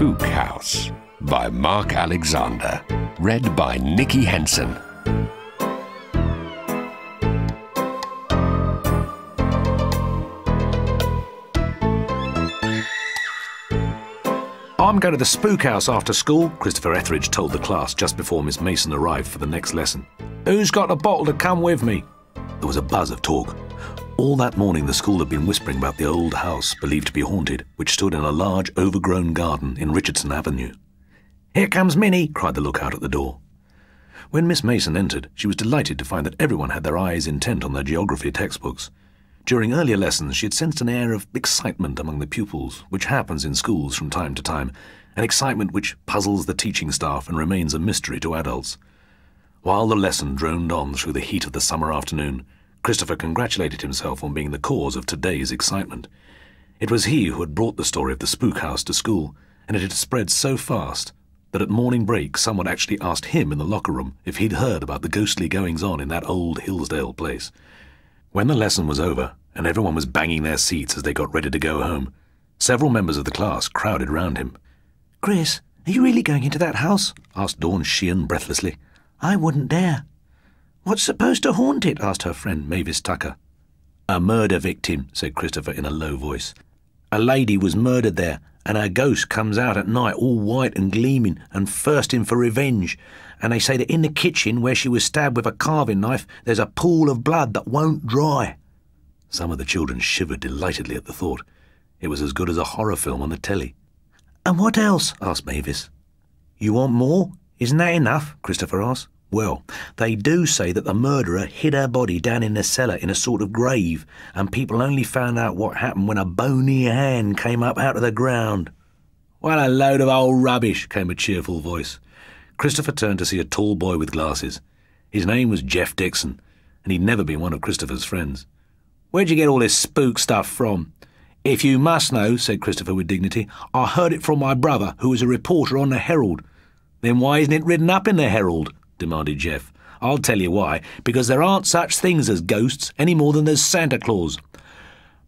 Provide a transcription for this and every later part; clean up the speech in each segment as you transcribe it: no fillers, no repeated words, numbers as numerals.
Spook House by Mark Alexander. Read by Nikki Henson. I'm going to the Spook House after school, Christopher Etheridge told the class just before Miss Mason arrived for the next lesson. Who's got a bottle to come with me? There was a buzz of talk. All that morning the school had been whispering about the old house, believed to be haunted, which stood in a large overgrown garden in Richardson Avenue. "Here comes Minnie!" cried the lookout at the door. When Miss Mason entered, she was delighted to find that everyone had their eyes intent on their geography textbooks. During earlier lessons she had sensed an air of excitement among the pupils, which happens in schools from time to time, an excitement which puzzles the teaching staff and remains a mystery to adults. While the lesson droned on through the heat of the summer afternoon, Christopher congratulated himself on being the cause of today's excitement. It was he who had brought the story of the Spook House to school, and it had spread so fast that at morning break someone actually asked him in the locker room if he'd heard about the ghostly goings-on in that old Hillsdale place. When the lesson was over, and everyone was banging their seats as they got ready to go home, several members of the class crowded round him. "Chris, are you really going into that house?" asked Dawn Sheehan breathlessly. "I wouldn't dare." "What's supposed to haunt it?" asked her friend Mavis Tucker. "A murder victim," said Christopher in a low voice. "A lady was murdered there, and her ghost comes out at night all white and gleaming and thirsting for revenge. And they say that in the kitchen where she was stabbed with a carving knife, there's a pool of blood that won't dry." Some of the children shivered delightedly at the thought. It was as good as a horror film on the telly. "And what else?" asked Mavis. "You want more? Isn't that enough?" Christopher asked. "Well, they do say that the murderer hid her body down in the cellar in a sort of grave, and people only found out what happened when a bony hand came up out of the ground." "What a load of old rubbish," came a cheerful voice. Christopher turned to see a tall boy with glasses. His name was Jeff Dixon, and he'd never been one of Christopher's friends. "Where'd you get all this spook stuff from?" "If you must know," said Christopher with dignity, "I heard it from my brother, who was a reporter on the Herald." "Then why isn't it written up in the Herald?" demanded Jeff. "I'll tell you why. Because there aren't such things as ghosts any more than there's Santa Claus.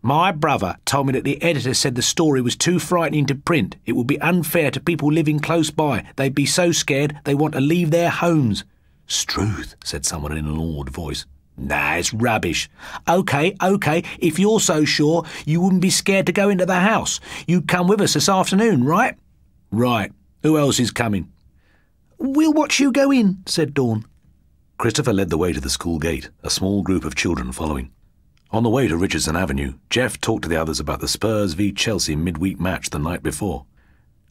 My brother told me that the editor said the story was too frightening to print. It would be unfair to people living close by. They'd be so scared they want to leave their homes." "Struth," said someone in an awed voice. "Nah, it's rubbish." OK, if you're so sure, you wouldn't be scared to go into the house. You'd come with us this afternoon, right?" "Right. Who else is coming?" "We'll watch you go in," said Dawn. Christopher led the way to the school gate, a small group of children following. On the way to Richardson Avenue, Jeff talked to the others about the Spurs v Chelsea midweek match the night before.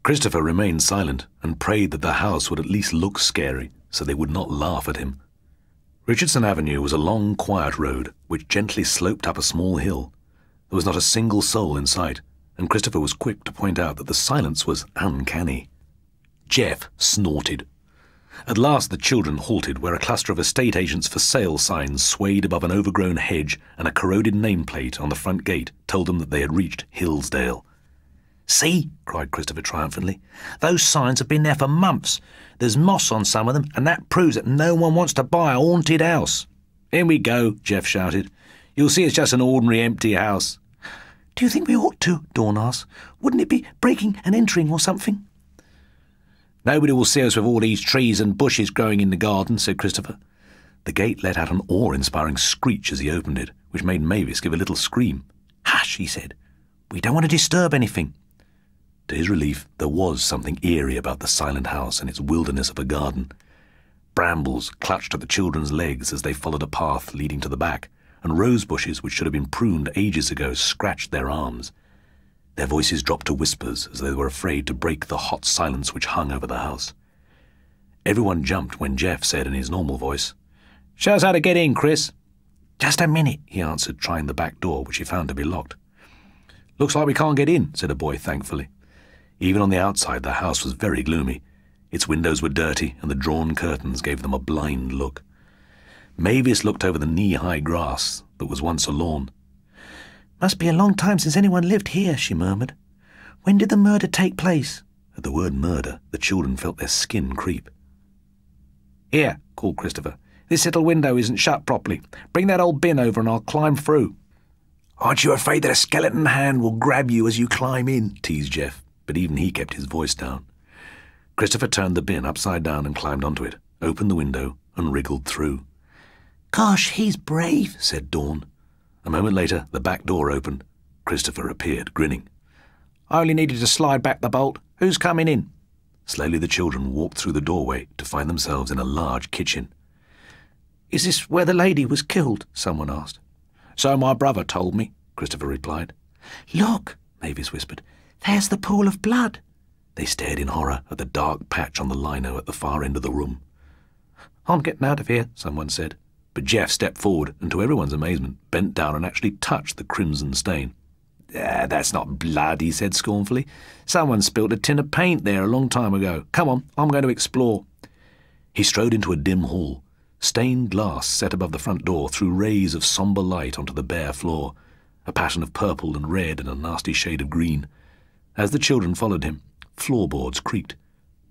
Christopher remained silent and prayed that the house would at least look scary so they would not laugh at him. Richardson Avenue was a long, quiet road which gently sloped up a small hill. There was not a single soul in sight, and Christopher was quick to point out that the silence was uncanny. Jeff snorted. At last the children halted where a cluster of estate agents for sale signs swayed above an overgrown hedge, and a corroded nameplate on the front gate told them that they had reached Hillsdale. "See," cried Christopher triumphantly, "those signs have been there for months. There's moss on some of them, and that proves that no one wants to buy a haunted house." "Here we go," Jeff shouted. "You'll see it's just an ordinary empty house." "Do you think we ought to?" Dawn asked. "Wouldn't it be breaking and entering or something?" "Nobody will see us with all these trees and bushes growing in the garden," said Christopher. The gate let out an awe-inspiring screech as he opened it, which made Mavis give a little scream. "Hush," he said. "We don't want to disturb anything." To his relief, there was something eerie about the silent house and its wilderness of a garden. Brambles clutched at the children's legs as they followed a path leading to the back, and rose bushes which should have been pruned ages ago scratched their arms. Their voices dropped to whispers as they were afraid to break the hot silence which hung over the house. Everyone jumped when Jeff said in his normal voice, "Show us how to get in, Chris." "Just a minute," he answered, trying the back door, which he found to be locked. "Looks like we can't get in," said a boy thankfully. Even on the outside the house was very gloomy. Its windows were dirty, and the drawn curtains gave them a blind look. Mavis looked over the knee-high grass that was once a lawn. "Must be a long time since anyone lived here," she murmured. "When did the murder take place?" At the word murder, the children felt their skin creep. "Here," called Christopher. "This little window isn't shut properly. Bring that old bin over and I'll climb through." "Aren't you afraid that a skeleton hand will grab you as you climb in?" teased Jeff, but even he kept his voice down. Christopher turned the bin upside down and climbed onto it, opened the window and wriggled through. "Gosh, he's brave," said Dawn. A moment later, the back door opened. Christopher appeared, grinning. "I only needed to slide back the bolt. Who's coming in?" Slowly the children walked through the doorway to find themselves in a large kitchen. "Is this where the lady was killed?" someone asked. "So my brother told me," Christopher replied. "Look," Mavis whispered, "there's the pool of blood." They stared in horror at the dark patch on the lino at the far end of the room. "I'm getting out of here," someone said. But Jeff stepped forward and, to everyone's amazement, bent down and actually touched the crimson stain. "That's not blood," he said scornfully. "Someone spilt a tin of paint there a long time ago. Come on, I'm going to explore." He strode into a dim hall. Stained glass set above the front door threw rays of sombre light onto the bare floor, a pattern of purple and red and a nasty shade of green. As the children followed him, floorboards creaked.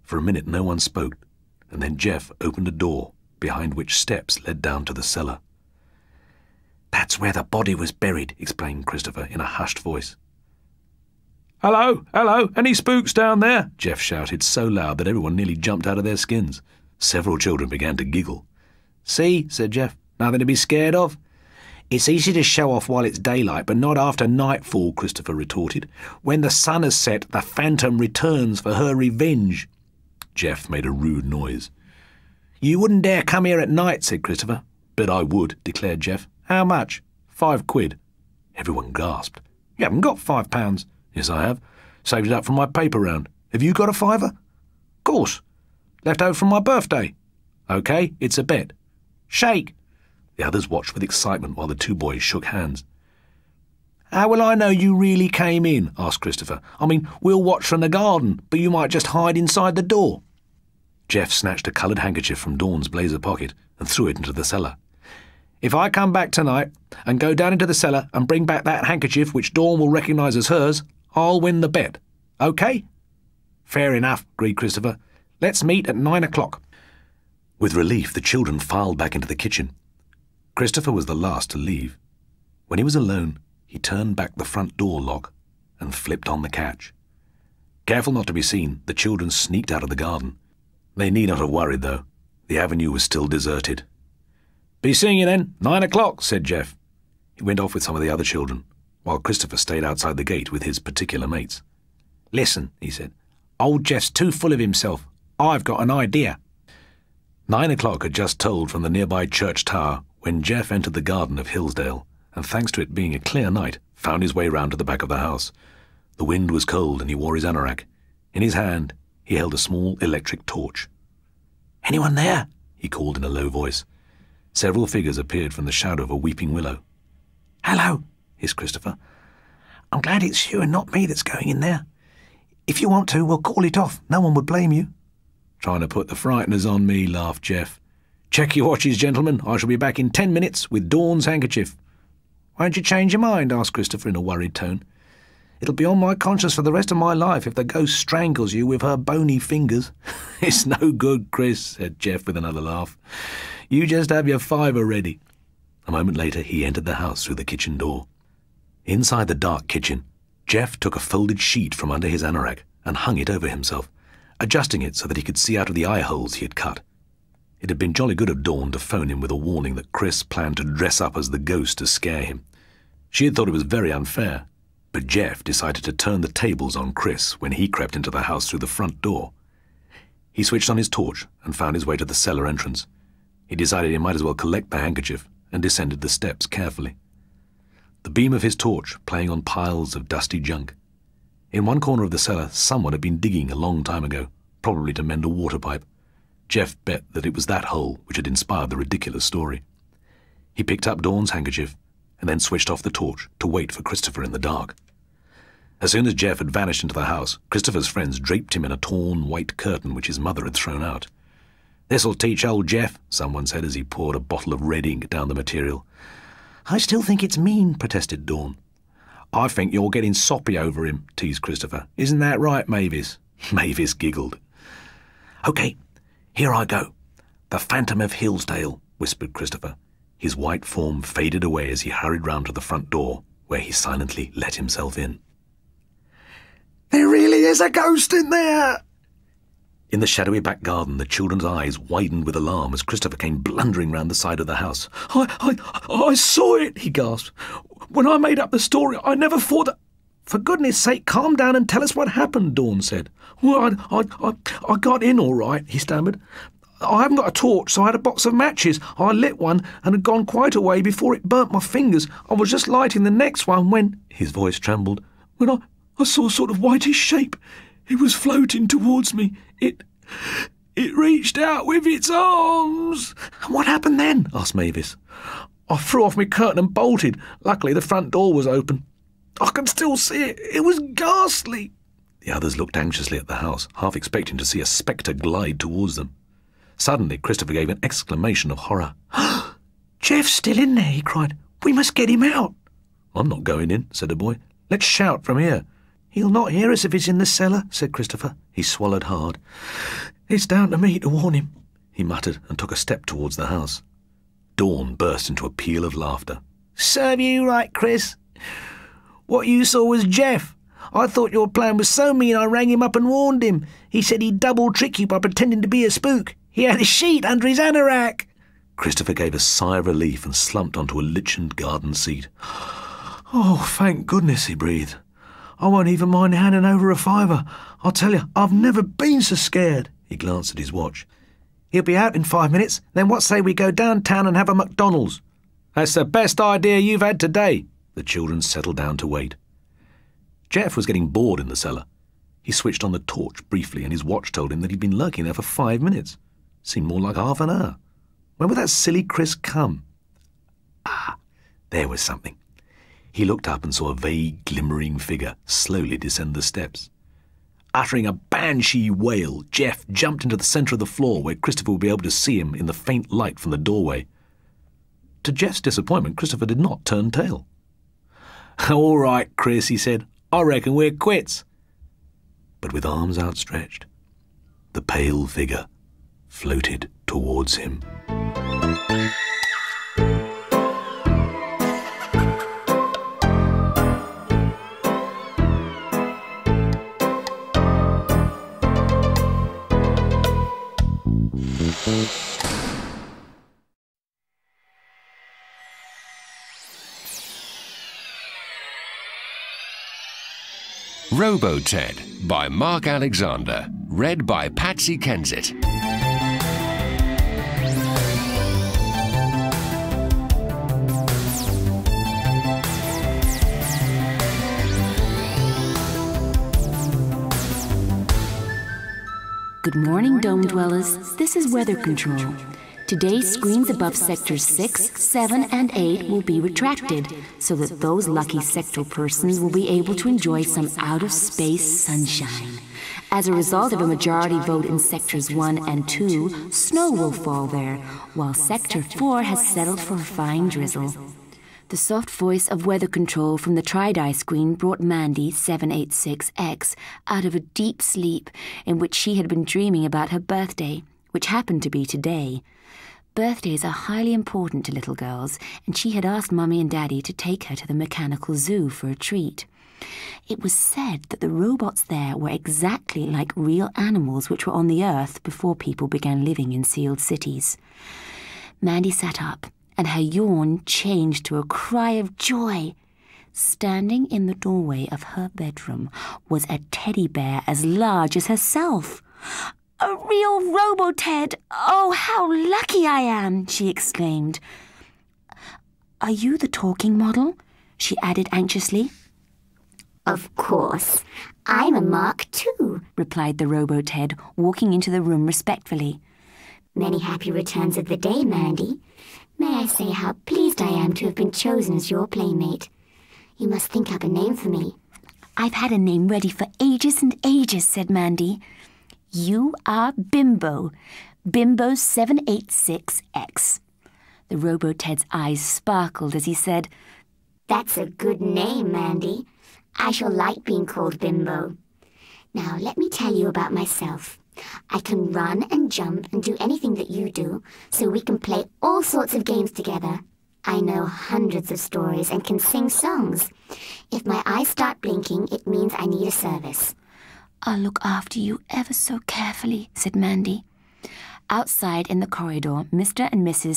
For a minute no one spoke, and then Jeff opened a door, behind which steps led down to the cellar. "That's where the body was buried," explained Christopher in a hushed voice. "Hello, hello, any spooks down there?" Jeff shouted so loud that everyone nearly jumped out of their skins. Several children began to giggle. "See," said Jeff, "nothing to be scared of." "It's easy to show off while it's daylight, but not after nightfall," Christopher retorted. "When the sun has set, the phantom returns for her revenge." Jeff made a rude noise. "You wouldn't dare come here at night," said Christopher. "But I would," declared Jeff. "How much?" £5 quid. Everyone gasped. "You haven't got £5. "Yes, I have. Saved it up from my paper round. Have you got a fiver?" "Of course. Left over from my birthday." "OK, it's a bet." "Shake." The others watched with excitement while the two boys shook hands. "How will I know you really came in?" asked Christopher. "I mean, we'll watch from the garden, but you might just hide inside the door." Jeff snatched a coloured handkerchief from Dawn's blazer pocket and threw it into the cellar. "If I come back tonight and go down into the cellar and bring back that handkerchief which Dawn will recognise as hers, I'll win the bet. OK?" "Fair enough," agreed Christopher. "Let's meet at 9 o'clock. With relief, the children filed back into the kitchen. Christopher was the last to leave. When he was alone, he turned back the front door lock and flipped on the catch. Careful not to be seen, the children sneaked out of the garden. They need not have worried, though. The avenue was still deserted. "Be seeing you then, 9 o'clock, said Jeff. He went off with some of the other children, while Christopher stayed outside the gate with his particular mates. "Listen," he said, "old Jeff's too full of himself. I've got an idea." 9 o'clock had just tolled from the nearby church tower when Jeff entered the garden of Hillsdale, and thanks to it being a clear night, found his way round to the back of the house. The wind was cold and he wore his anorak. In his hand, he held a small electric torch. "Anyone there?" he called in a low voice. Several figures appeared from the shadow of a weeping willow. "Hello," hissed Christopher. "I'm glad it's you and not me that's going in there. If you want to, we'll call it off. No one would blame you." "Trying to put the frighteners on me," laughed Jeff. "Check your watches, gentlemen. I shall be back in 10 minutes with Dawn's handkerchief." "Won't you change your mind?" asked Christopher in a worried tone. "It'll be on my conscience for the rest of my life if the ghost strangles you with her bony fingers." "It's no good, Chris," said Jeff with another laugh. "You just have your fiver ready." A moment later, he entered the house through the kitchen door. Inside the dark kitchen, Jeff took a folded sheet from under his anorak and hung it over himself, adjusting it so that he could see out of the eye holes he had cut. It had been jolly good of Dawn to phone him with a warning that Chris planned to dress up as the ghost to scare him. She had thought it was very unfair, but Jeff decided to turn the tables on Chris when he crept into the house through the front door. He switched on his torch and found his way to the cellar entrance. He decided he might as well collect the handkerchief and descended the steps carefully, the beam of his torch playing on piles of dusty junk. In one corner of the cellar, someone had been digging a long time ago, probably to mend a water pipe. Jeff bet that it was that hole which had inspired the ridiculous story. He picked up Dawn's handkerchief and then switched off the torch to wait for Christopher in the dark. As soon as Jeff had vanished into the house, Christopher's friends draped him in a torn white curtain which his mother had thrown out. "This'll teach old Jeff," someone said as he poured a bottle of red ink down the material. "I still think it's mean," protested Dawn. "I think you're getting soppy over him," teased Christopher. "Isn't that right, Mavis?" Mavis giggled. "OK, here I go. The Phantom of Hillsdale," whispered Christopher. His white form faded away as he hurried round to the front door, where he silently let himself in. "There really There's a ghost in there! In the shadowy back garden, the children's eyes widened with alarm as Christopher came blundering round the side of the house. I saw it, he gasped. When I made up the story, I never thought that... For goodness sake, calm down and tell us what happened, Dawn said. Well, I got in all right, he stammered. I haven't got a torch, so I had a box of matches. I lit one and had gone quite a way before it burnt my fingers. I was just lighting the next one when... His voice trembled. When I saw a sort of whitish shape. It was floating towards me. It reached out with its arms. What happened then? Asked Mavis. I threw off my curtain and bolted. Luckily, the front door was open. I can still see it. It was ghastly. The others looked anxiously at the house, half expecting to see a spectre glide towards them. Suddenly, Christopher gave an exclamation of horror. Jeff's still in there, he cried. We must get him out. I'm not going in, said the boy. Let's shout from here. He'll not hear us if he's in the cellar, said Christopher. He swallowed hard. It's down to me to warn him, he muttered and took a step towards the house. Dawn burst into a peal of laughter. Serve you right, Chris. What you saw was Jeff. I thought your plan was so mean I rang him up and warned him. He said he'd double-trick you by pretending to be a spook. He had a sheet under his anorak. Christopher gave a sigh of relief and slumped onto a lichened garden seat. Oh, thank goodness, he breathed. I won't even mind handing over a fiver. I'll tell you, I've never been so scared. He glanced at his watch. He'll be out in 5 minutes. Then what say we go downtown and have a McDonald's? That's the best idea you've had today. The children settled down to wait. Jeff was getting bored in the cellar. He switched on the torch briefly and his watch told him that he'd been lurking there for 5 minutes. Seemed more like half an hour. When would that silly Chris come? Ah, there was something. He looked up and saw a vague, glimmering figure slowly descend the steps. Uttering a banshee wail, Jeff jumped into the centre of the floor where Christopher would be able to see him in the faint light from the doorway. To Jeff's disappointment, Christopher did not turn tail. All right, Chris, he said. I reckon we're quits. But with arms outstretched, the pale figure floated towards him. Robo Ted by Mark Alexander, read by Patsy Kensit. Good morning, Dome Dwellers. This is Weather Control. Today, screens above Sectors 6, 7 and 8 will be retracted so that those lucky sector persons will be able to enjoy some out-of-space sunshine. As a result of a majority vote in Sectors 1 and 2, snow will fall there, while Sector 4 has settled for a fine drizzle. The soft voice of Weather Control from the tri-dye screen brought Mandy, 786X, out of a deep sleep in which she had been dreaming about her birthday, which happened to be today. Birthdays are highly important to little girls, and she had asked Mummy and Daddy to take her to the mechanical zoo for a treat. It was said that the robots there were exactly like real animals which were on the Earth before people began living in sealed cities. Mandy sat up, and her yawn changed to a cry of joy. Standing in the doorway of her bedroom was a teddy bear as large as herself. A real Robo Ted! Oh, how lucky I am! She exclaimed. Are you the talking model? She added anxiously. Of course. I'm a Mark II, replied the Robo Ted, walking into the room respectfully. Many happy returns of the day, Mandy. May I say how pleased I am to have been chosen as your playmate. You must think up a name for me. I've had a name ready for ages and ages, said Mandy. You are Bimbo. Bimbo 786X. The Robo Ted's eyes sparkled as he said, That's a good name, Mandy. I shall like being called Bimbo. Now, let me tell you about myself. I can run and jump and do anything that you do, so we can play all sorts of games together. I know hundreds of stories and can sing songs. If my eyes start blinking, it means I need a service. I'll look after you ever so carefully, said Mandy. Outside in the corridor, Mr. and Mrs.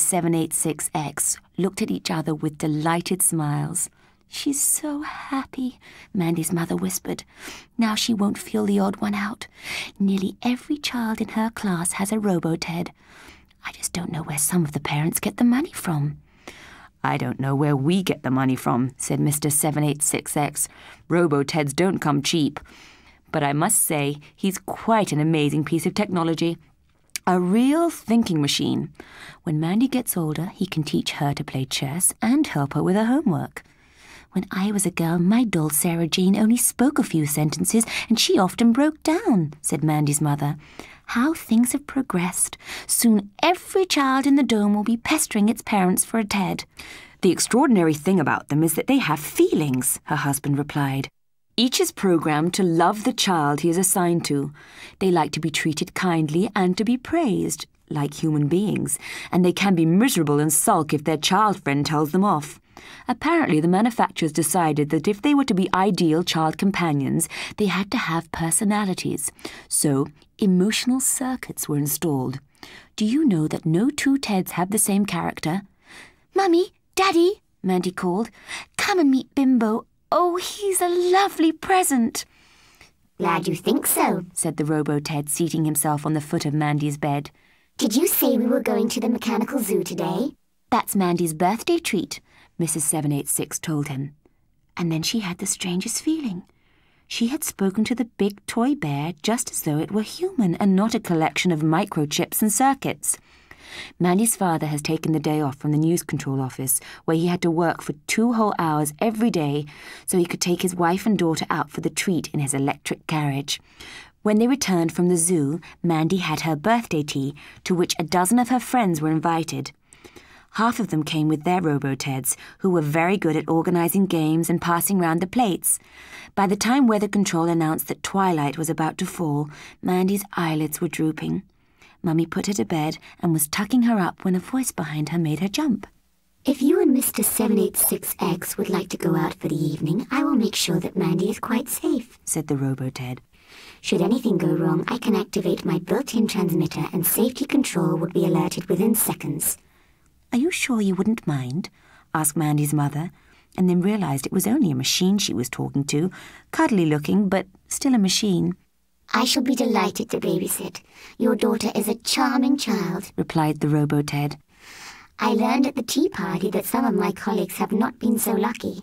786X looked at each other with delighted smiles. She's so happy, Mandy's mother whispered. Now she won't feel the odd one out. Nearly every child in her class has a Robo Ted. I just don't know where some of the parents get the money from. I don't know where we get the money from, said Mr. 786X. Robo Teds don't come cheap. But I must say, he's quite an amazing piece of technology. A real thinking machine. When Mandy gets older, he can teach her to play chess and help her with her homework. When I was a girl, my doll Sarah Jean only spoke a few sentences and she often broke down, said Mandy's mother. How things have progressed. Soon every child in the dome will be pestering its parents for a Ted. The extraordinary thing about them is that they have feelings, her husband replied. Each is programmed to love the child he is assigned to. They like to be treated kindly and to be praised, like human beings, and they can be miserable and sulk if their child friend tells them off. Apparently, the manufacturers decided that if they were to be ideal child companions, they had to have personalities. So, emotional circuits were installed. Do you know that no two Teds have the same character? Mummy, Daddy, Mandy called, come and meet Bimbo. Oh, he's a lovely present. Glad you think so, said the Robo Ted, seating himself on the foot of Mandy's bed. Did you say we were going to the mechanical zoo today? That's Mandy's birthday treat, Mrs. 786 told him. And then she had the strangest feeling. She had spoken to the big toy bear just as though it were human and not a collection of microchips and circuits. Mandy's father has taken the day off from the news control office, where he had to work for 2 whole hours every day so he could take his wife and daughter out for the treat in his electric carriage. When they returned from the zoo, Mandy had her birthday tea, to which 12 of her friends were invited. Half of them came with their Robo-Teds, who were very good at organising games and passing round the plates. By the time Weather Control announced that twilight was about to fall, Mandy's eyelids were drooping. Mummy put her to bed and was tucking her up when a voice behind her made her jump. If you and Mr. 786X would like to go out for the evening, I will make sure that Mandy is quite safe, said the Robo-Ted. Should anything go wrong, I can activate my built-in transmitter and safety control would be alerted within seconds. Are you sure you wouldn't mind? Asked Mandy's mother, and then realized it was only a machine she was talking to, cuddly-looking, but still a machine. I shall be delighted to babysit. Your daughter is a charming child, replied the Robo Ted. I learned at the tea party that some of my colleagues have not been so lucky.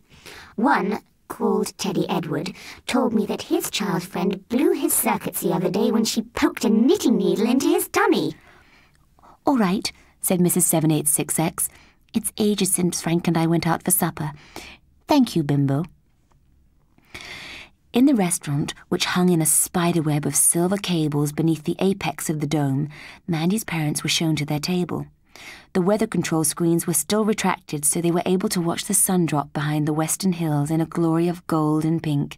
One, called Teddy Edward, told me that his child friend blew his circuits the other day when she poked a knitting needle into his tummy. All right, said Mrs. 786X. It's ages since Frank and I went out for supper. Thank you, Bimbo. In the restaurant, which hung in a spiderweb of silver cables beneath the apex of the dome, Mandy's parents were shown to their table. The weather control screens were still retracted, so they were able to watch the sun drop behind the western hills in a glory of gold and pink.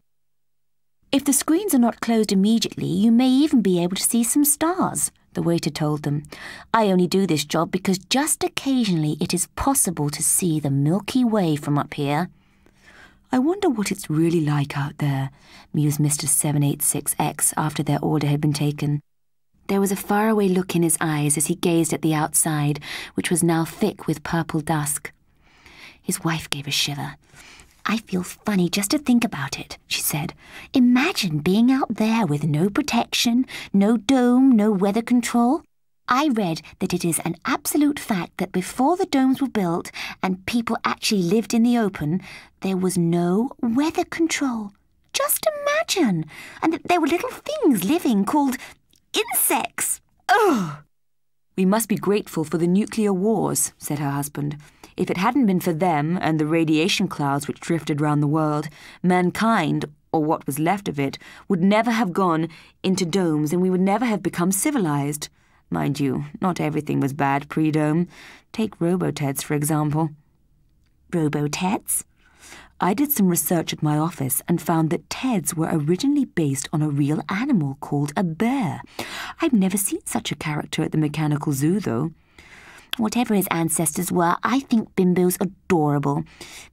If the screens are not closed immediately, you may even be able to see some stars, the waiter told them. I only do this job because just occasionally it is possible to see the Milky Way from up here. I wonder what it's really like out there, mused Mr. 786X after their order had been taken. There was a faraway look in his eyes as he gazed at the outside, which was now thick with purple dusk. His wife gave a shiver. I feel funny just to think about it, she said. Imagine being out there with no protection, no dome, no weather control. I read that it is an absolute fact that before the domes were built and people actually lived in the open, there was no weather control. Just imagine! And that there were little things living called insects. Ugh! We must be grateful for the nuclear wars, said her husband. If it hadn't been for them and the radiation clouds which drifted round the world, mankind, or what was left of it, would never have gone into domes and we would never have become civilized. Mind you, not everything was bad pre-dome. Take Robo-Teds, for example. Robo-Teds? I did some research at my office and found that Teds were originally based on a real animal called a bear. I've never seen such a character at the mechanical zoo, though. Whatever his ancestors were, I think Bimbo's adorable.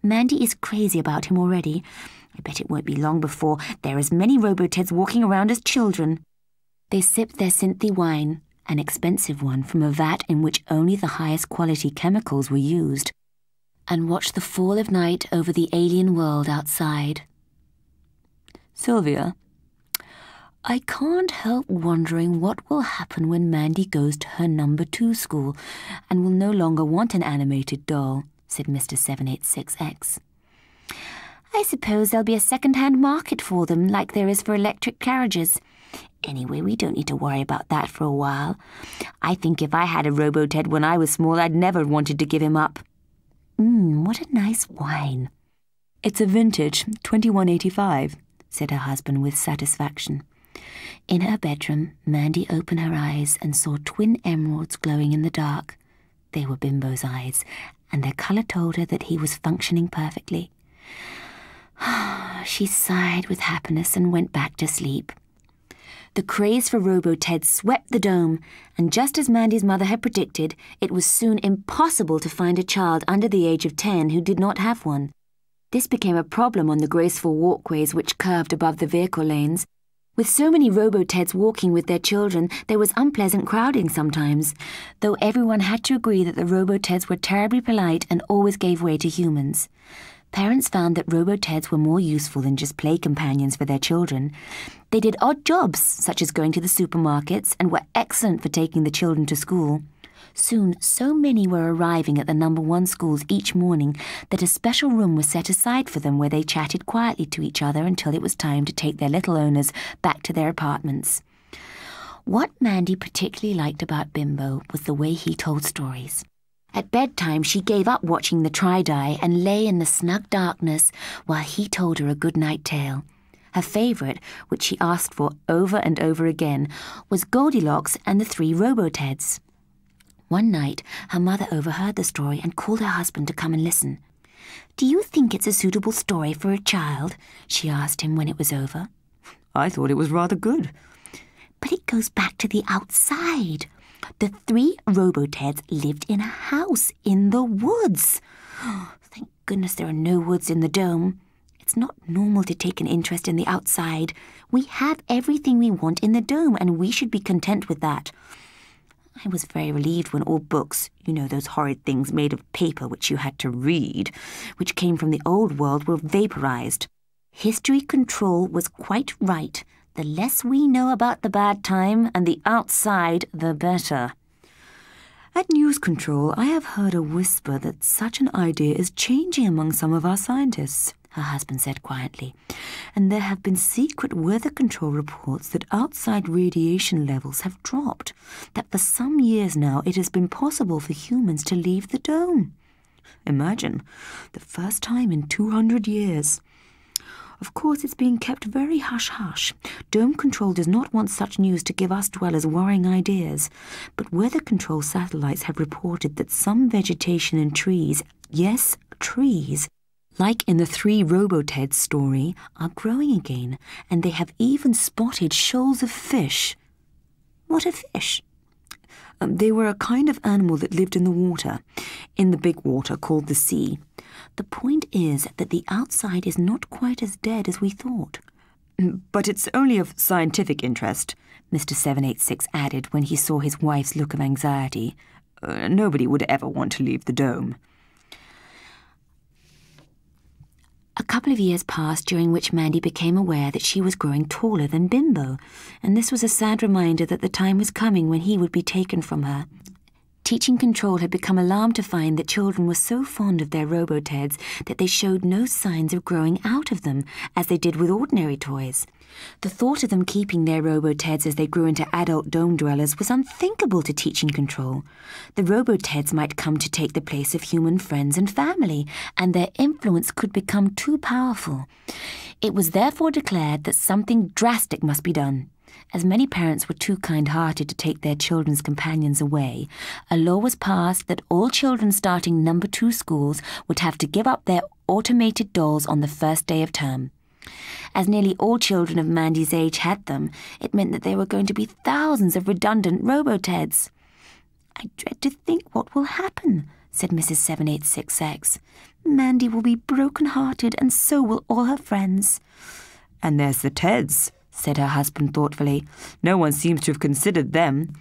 Mandy is crazy about him already. I bet it won't be long before there are as many Roboteds walking around as children. They sipped their Cynthia wine, an expensive one from a vat in which only the highest quality chemicals were used, and watched the fall of night over the alien world outside. Sylvia, I can't help wondering what will happen when Mandy goes to her number 2 school and will no longer want an animated doll, said Mr. 786X. I suppose there'll be a second-hand market for them like there is for electric carriages. Anyway, we don't need to worry about that for a while. I think if I had a Roboted when I was small, I'd never wanted to give him up. What a nice wine. It's a vintage, 2185, said her husband with satisfaction. In her bedroom, Mandy opened her eyes and saw twin emeralds glowing in the dark. They were Bimbo's eyes, and their colour told her that he was functioning perfectly. She sighed with happiness and went back to sleep. The craze for Roboted swept the dome, and just as Mandy's mother had predicted, it was soon impossible to find a child under the age of 10 who did not have one. This became a problem on the graceful walkways which curved above the vehicle lanes. With so many Roboteds walking with their children, there was unpleasant crowding sometimes, though everyone had to agree that the Roboteds were terribly polite and always gave way to humans. Parents found that Roboteds were more useful than just play companions for their children. They did odd jobs, such as going to the supermarkets, and were excellent for taking the children to school. Soon, so many were arriving at the number 1 schools each morning that a special room was set aside for them where they chatted quietly to each other until it was time to take their little owners back to their apartments. What Mandy particularly liked about Bimbo was the way he told stories. At bedtime, she gave up watching the tri-dye and lay in the snug darkness while he told her a goodnight tale. Her favourite, which she asked for over and over again, was Goldilocks and the 3 Roboteds. One night, her mother overheard the story and called her husband to come and listen. "Do you think it's a suitable story for a child?" she asked him when it was over. "I thought it was rather good." "But it goes back to the outside. The 3 Roboteds lived in a house in the woods. Oh, thank goodness there are no woods in the dome. It's not normal to take an interest in the outside. We have everything we want in the dome, and we should be content with that. I was very relieved when all books, you know, those horrid things made of paper which you had to read, which came from the old world, were vaporized. History Control was quite right. The less we know about the bad time and the outside, the better. At News Control, I have heard a whisper that such an idea is changing among some of our scientists," her husband said quietly, "and there have been secret weather control reports that outside radiation levels have dropped, that for some years now it has been possible for humans to leave the dome. Imagine, the first time in 200 years. Of course, it's being kept very hush-hush. Dome Control does not want such news to give us dwellers worrying ideas. But weather control satellites have reported that some vegetation and trees, yes, trees, like in the 3 Roboteds story, are growing again, and they have even spotted shoals of fish." "What are fish?" "They were a kind of animal that lived in the water, in the big water called the sea. The point is that the outside is not quite as dead as we thought." "But it's only of scientific interest," Mr. 786 added when he saw his wife's look of anxiety. "Nobody would ever want to leave the dome." A couple of years passed during which Mandy became aware that she was growing taller than Bimbo, and this was a sad reminder that the time was coming when he would be taken from her. Teaching Control had become alarmed to find that children were so fond of their Roboteds that they showed no signs of growing out of them, as they did with ordinary toys. The thought of them keeping their Roboteds as they grew into adult dome dwellers was unthinkable to Teaching Control. The Roboteds might come to take the place of human friends and family, and their influence could become too powerful. It was therefore declared that something drastic must be done. As many parents were too kind-hearted to take their children's companions away, a law was passed that all children starting number 2 schools would have to give up their automated dolls on the first day of term. As nearly all children of Mandy's age had them, it meant that there were going to be thousands of redundant Roboteds. "I dread to think what will happen," said Mrs. 786X. Mandy will be broken-hearted, and so will all her friends. And there's the Teds, said her husband thoughtfully. No one seems to have considered them.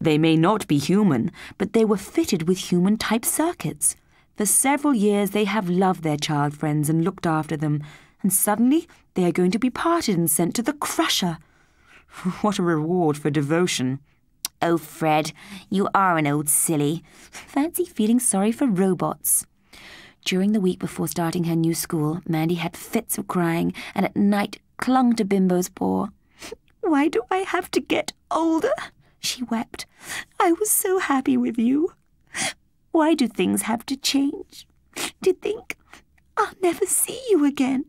They may not be human, but they were fitted with human-type circuits. For several years they have loved their child friends and looked after them, and suddenly they are going to be parted and sent to the crusher. What a reward for devotion. Oh, Fred, you are an old silly. Fancy feeling sorry for robots. During the week before starting her new school, Mandy had fits of crying and at night clung to Bimbo's paw. Why do I have to get older? She wept. I was so happy with you. Why do things have to change? To think I'll never see you again.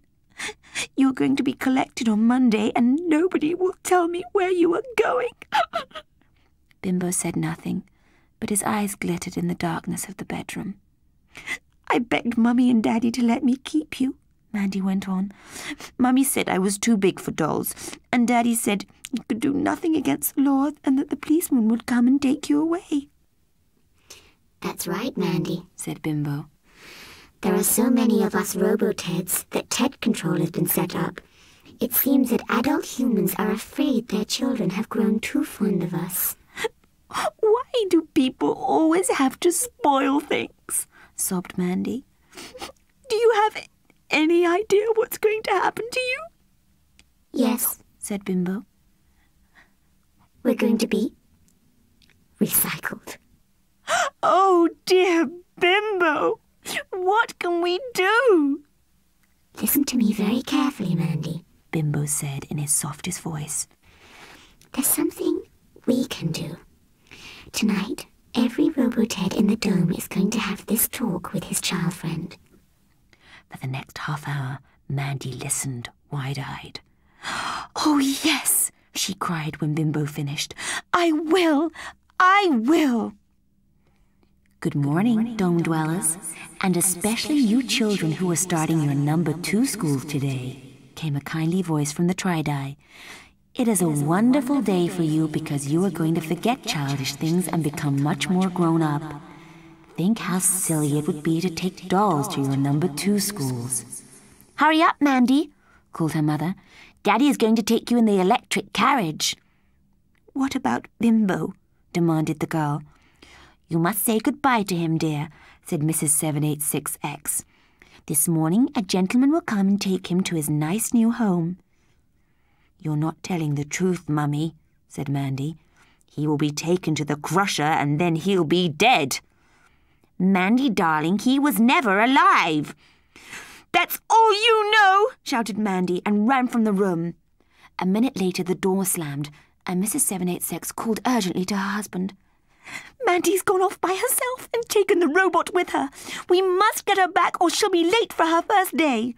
You're going to be collected on Monday and nobody will tell me where you are going. Bimbo said nothing, but his eyes glittered in the darkness of the bedroom. I begged Mummy and Daddy to let me keep you, Mandy went on. Mummy said I was too big for dolls, and Daddy said you could do nothing against the law and that the policeman would come and take you away. That's right, Mandy, said Bimbo. There are so many of us Robo-Teds that Ted Control has been set up. It seems that adult humans are afraid their children have grown too fond of us. Why do people always have to spoil things? Sobbed Mandy. Do you have any idea what's going to happen to you? Yes, said Bimbo. We're going to be recycled. Oh dear, Bimbo! What can we do? Listen to me very carefully, Mandy, Bimbo said in his softest voice. There's something we can do. Tonight, every Robo-Ted in the dome is going to have this talk with his child friend. For the next half hour, Mandy listened wide-eyed. Oh, yes, she cried when Bimbo finished. I will! I will! Good morning Dome Dwellers, and especially you children who are starting your number 2 school today, came a kindly voice from the tri-dye. It is a wonderful day for you because you are going to forget childish things and become much more grown-up. Think how silly it would be to take dolls to your number 2 schools. Hurry up, Mandy, called her mother. Daddy is going to take you in the electric carriage. What about Bimbo? Demanded the girl. You must say goodbye to him, dear, said Mrs. 786X. This morning a gentleman will come and take him to his nice new home. You're not telling the truth, Mummy, said Mandy. He will be taken to the crusher and then he'll be dead. Mandy, darling, he was never alive. That's all you know, shouted Mandy and ran from the room. A minute later the door slammed and Mrs. 786 called urgently to her husband. Mandy's gone off by herself and taken the robot with her. We must get her back or she'll be late for her first day.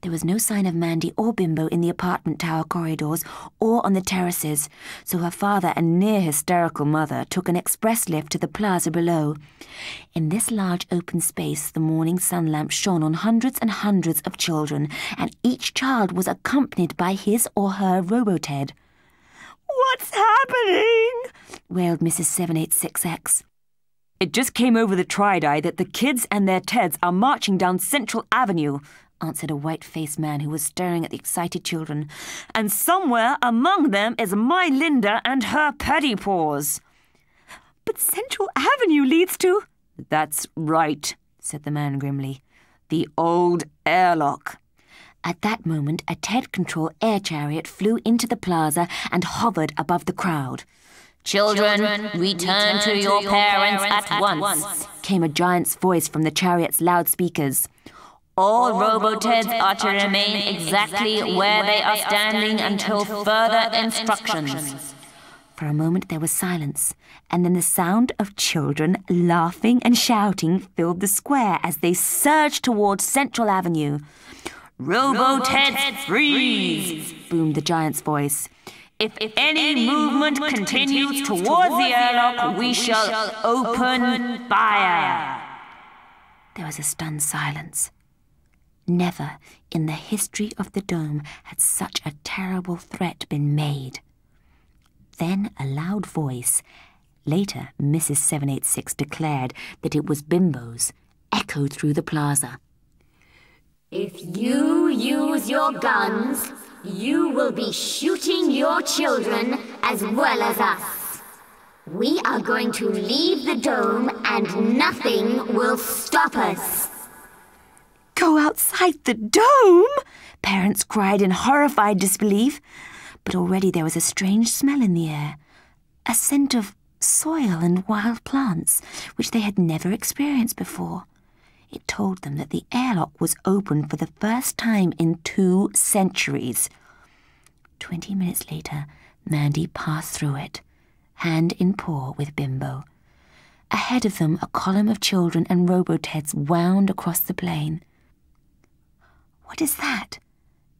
There was no sign of Mandy or Bimbo in the apartment tower corridors or on the terraces, so her father and near-hysterical mother took an express lift to the plaza below. In this large open space, the morning sun lamp shone on hundreds and hundreds of children, and each child was accompanied by his or her Robo-Ted. What's happening? Wailed Mrs. 786X. It just came over the tri-dye that the kids and their Teds are marching down Central Avenue, answered a white-faced man who was staring at the excited children. And somewhere among them is my Linda and her pettipaws. But Central Avenue leads to... That's right, said the man grimly. The old airlock. At that moment, a Ted Control air chariot flew into the plaza and hovered above the crowd. Children, return to your parents at once, came a giant's voice from the chariot's loudspeakers. All Robo-Teds are to remain exactly where they are standing until further instructions. For a moment there was silence, and then the sound of children laughing and shouting filled the square as they surged towards Central Avenue. Robo-Teds freeze, boomed the giant's voice. If any movement continues towards the airlock, we shall open fire. There was a stunned silence. Never in the history of the dome had such a terrible threat been made. Then a loud voice. Later, Mrs. 786 declared that it was Bimbo's, echoed through the plaza. If you use your guns, you will be shooting your children as well as us. We are going to leave the dome and nothing will stop us. Go outside the dome? Parents cried in horrified disbelief. But already there was a strange smell in the air, a scent of soil and wild plants, which they had never experienced before. It told them that the airlock was open for the first time in 2 centuries. 20 minutes later, Mandy passed through it, hand in paw with Bimbo. Ahead of them, a column of children and Robo-Teds wound across the plain. What is that,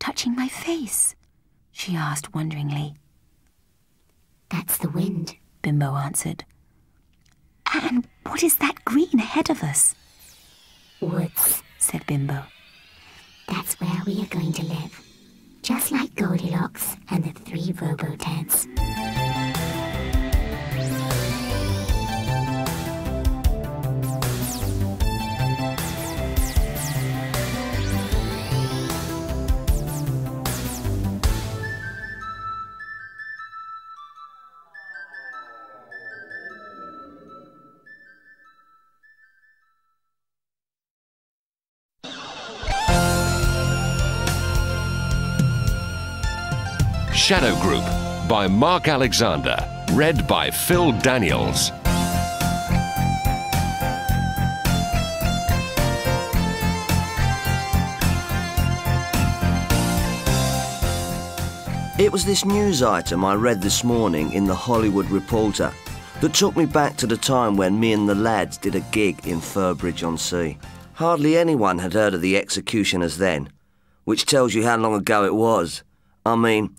touching my face? She asked wonderingly. That's the wind, Bimbo answered. And what is that green ahead of us? Woods, said Bimbo. That's where we are going to live, just like Goldilocks and the 3 Robo-Teds. Shadow Group by Mark Alexander, read by Phil Daniels. It was this news item I read this morning in the Hollywood Reporter that took me back to the time when me and the lads did a gig in Furbridge-on-Sea. Hardly anyone had heard of the Executioners then, which tells you how long ago it was. I mean,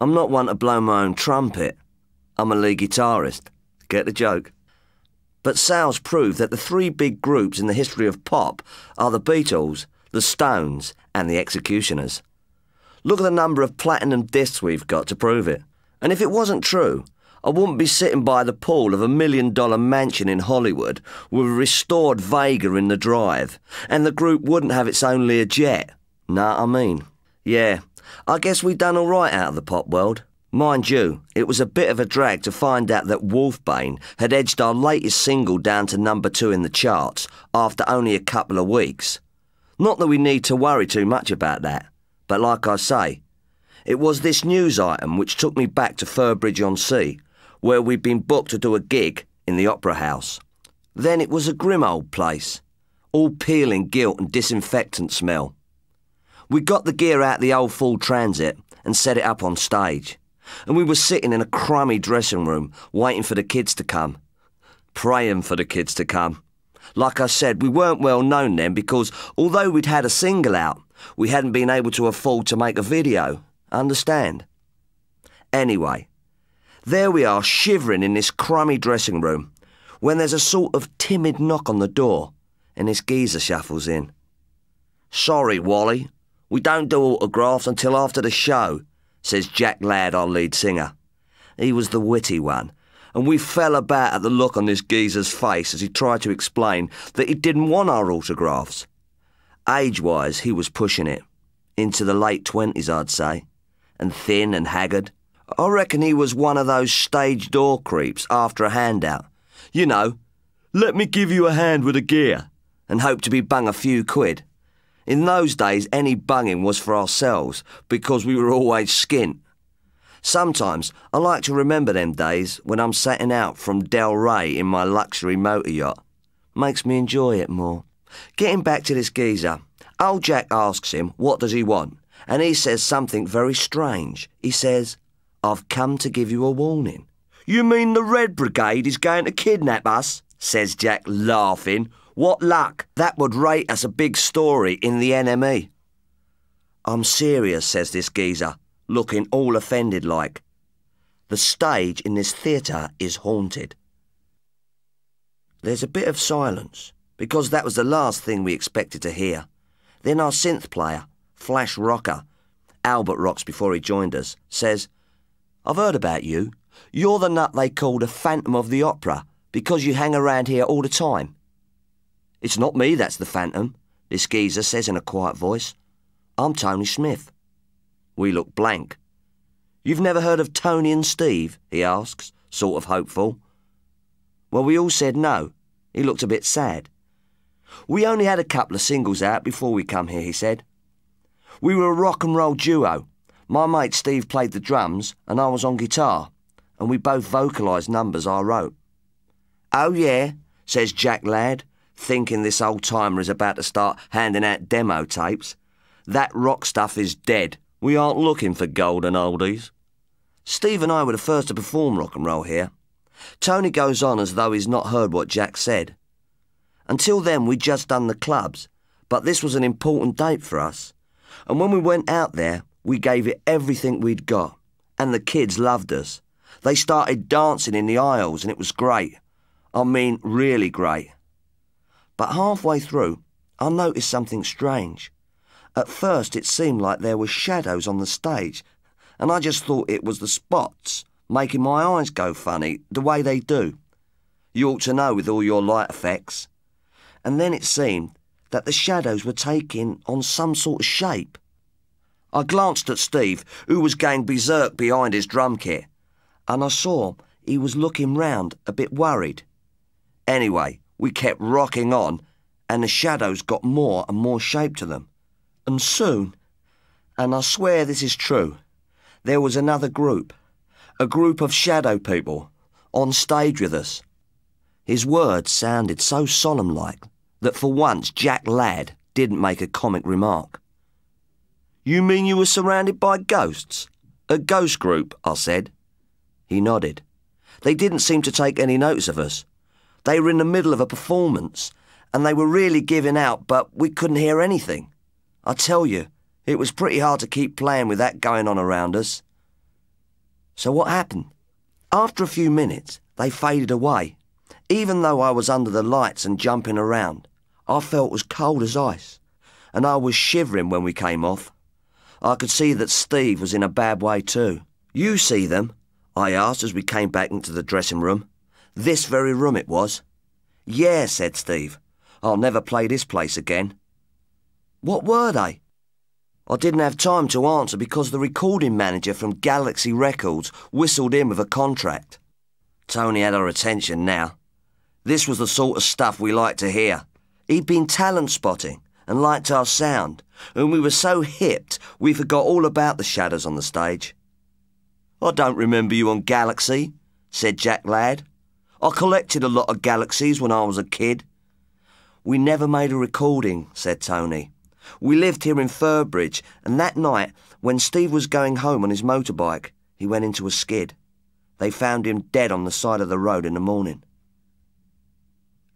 I'm not one to blow my own trumpet. I'm a lead guitarist. Get the joke? But sales prove that the 3 big groups in the history of pop are the Beatles, the Stones and the Executioners. Look at the number of platinum discs we've got to prove it. And if it wasn't true, I wouldn't be sitting by the pool of a $1 million mansion in Hollywood with a restored Vega in the drive, and the group wouldn't have its own Learjet. Nah, I mean, yeah, I guess we done all right out of the pop world. Mind you, it was a bit of a drag to find out that Wolfbane had edged our latest single down to number 2 in the charts after only a couple of weeks. Not that we need to worry too much about that, but like I say, it was this news item which took me back to Furbridge-on-Sea, where we'd been booked to do a gig in the Opera House. Then it was a grim old place, all peeling gilt and disinfectant smell. We got the gear out the old full transit and set it up on stage, and we were sitting in a crummy dressing room waiting for the kids to come. Praying for the kids to come. Like I said, we weren't well known then because although we'd had a single out, we hadn't been able to afford to make a video. Understand? Anyway, there we are shivering in this crummy dressing room when there's a sort of timid knock on the door and this geezer shuffles in. Sorry, Wally. We don't do autographs until after the show, says Jack Ladd, our lead singer. He was the witty one, and we fell about at the look on this geezer's face as he tried to explain that he didn't want our autographs. Age-wise, he was pushing it, into the late 20s, I'd say, and thin and haggard. I reckon he was one of those stage door creeps after a handout. You know, let me give you a hand with a gear, and hope to be bung a few quid. In those days, any bunging was for ourselves, because we were always skint. Sometimes, I like to remember them days when I'm setting out from Del Rey in my luxury motor yacht. Makes me enjoy it more. Getting back to this geezer, old Jack asks him, what does he want? And he says something very strange. He says, I've come to give you a warning. You mean the Red Brigade is going to kidnap us? Says Jack, laughing. What luck, that would rate us a big story in the NME. I'm serious, says this geezer, looking all offended like. The stage in this theatre is haunted. There's a bit of silence, because that was the last thing we expected to hear. Then our synth player, Flash Rocker, Albert Rocks before he joined us, says, I've heard about you. You're the nut they call the Phantom of the Opera, because you hang around here all the time. It's not me that's the phantom, this geezer says in a quiet voice. I'm Tony Smith. We look blank. You've never heard of Tony and Steve? He asks, sort of hopeful. Well, we all said no. He looked a bit sad. We only had a couple of singles out before we come here, he said. We were a rock and roll duo. My mate Steve played the drums and I was on guitar, and we both vocalised numbers I wrote. Oh yeah, says Jack Ladd, thinking this old-timer is about to start handing out demo tapes. That rock stuff is dead. We aren't looking for golden oldies. Steve and I were the first to perform rock and roll here. Tony goes on as though he's not heard what Jack said. Until then, we'd just done the clubs, but this was an important date for us. And when we went out there, we gave it everything we'd got, and the kids loved us. They started dancing in the aisles, and it was great. I mean, really great. But halfway through, I noticed something strange. At first, it seemed like there were shadows on the stage, and I just thought it was the spots making my eyes go funny, the way they do. You ought to know with all your light effects. And then it seemed that the shadows were taking on some sort of shape. I glanced at Steve, who was going berserk behind his drum kit, and I saw he was looking round a bit worried. Anyway, we kept rocking on, and the shadows got more and more shape to them. And soon, and I swear this is true, there was another group, a group of shadow people, on stage with us. His words sounded so solemn-like that for once Jack Ladd didn't make a comic remark. You mean you were surrounded by ghosts? A ghost group, I said. He nodded. They didn't seem to take any notice of us. They were in the middle of a performance, and they were really giving out, but we couldn't hear anything. I tell you, it was pretty hard to keep playing with that going on around us. So what happened? After a few minutes, they faded away. Even though I was under the lights and jumping around, I felt as cold as ice, and I was shivering when we came off. I could see that Steve was in a bad way too. You see them? I asked as we came back into the dressing room. This very room it was. Yeah, said Steve. I'll never play this place again. What were they? I didn't have time to answer because the recording manager from Galaxy Records whistled in with a contract. Tony had our attention now. This was the sort of stuff we liked to hear. He'd been talent spotting and liked our sound, and we were so hipped we forgot all about the shadows on the stage. I don't remember you on Galaxy, said Jack Ladd. I collected a lot of Galaxies when I was a kid. We never made a recording, said Tony. We lived here in Furbridge, and that night, when Steve was going home on his motorbike, he went into a skid. They found him dead on the side of the road in the morning.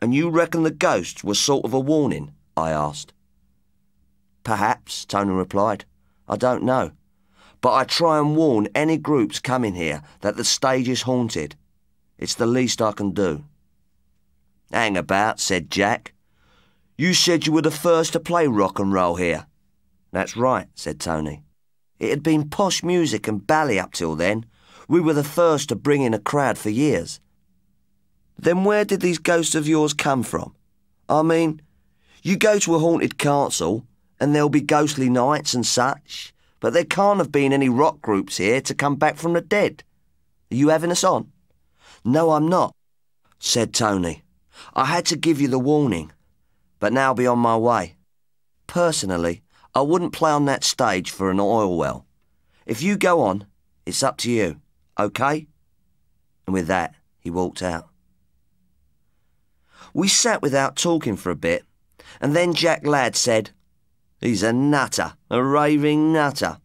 And you reckon the ghosts were sort of a warning? I asked. Perhaps, Tony replied. I don't know. But I try and warn any groups coming here that the stage is haunted. It's the least I can do. Hang about, said Jack. You said you were the first to play rock and roll here. That's right, said Tony. It had been posh music and ballet up till then. We were the first to bring in a crowd for years. Then where did these ghosts of yours come from? I mean, you go to a haunted castle and there'll be ghostly nights and such, but there can't have been any rock groups here to come back from the dead. Are you having us on? No, I'm not, said Tony. I had to give you the warning, but now be on my way. Personally, I wouldn't play on that stage for an oil well. If you go on, it's up to you, OK? And with that, he walked out. We sat without talking for a bit, and then Jack Ladd said, He's a nutter, a raving nutter.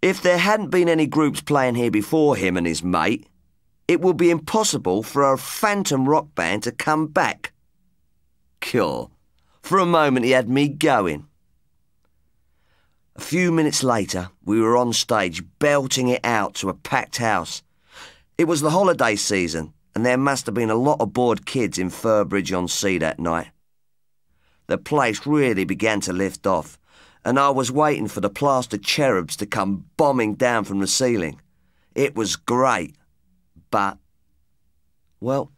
If there hadn't been any groups playing here before him and his mate, it would be impossible for a phantom rock band to come back. Cool. For a moment he had me going. A few minutes later, we were on stage belting it out to a packed house. It was the holiday season, and there must have been a lot of bored kids in Furbridge-on-Sea that night. The place really began to lift off, and I was waiting for the plaster cherubs to come bombing down from the ceiling. It was great, but, well,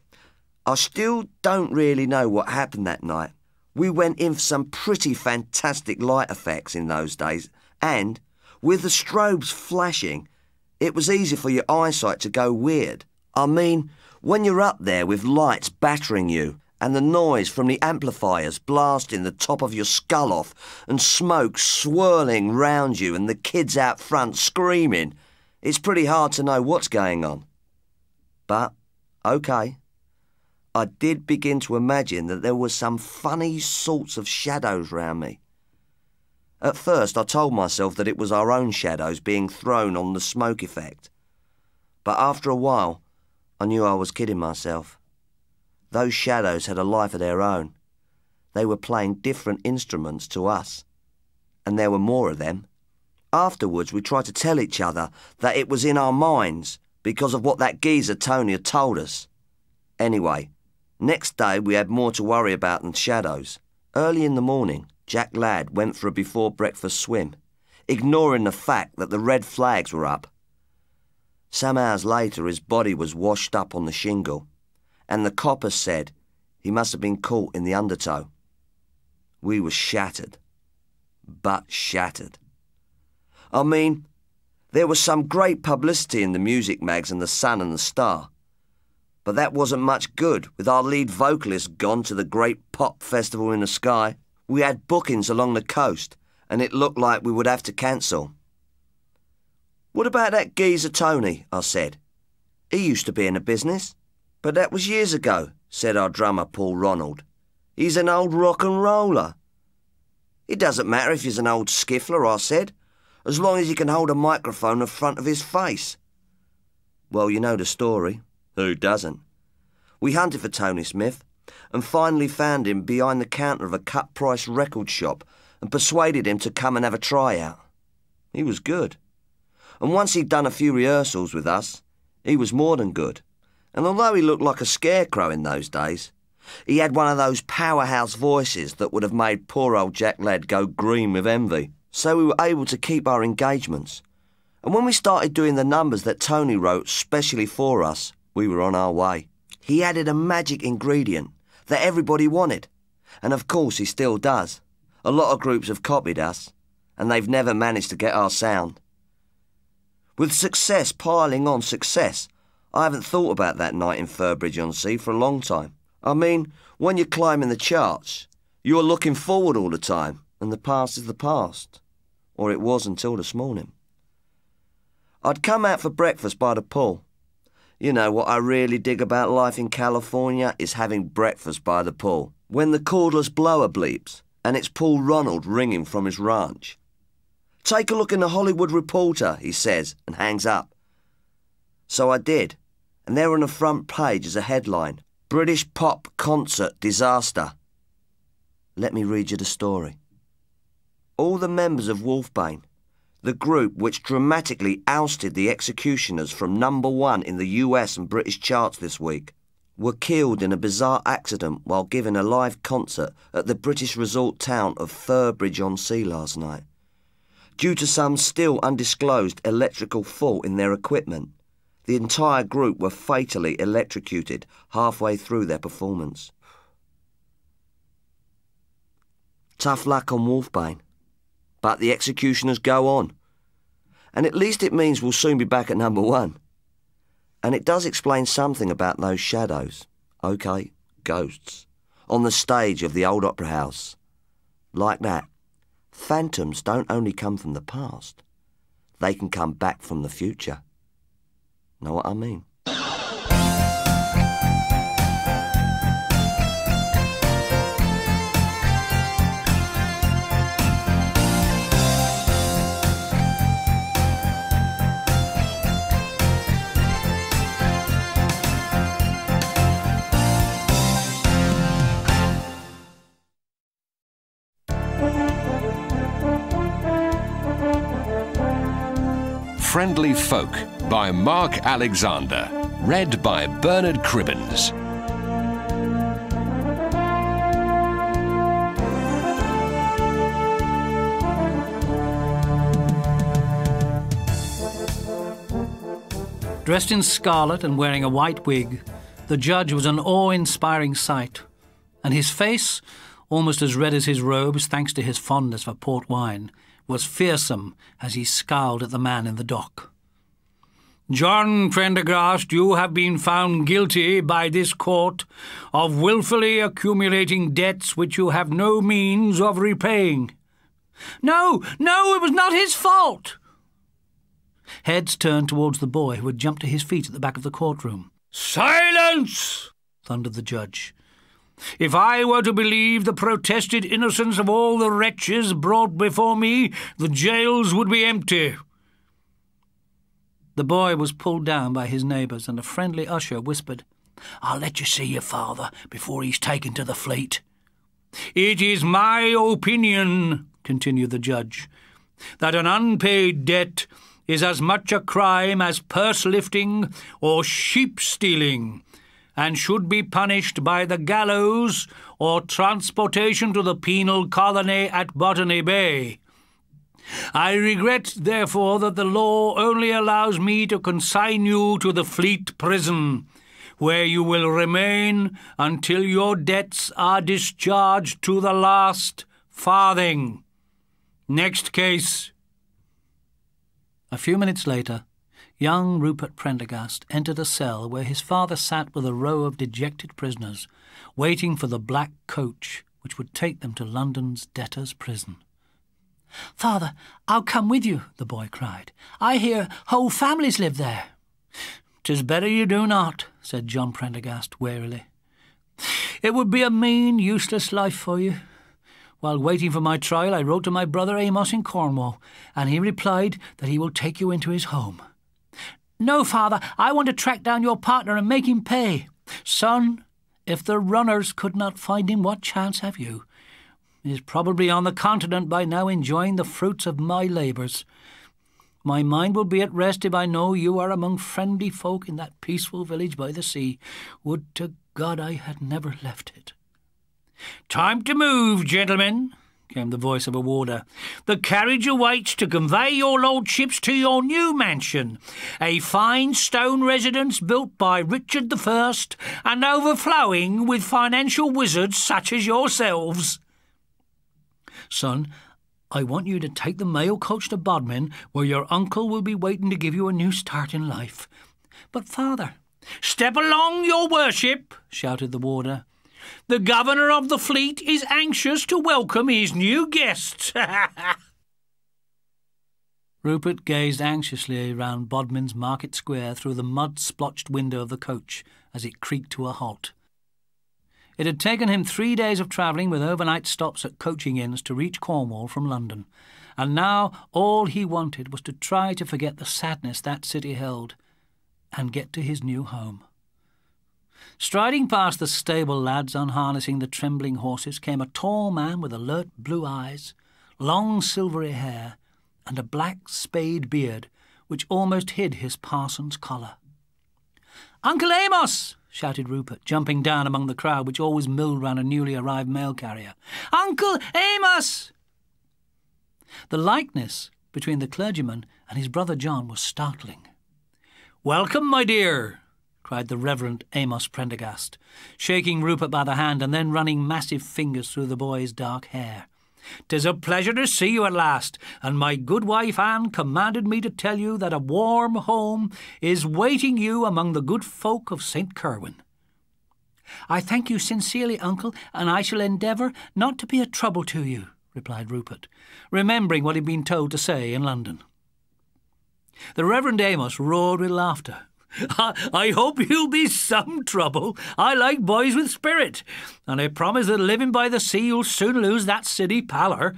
I still don't really know what happened that night. We went in for some pretty fantastic light effects in those days, and with the strobes flashing, it was easy for your eyesight to go weird. I mean, when you're up there with lights battering you and the noise from the amplifiers blasting the top of your skull off and smoke swirling round you and the kids out front screaming, it's pretty hard to know what's going on. But, OK, I did begin to imagine that there were some funny sorts of shadows round me. At first, I told myself that it was our own shadows being thrown on the smoke effect. But after a while, I knew I was kidding myself. Those shadows had a life of their own. They were playing different instruments to us. And there were more of them. Afterwards, we tried to tell each other that it was in our minds because of what that geezer Tony had told us. Anyway, next day we had more to worry about than shadows. Early in the morning, Jack Ladd went for a before-breakfast swim, ignoring the fact that the red flags were up. Some hours later, his body was washed up on the shingle, and the copper said he must have been caught in the undertow. We were shattered. But shattered. I mean, there was some great publicity in the music mags and the Sun and the Star, but that wasn't much good, with our lead vocalist gone to the great pop festival in the sky. We had bookings along the coast, and it looked like we would have to cancel. "What about that geezer Tony?" I said. "He used to be in the business." "But that was years ago," said our drummer, Paul Ronald. "He's an old rock and roller." "It doesn't matter if he's an old skiffler," I said, "as long as he can hold a microphone in front of his face." Well, you know the story. Who doesn't? We hunted for Tony Smith and finally found him behind the counter of a cut-price record shop and persuaded him to come and have a tryout. He was good. And once he'd done a few rehearsals with us, he was more than good. And although he looked like a scarecrow in those days, he had one of those powerhouse voices that would have made poor old Jack Ladd go green with envy. So we were able to keep our engagements. And when we started doing the numbers that Tony wrote specially for us, we were on our way. He added a magic ingredient that everybody wanted. And of course he still does. A lot of groups have copied us, and they've never managed to get our sound. With success piling on success, I haven't thought about that night in Furbridge-on-Sea for a long time. I mean, when you're climbing the charts, you're looking forward all the time, and the past is the past. Or it was until this morning. I'd come out for breakfast by the pool. You know, what I really dig about life in California is having breakfast by the pool, when the cordless blower bleeps, and it's Paul Ronald ringing from his ranch. "Take a look in the Hollywood Reporter," he says, and hangs up. So I did. And there on the front page is a headline: "British pop concert disaster." Let me read you the story. All the members of Wolfbane, the group which dramatically ousted the Executioners from #1 in the US and British charts this week, were killed in a bizarre accident while giving a live concert at the British resort town of Furbridge-on-Sea last night, due to some still undisclosed electrical fault in their equipment. The entire group were fatally electrocuted halfway through their performance. Tough luck on Wolfbane. But the Executioners go on. And at least it means we'll soon be back at #1. And it does explain something about those shadows. OK, ghosts. On the stage of the old Opera House. Like that, phantoms don't only come from the past. They can come back from the future. Know what I mean? Friendly Folk by Mark Alexander, read by Bernard Cribbins. Dressed in scarlet and wearing a white wig, the judge was an awe-inspiring sight, and his face, almost as red as his robes, thanks to his fondness for port wine, was fearsome as he scowled at the man in the dock. "John Prendergast, you have been found guilty by this court of wilfully accumulating debts which you have no means of repaying." "No, no, it was not his fault." Heads turned towards the boy, who had jumped to his feet at the back of the courtroom. "Silence!" thundered the judge. "If I were to believe the protested innocence of all the wretches brought before me, the jails would be empty." The boy was pulled down by his neighbours, and a friendly usher whispered, "I'll let you see your father before he's taken to the Fleet." "It is my opinion," continued the judge, "that an unpaid debt is as much a crime as purse-lifting or sheep-stealing, and should be punished by the gallows or transportation to the penal colony at Botany Bay. I regret, therefore, that the law only allows me to consign you to the Fleet Prison, where you will remain until your debts are discharged to the last farthing. Next case." A few minutes later, young Rupert Prendergast entered a cell where his father sat with a row of dejected prisoners, waiting for the black coach which would take them to London's debtors' prison. "Father, I'll come with you," the boy cried. "I hear whole families live there." "'Tis better you do not," said John Prendergast wearily. "It would be a mean, useless life for you. While waiting for my trial, I wrote to my brother Amos in Cornwall, and he replied that he will take you into his home." "No, father, I want to track down your partner and make him pay." "Son, if the runners could not find him, what chance have you? He is probably on the continent by now, enjoying the fruits of my labours. My mind will be at rest if I know you are among friendly folk in that peaceful village by the sea. Would to God I had never left it." "Time to move, gentlemen," came the voice of a warder. "The carriage awaits to convey your lordships to your new mansion, a fine stone residence built by Richard the First and overflowing with financial wizards such as yourselves." "Son, I want you to take the mail coach to Bodmin, where your uncle will be waiting to give you a new start in life." "But, father..." "Step along, your worship," shouted the warder. "The governor of the Fleet is anxious to welcome his new guests." Rupert gazed anxiously round Bodmin's market square through the mud-splotched window of the coach as it creaked to a halt. It had taken him 3 days of travelling with overnight stops at coaching inns to reach Cornwall from London, and now all he wanted was to try to forget the sadness that city held and get to his new home. Striding past the stable lads unharnessing the trembling horses came a tall man with alert blue eyes, long silvery hair, and a black spade beard which almost hid his parson's collar. "Uncle Amos!" shouted Rupert, jumping down among the crowd which always milled round a newly arrived mail carrier. "Uncle Amos!" The likeness between the clergyman and his brother John was startling. "Welcome, my dear," cried the Reverend Amos Prendergast, shaking Rupert by the hand and then running massive fingers through the boy's dark hair. "'Tis a pleasure to see you at last, and my good wife Anne commanded me to tell you that a warm home is waiting you among the good folk of Saint Kerwin." "I thank you sincerely, uncle, and I shall endeavour not to be a trouble to you," replied Rupert, remembering what he'd been told to say in London. The Reverend Amos roared with laughter. "I hope you'll be some trouble. I like boys with spirit, and I promise that living by the sea you'll soon lose that city pallor.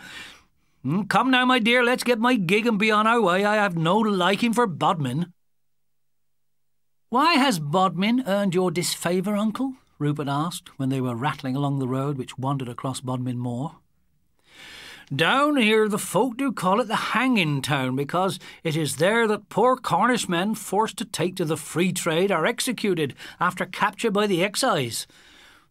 Come now, my dear, let's get my gig and be on our way. I have no liking for Bodmin." "Why has Bodmin earned your disfavour, uncle?" Rupert asked, when they were rattling along the road which wandered across Bodmin Moor. "Down here the folk do call it the hanging town, because it is there that poor Cornish men forced to take to the free trade are executed after capture by the excise.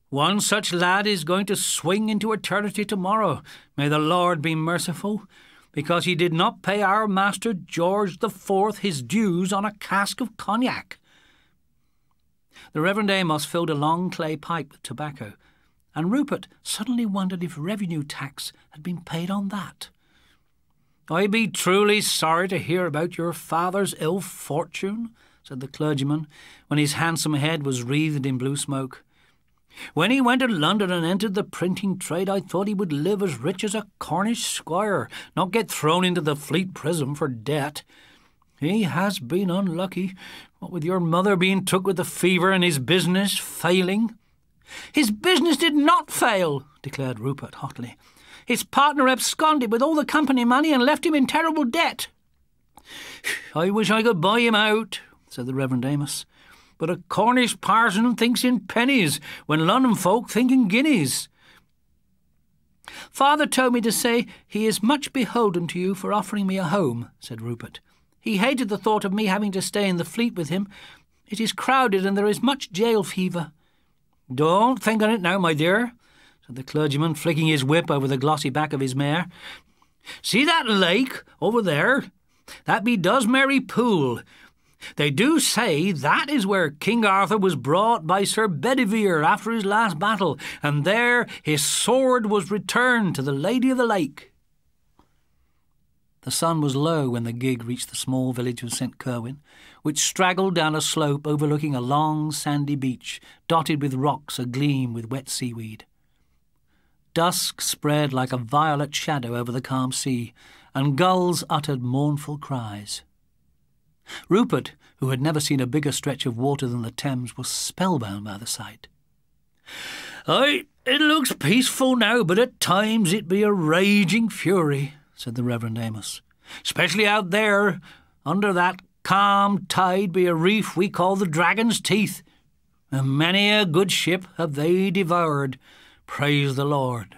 One such lad is going to swing into eternity tomorrow, may the Lord be merciful, because he did not pay our master George the Fourth his dues on a cask of cognac." The Reverend Amos filled a long clay pipe with tobacco and Rupert suddenly wondered if revenue tax had been paid on that. "I be truly sorry to hear about your father's ill fortune," said the clergyman, when his handsome head was wreathed in blue smoke. "When he went to London and entered the printing trade, I thought he would live as rich as a Cornish squire, not get thrown into the Fleet Prison for debt. He has been unlucky, what with your mother being took with the fever and his business failing." "His business did not fail," declared Rupert hotly. "His partner absconded with all the company money and left him in terrible debt." "I wish I could buy him out," said the Reverend Amos. "But a Cornish parson thinks in pennies when London folk think in guineas." "Father told me to say he is much beholden to you for offering me a home," said Rupert. "He hated the thought of me having to stay in the Fleet with him. It is crowded and there is much jail fever." "Don't think on it now, my dear," said the clergyman, flicking his whip over the glossy back of his mare. "See that lake over there? That be Dosmerry Pool. They do say that is where King Arthur was brought by Sir Bedivere after his last battle, and there his sword was returned to the Lady of the Lake." The sun was low when the gig reached the small village of Saint Kerwin, which straggled down a slope overlooking a long sandy beach, dotted with rocks agleam with wet seaweed. Dusk spread like a violet shadow over the calm sea, and gulls uttered mournful cries. Rupert, who had never seen a bigger stretch of water than the Thames, was spellbound by the sight. "Aye, it looks peaceful now, but at times it be a raging fury," said the Reverend Amos. "Especially out there, under that calm tide be a reef we call the Dragon's Teeth, and many a good ship have they devoured. Praise the Lord."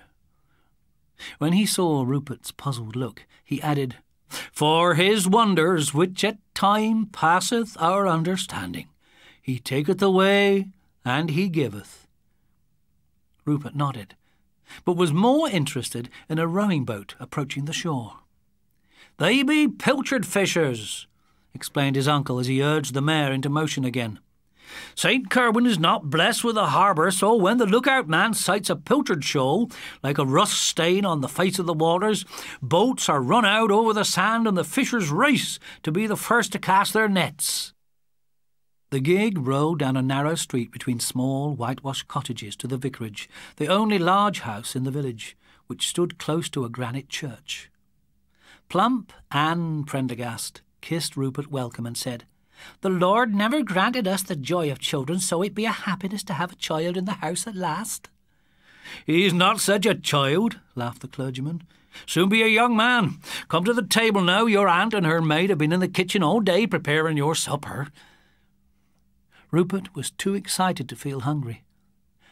When he saw Rupert's puzzled look, he added, "For his wonders, which at time passeth our understanding, he taketh away and he giveth." Rupert nodded, but was more interested in a rowing boat approaching the shore. "They be pilchard fishers," explained his uncle as he urged the mare into motion again. "Saint Kerwin is not blessed with a harbour, so when the lookout man sights a pilchard shoal, like a rust stain on the face of the waters, boats are run out over the sand and the fishers race to be the first to cast their nets." The gig rolled down a narrow street between small whitewashed cottages to the vicarage, the only large house in the village, which stood close to a granite church. Plump Anne Prendergast kissed Rupert welcome and said, "The Lord never granted us the joy of children, so it be a happiness to have a child in the house at last." "He's not such a child," laughed the clergyman. "Soon be a young man. Come to the table now. Your aunt and her maid have been in the kitchen all day preparing your supper." Rupert was too excited to feel hungry,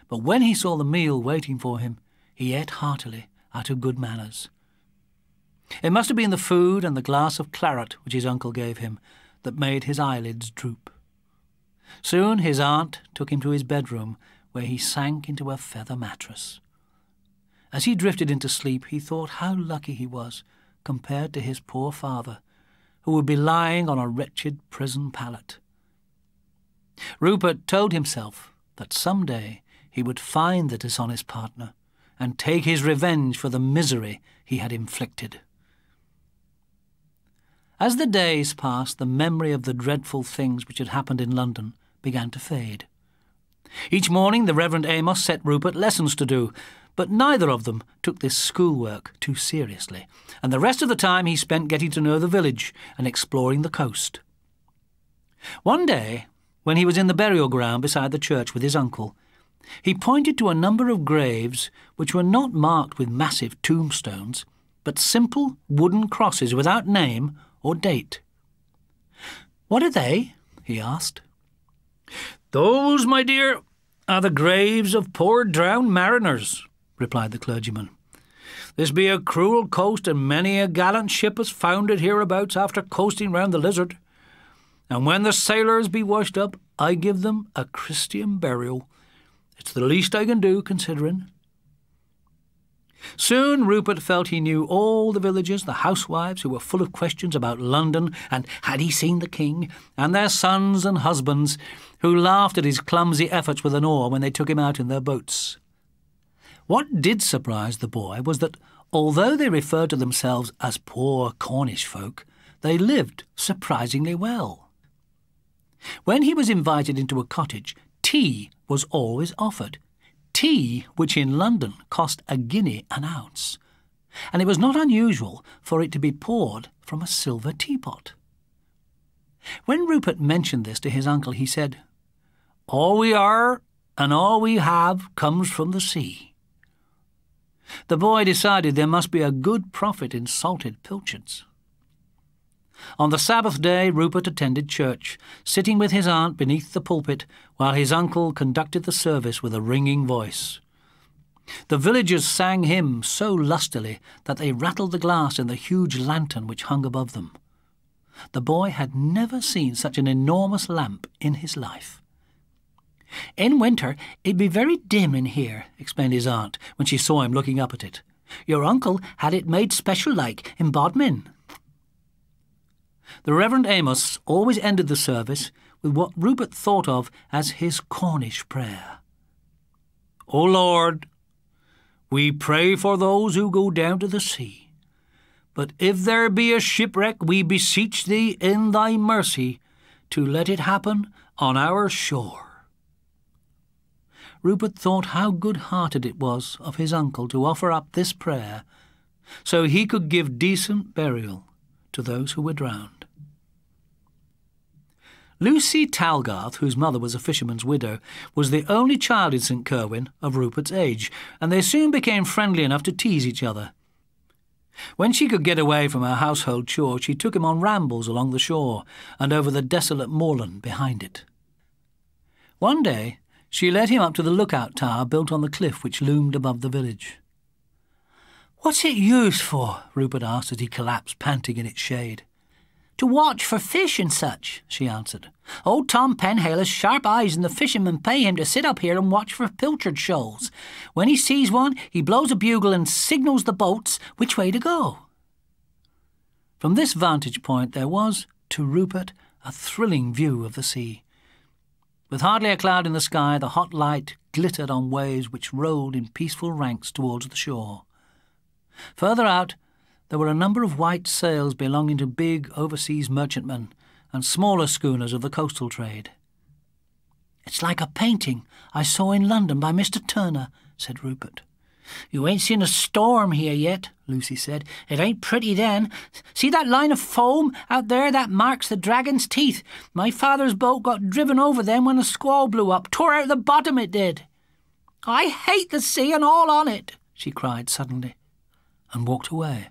but when he saw the meal waiting for him, he ate heartily out of good manners. It must have been the food and the glass of claret which his uncle gave him that made his eyelids droop. Soon his aunt took him to his bedroom, where he sank into a feather mattress. As he drifted into sleep, he thought how lucky he was compared to his poor father, who would be lying on a wretched prison pallet. Rupert told himself that some day he would find the dishonest partner and take his revenge for the misery he had inflicted. As the days passed, the memory of the dreadful things which had happened in London began to fade. Each morning the Reverend Amos set Rupert lessons to do, but neither of them took this schoolwork too seriously, and the rest of the time he spent getting to know the village and exploring the coast. One day, when he was in the burial ground beside the church with his uncle, he pointed to a number of graves which were not marked with massive tombstones, but simple wooden crosses without name or date. "What are they?" he asked. "Those, my dear, are the graves of poor drowned mariners," replied the clergyman. "This be a cruel coast, and many a gallant ship has foundered hereabouts after coasting round the Lizard. And when the sailors be washed up, I give them a Christian burial. It's the least I can do, considering." Soon Rupert felt he knew all the villagers, the housewives who were full of questions about London and had he seen the king, and their sons and husbands, who laughed at his clumsy efforts with an oar when they took him out in their boats. What did surprise the boy was that, although they referred to themselves as poor Cornish folk, they lived surprisingly well. When he was invited into a cottage, tea was always offered, tea which in London cost a guinea an ounce, and it was not unusual for it to be poured from a silver teapot. When Rupert mentioned this to his uncle, he said, "All we are and all we have comes from the sea." The boy decided there must be a good profit in salted pilchards. On the Sabbath day, Rupert attended church, sitting with his aunt beneath the pulpit while his uncle conducted the service with a ringing voice. The villagers sang hymns so lustily that they rattled the glass in the huge lantern which hung above them. The boy had never seen such an enormous lamp in his life. "In winter it'd be very dim in here," explained his aunt when she saw him looking up at it. "Your uncle had it made special-like in Bodmin." The Reverend Amos always ended the service with what Rupert thought of as his Cornish prayer. "O Lord, we pray for those who go down to the sea. But if there be a shipwreck, we beseech thee in thy mercy to let it happen on our shore." Rupert thought how good-hearted it was of his uncle to offer up this prayer so he could give decent burial to those who were drowned. Lucy Talgarth, whose mother was a fisherman's widow, was the only child in St Kerwin of Rupert's age, and they soon became friendly enough to tease each other. When she could get away from her household chores, she took him on rambles along the shore and over the desolate moorland behind it. One day she led him up to the lookout tower built on the cliff which loomed above the village. "What's it used for?" Rupert asked as he collapsed, panting in its shade. "To watch for fish and such," she answered. "Old Tom Penhale has sharp eyes, and the fishermen pay him to sit up here and watch for pilchard shoals. When he sees one, he blows a bugle and signals the boats which way to go." From this vantage point there was, to Rupert, a thrilling view of the sea. With hardly a cloud in the sky, the hot light glittered on waves which rolled in peaceful ranks towards the shore. Further out, there were a number of white sails belonging to big overseas merchantmen and smaller schooners of the coastal trade. "It's like a painting I saw in London by Mr Turner," said Rupert. "You ain't seen a storm here yet," Lucy said. "It ain't pretty then. See that line of foam out there? That marks the Dragon's Teeth. My father's boat got driven over them when a squall blew up. Tore out the bottom, it did. I hate the sea and all on it," she cried suddenly, and walked away.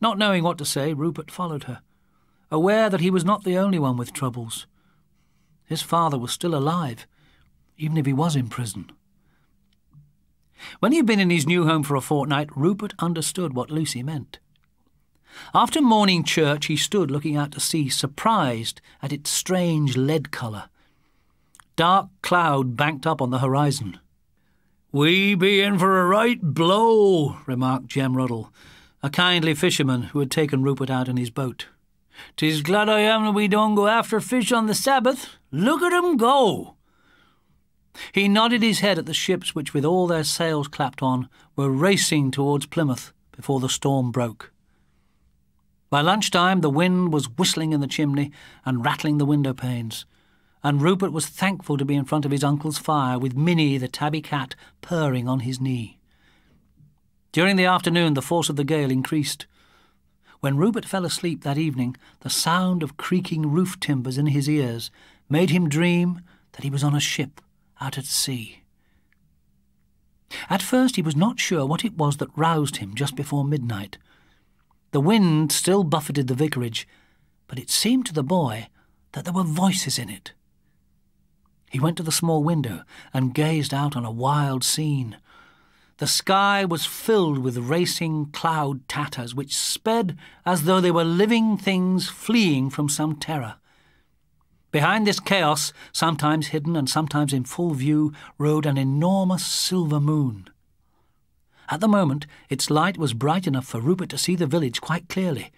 Not knowing what to say, Rupert followed her, aware that he was not the only one with troubles. His father was still alive, even if he was in prison. When he had been in his new home for a fortnight, Rupert understood what Lucy meant. After morning church, he stood looking out to sea, surprised at its strange lead colour. Dark cloud banked up on the horizon. "We be in for a right blow," remarked Jem Ruddle, a kindly fisherman who had taken Rupert out in his boat. "'Tis glad I am that we don't go after fish on the Sabbath. Look at 'em go." He nodded his head at the ships which, with all their sails clapped on, were racing towards Plymouth before the storm broke. By lunchtime the wind was whistling in the chimney and rattling the window panes, and Rupert was thankful to be in front of his uncle's fire with Minnie, the tabby cat, purring on his knee. During the afternoon the force of the gale increased. When Rupert fell asleep that evening, the sound of creaking roof timbers in his ears made him dream that he was on a ship out at sea. At first he was not sure what it was that roused him just before midnight. The wind still buffeted the vicarage, but it seemed to the boy that there were voices in it. He went to the small window and gazed out on a wild scene. The sky was filled with racing cloud tatters which sped as though they were living things fleeing from some terror. Behind this chaos, sometimes hidden and sometimes in full view, rode an enormous silver moon. At the moment, its light was bright enough for Rupert to see the village quite clearly.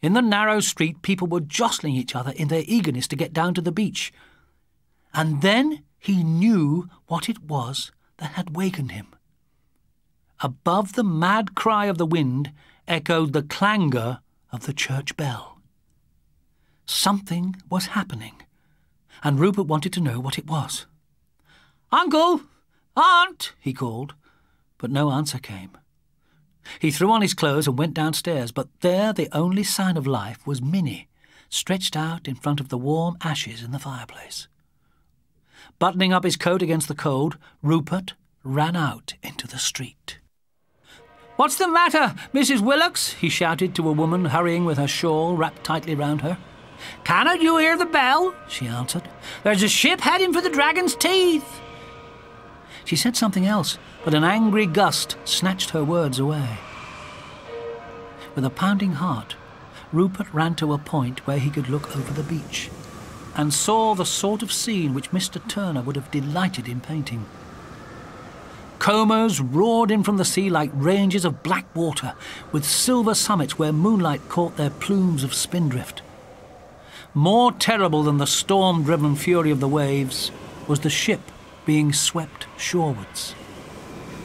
In the narrow street, people were jostling each other in their eagerness to get down to the beach. And then he knew what it was that had wakened him. Above the mad cry of the wind echoed the clangour of the church bell. Something was happening, and Rupert wanted to know what it was. "Uncle! Aunt!" he called, but no answer came. He threw on his clothes and went downstairs, but there the only sign of life was Minnie, stretched out in front of the warm ashes in the fireplace. Buttoning up his coat against the cold, Rupert ran out into the street. "What's the matter, Mrs. Willocks?" he shouted to a woman hurrying with her shawl wrapped tightly round her. "Cannot you hear the bell?" she answered. "There's a ship heading for the Dragon's Teeth." She said something else, but an angry gust snatched her words away. With a pounding heart, Rupert ran to a point where he could look over the beach and saw the sort of scene which Mr. Turner would have delighted in painting. Combers roared in from the sea like ranges of black water, with silver summits where moonlight caught their plumes of spindrift. More terrible than the storm-driven fury of the waves was the ship being swept shorewards.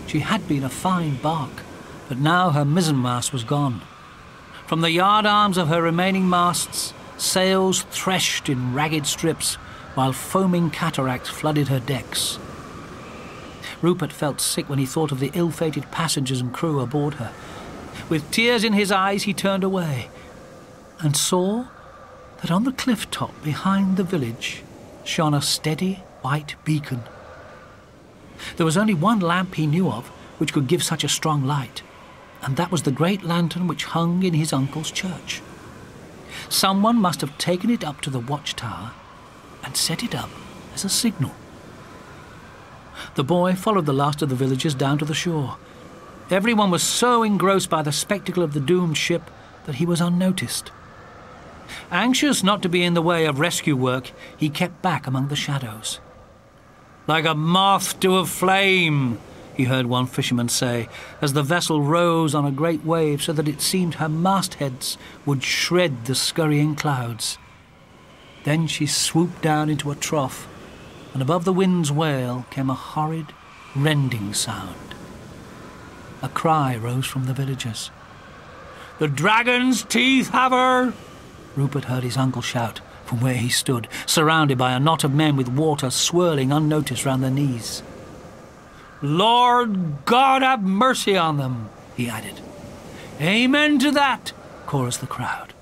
She had been a fine bark, but now her mizzenmast was gone. From the yardarms of her remaining masts, sails threshed in ragged strips, while foaming cataracts flooded her decks. Rupert felt sick when he thought of the ill-fated passengers and crew aboard her. With tears in his eyes, he turned away and saw that on the cliff top behind the village shone a steady white beacon. There was only one lamp he knew of which could give such a strong light, and that was the great lantern which hung in his uncle's church. Someone must have taken it up to the watchtower and set it up as a signal. The boy followed the last of the villagers down to the shore. Everyone was so engrossed by the spectacle of the doomed ship that he was unnoticed. Anxious not to be in the way of rescue work, he kept back among the shadows. "Like a moth to a flame," he heard one fisherman say, as the vessel rose on a great wave so that it seemed her mastheads would shred the scurrying clouds. Then she swooped down into a trough, and above the wind's wail came a horrid, rending sound. A cry rose from the villagers. "The Dragon's Teeth have her!" Rupert heard his uncle shout from where he stood, surrounded by a knot of men with water swirling unnoticed round their knees. "Lord God have mercy on them," he added. "Amen to that," chorused the crowd.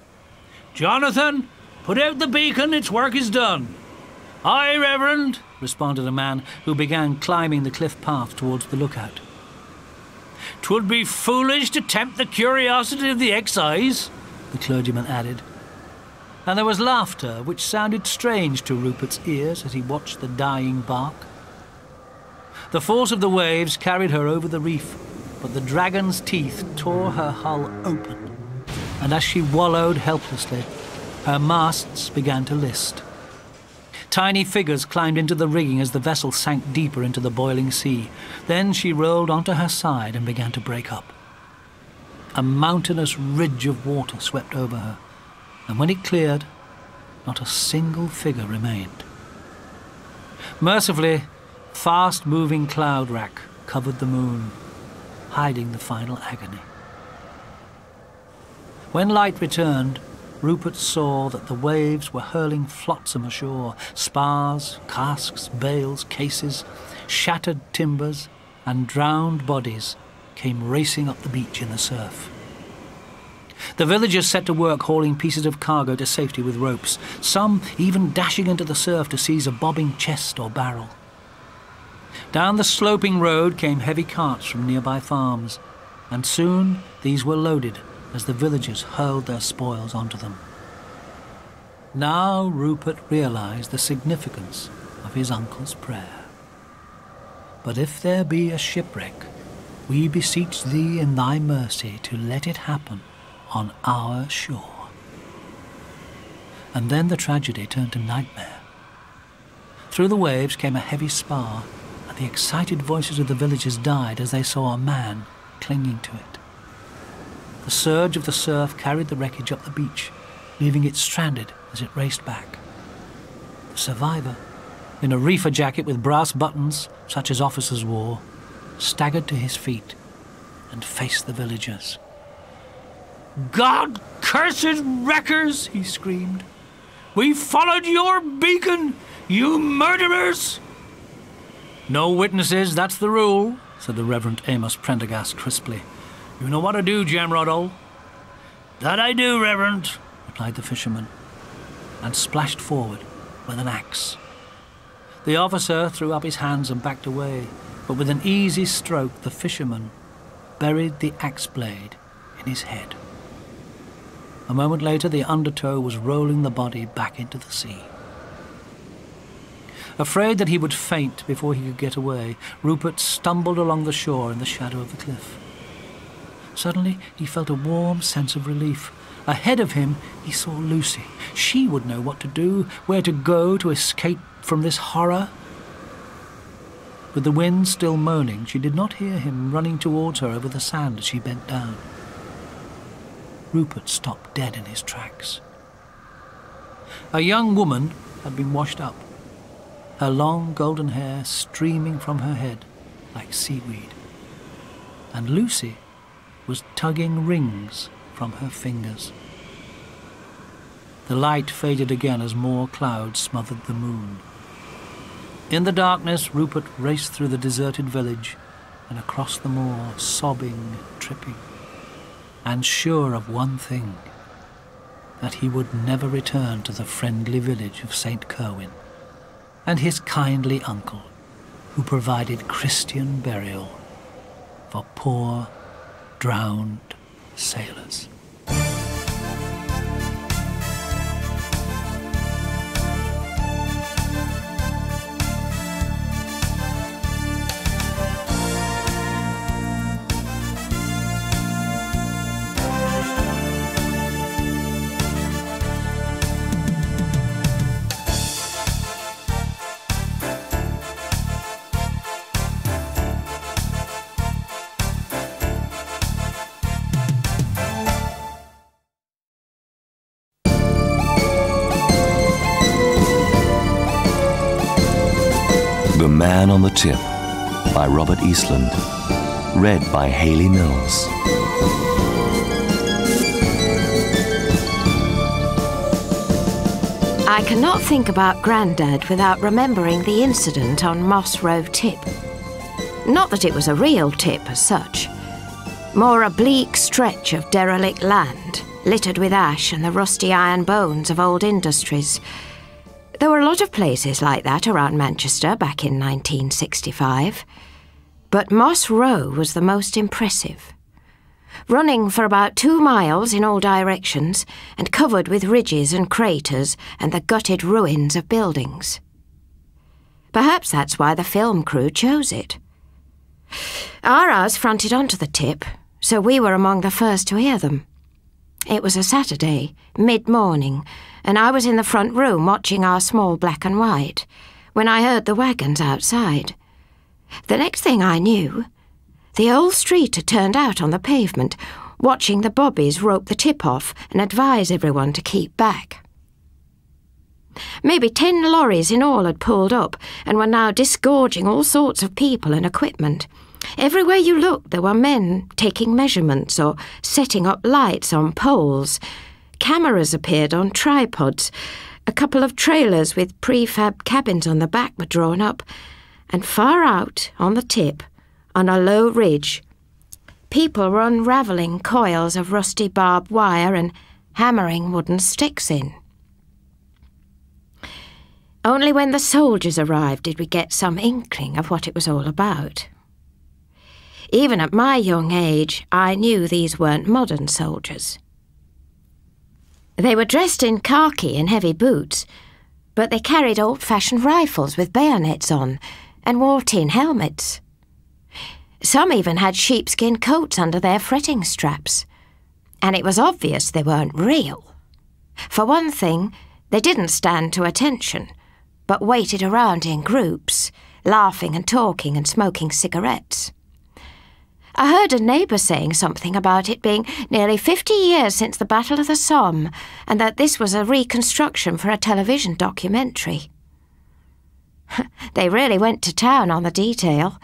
"Jonathan, put out the beacon, its work is done." "Aye, Reverend," responded a man who began climbing the cliff path towards the lookout. "'Twould be foolish to tempt the curiosity of the excise," the clergyman added. And there was laughter which sounded strange to Rupert's ears as he watched the dying bark. The force of the waves carried her over the reef, but the Dragon's Teeth tore her hull open, and as she wallowed helplessly, her masts began to list. Tiny figures climbed into the rigging as the vessel sank deeper into the boiling sea. Then she rolled onto her side and began to break up. A mountainous ridge of water swept over her, and when it cleared, not a single figure remained. Mercifully, fast-moving cloud rack covered the moon, hiding the final agony. When light returned, Rupert saw that the waves were hurling flotsam ashore, spars, casks, bales, cases, shattered timbers and drowned bodies came racing up the beach in the surf. The villagers set to work hauling pieces of cargo to safety with ropes, some even dashing into the surf to seize a bobbing chest or barrel. Down the sloping road came heavy carts from nearby farms, and soon these were loaded as the villagers hurled their spoils onto them. Now Rupert realised the significance of his uncle's prayer. "But if there be a shipwreck, we beseech thee in thy mercy to let it happen on our shore." And then the tragedy turned to nightmare. Through the waves came a heavy spar, and the excited voices of the villagers died as they saw a man clinging to it. The surge of the surf carried the wreckage up the beach, leaving it stranded as it raced back. The survivor in a reefer jacket with brass buttons, such as officers wore, staggered to his feet and faced the villagers. "God cursed wreckers!" he screamed. "We followed your beacon, you murderers!" "No witnesses, that's the rule," said the Reverend Amos Prendergast crisply. "You know what to do, Jamrodol." "That I do, Reverend," replied the fisherman, and splashed forward with an axe. The officer threw up his hands and backed away, but with an easy stroke the fisherman buried the axe blade in his head. A moment later the undertow was rolling the body back into the sea. Afraid that he would faint before he could get away, Rupert stumbled along the shore in the shadow of the cliff. Suddenly he felt a warm sense of relief. Ahead of him he saw Lucy. She would know what to do, where to go to escape from this horror. With the wind still moaning, she did not hear him running towards her over the sand as she bent down. Rupert stopped dead in his tracks. A young woman had been washed up, her long golden hair streaming from her head like seaweed, and Lucy was tugging rings from her fingers. The light faded again as more clouds smothered the moon. In the darkness, Rupert raced through the deserted village and across the moor, sobbing, tripping, and sure of one thing, that he would never return to the friendly village of Saint Kerwin and his kindly uncle, who provided Christian burial for poor, drowned sailors. Man on the Tip by Robert Eastland, read by Haley Mills. I cannot think about Grandad without remembering the incident on Moss Row Tip. Not that it was a real tip as such, more a bleak stretch of derelict land, littered with ash and the rusty iron bones of old industries. There were a lot of places like that around Manchester back in 1965, but Moss Row was the most impressive. Running for about 2 miles in all directions and covered with ridges and craters and the gutted ruins of buildings. Perhaps that's why the film crew chose it. Our house fronted onto the tip, so we were among the first to hear them. It was a Saturday, mid-morning, and I was in the front room watching our small black and white, when I heard the wagons outside. The next thing I knew, the whole street had turned out on the pavement, watching the bobbies rope the tip off and advise everyone to keep back. Maybe 10 lorries in all had pulled up and were now disgorging all sorts of people and equipment. Everywhere you looked there were men taking measurements or setting up lights on poles. Cameras appeared on tripods, a couple of trailers with prefab cabins on the back were drawn up, and far out, on the tip, on a low ridge, people were unravelling coils of rusty barbed wire and hammering wooden sticks in. Only when the soldiers arrived did we get some inkling of what it was all about. Even at my young age, I knew these weren't modern soldiers. They were dressed in khaki and heavy boots, but they carried old-fashioned rifles with bayonets on and wore tin helmets. Some even had sheepskin coats under their fretting straps, and it was obvious they weren't real. For one thing, they didn't stand to attention, but waited around in groups, laughing and talking and smoking cigarettes. I heard a neighbour saying something about it being nearly 50 years since the Battle of the Somme and that this was a reconstruction for a television documentary. They really went to town on the detail.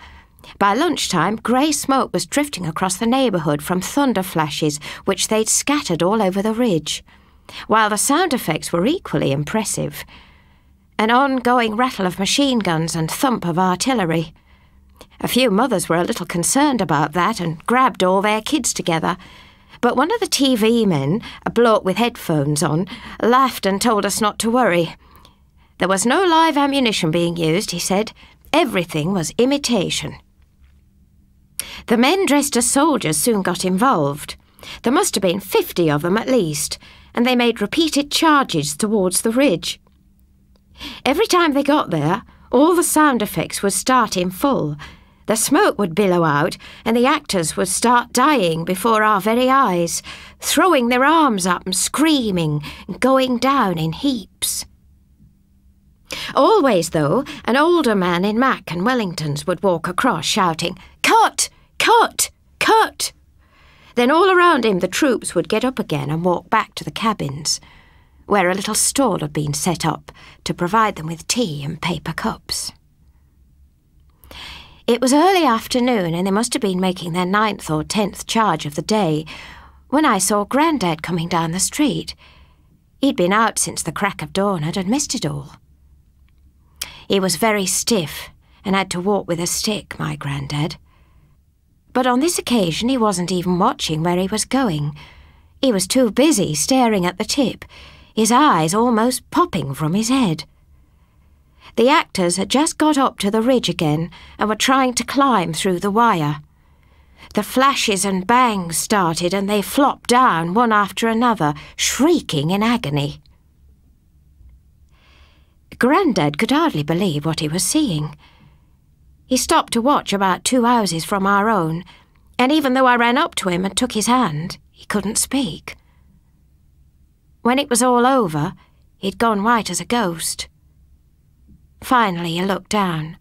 By lunchtime, grey smoke was drifting across the neighbourhood from thunder flashes which they'd scattered all over the ridge, while the sound effects were equally impressive. An ongoing rattle of machine guns and thump of artillery. A few mothers were a little concerned about that and grabbed all their kids together. But one of the TV men, a bloke with headphones on, laughed and told us not to worry. There was no live ammunition being used, he said. Everything was imitation. The men dressed as soldiers soon got involved. There must have been 50 of them at least, and they made repeated charges towards the ridge. Every time they got there, all the sound effects would start in full. The smoke would billow out, and the actors would start dying before our very eyes, throwing their arms up and screaming, and going down in heaps. Always, though, an older man in Mac and Wellington's would walk across, shouting, "Cut! Cut! Cut!" Then all around him the troops would get up again and walk back to the cabins, where a little stall had been set up to provide them with tea and paper cups. It was early afternoon, and they must have been making their 9th or 10th charge of the day, when I saw Grandad coming down the street. He'd been out since the crack of dawn and had missed it all. He was very stiff and had to walk with a stick, my Grandad. But on this occasion he wasn't even watching where he was going. He was too busy staring at the tip, his eyes almost popping from his head. The actors had just got up to the ridge again and were trying to climb through the wire. The flashes and bangs started and they flopped down one after another, shrieking in agony. Grandad could hardly believe what he was seeing. He stopped to watch about 2 houses from our own, and even though I ran up to him and took his hand, he couldn't speak. When it was all over, he'd gone white as a ghost. Finally, he looked down.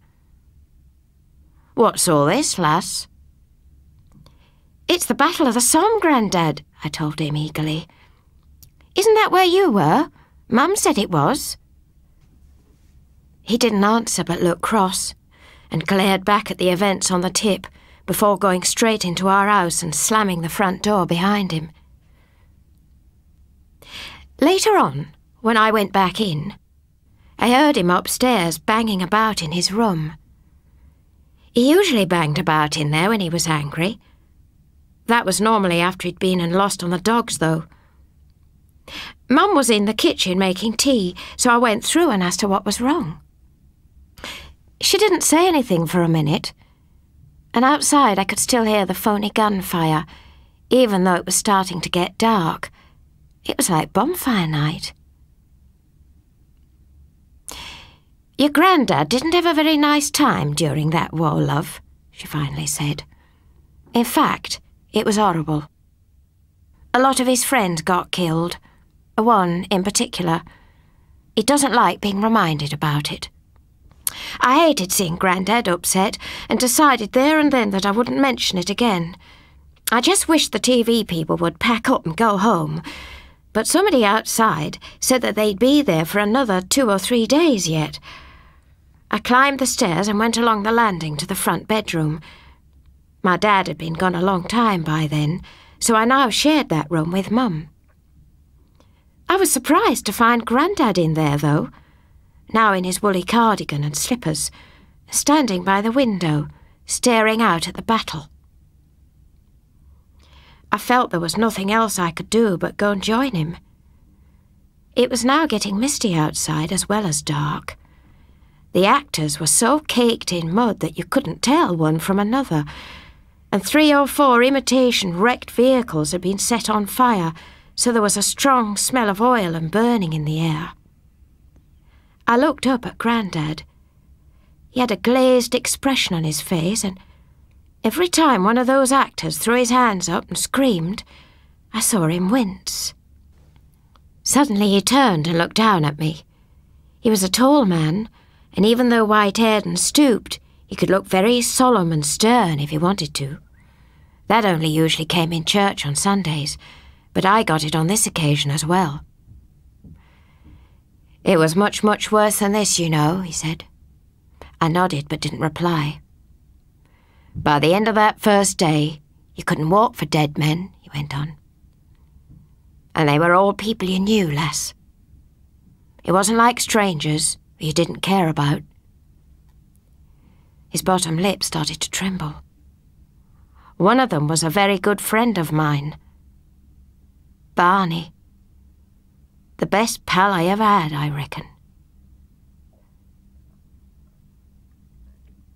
"What's all this, lass?" "It's the Battle of the Somme, Grandad," I told him eagerly. "Isn't that where you were? Mum said it was." He didn't answer but looked cross and glared back at the events on the tip before going straight into our house and slamming the front door behind him. Later on, when I went back in, I heard him upstairs banging about in his room. He usually banged about in there when he was angry. That was normally after he'd been and lost on the dogs, though. Mum was in the kitchen making tea, so I went through and asked her what was wrong. She didn't say anything for a minute, and outside I could still hear the phony gunfire, even though it was starting to get dark. It was like bonfire night. "Your Grandad didn't have a very nice time during that war, love," she finally said. "In fact, it was horrible. A lot of his friends got killed, one in particular. He doesn't like being reminded about it. I hated seeing Grandad upset and decided there and then that I wouldn't mention it again. I just wished the TV people would pack up and go home, but somebody outside said that they'd be there for another 2 or 3 days yet. I climbed the stairs and went along the landing to the front bedroom. My dad had been gone a long time by then, so I now shared that room with Mum. I was surprised to find Grandad in there, though, now in his woolly cardigan and slippers, standing by the window, staring out at the battle. I felt there was nothing else I could do but go and join him. It was now getting misty outside as well as dark. The actors were so caked in mud that you couldn't tell one from another, and 3 or 4 imitation wrecked vehicles had been set on fire, so there was a strong smell of oil and burning in the air. I looked up at Grandad. He had a glazed expression on his face, and every time one of those actors threw his hands up and screamed, I saw him wince. Suddenly he turned and looked down at me. He was a tall man, and even though white-haired and stooped, he could look very solemn and stern if he wanted to. That only usually came in church on Sundays, but I got it on this occasion as well. "It was much, much worse than this, you know," he said. I nodded but didn't reply. By the end of that first day, you couldn't walk for dead men, he went on. And they were all people you knew, lass. It wasn't like strangers you didn't care about. His bottom lip started to tremble. One of them was a very good friend of mine. Barney. The best pal I ever had, I reckon.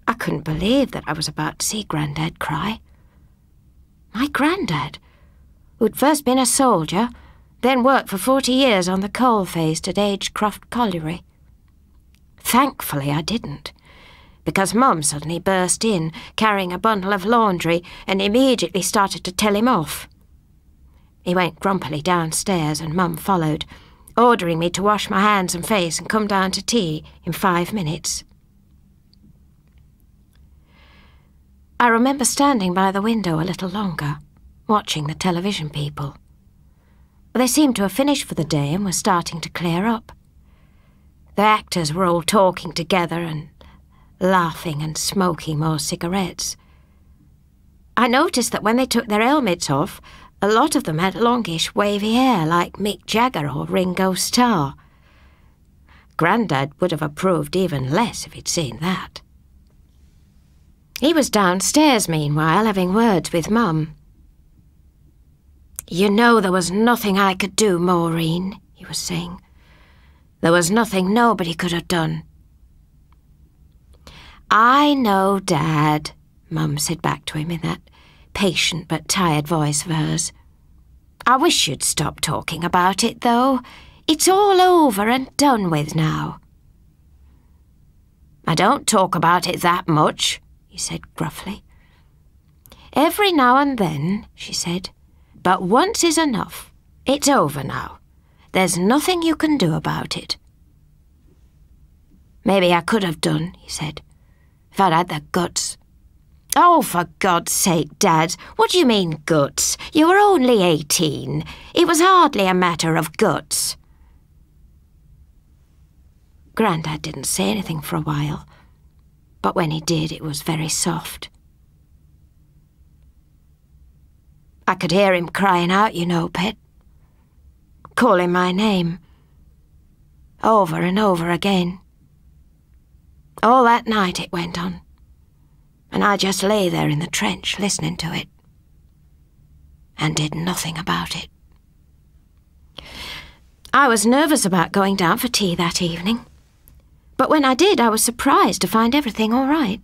I couldn't believe that I was about to see Grandad cry. My Grandad, who'd first been a soldier, then worked for 40 years on the coalface at Agecroft Colliery. Thankfully I didn't, because Mum suddenly burst in, carrying a bundle of laundry, and immediately started to tell him off. He went grumpily downstairs and Mum followed, ordering me to wash my hands and face and come down to tea in 5 minutes. I remember standing by the window a little longer, watching the television people. They seemed to have finished for the day and were starting to clear up. The actors were all talking together and laughing and smoking more cigarettes. I noticed that when they took their helmets off, a lot of them had longish, wavy hair like Mick Jagger or Ringo Starr. Grandad would have approved even less if he'd seen that. He was downstairs, meanwhile, having words with Mum. You know there was nothing I could do, Maureen, he was saying. There was nothing nobody could have done. I know, Dad, Mum said back to him in that patient but tired voice of hers. I wish you'd stop talking about it, though. It's all over and done with now. I don't talk about it that much, he said gruffly. Every now and then, she said, but once is enough. It's over now. There's nothing you can do about it. Maybe I could have done, he said, if I'd had the guts. Oh, for God's sake, Dad, what do you mean guts? You were only 18. It was hardly a matter of guts. Grandad didn't say anything for a while, but when he did, it was very soft. I could hear him crying out, you know, Pet. Calling my name. Over and over again. All that night it went on. And I just lay there in the trench listening to it. And did nothing about it. I was nervous about going down for tea that evening. But when I did, I was surprised to find everything all right.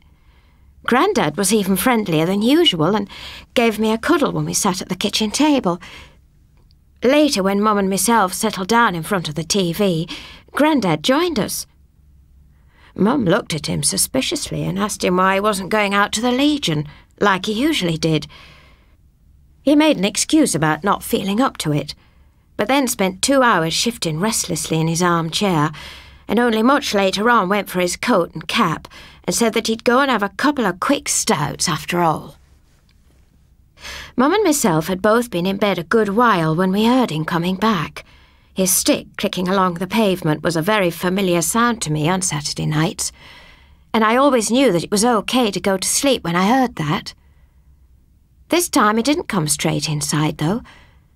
Grandad was even friendlier than usual and gave me a cuddle when we sat at the kitchen table. Later, when Mum and myself settled down in front of the TV, Grandad joined us. Mum looked at him suspiciously and asked him why he wasn't going out to the Legion, like he usually did. He made an excuse about not feeling up to it, but then spent 2 hours shifting restlessly in his armchair, and only much later on went for his coat and cap and said that he'd go and have a couple of quick stouts after all. Mum and myself had both been in bed a good while when we heard him coming back. His stick clicking along the pavement was a very familiar sound to me on Saturday nights, and I always knew that it was okay to go to sleep when I heard that. This time he didn't come straight inside, though,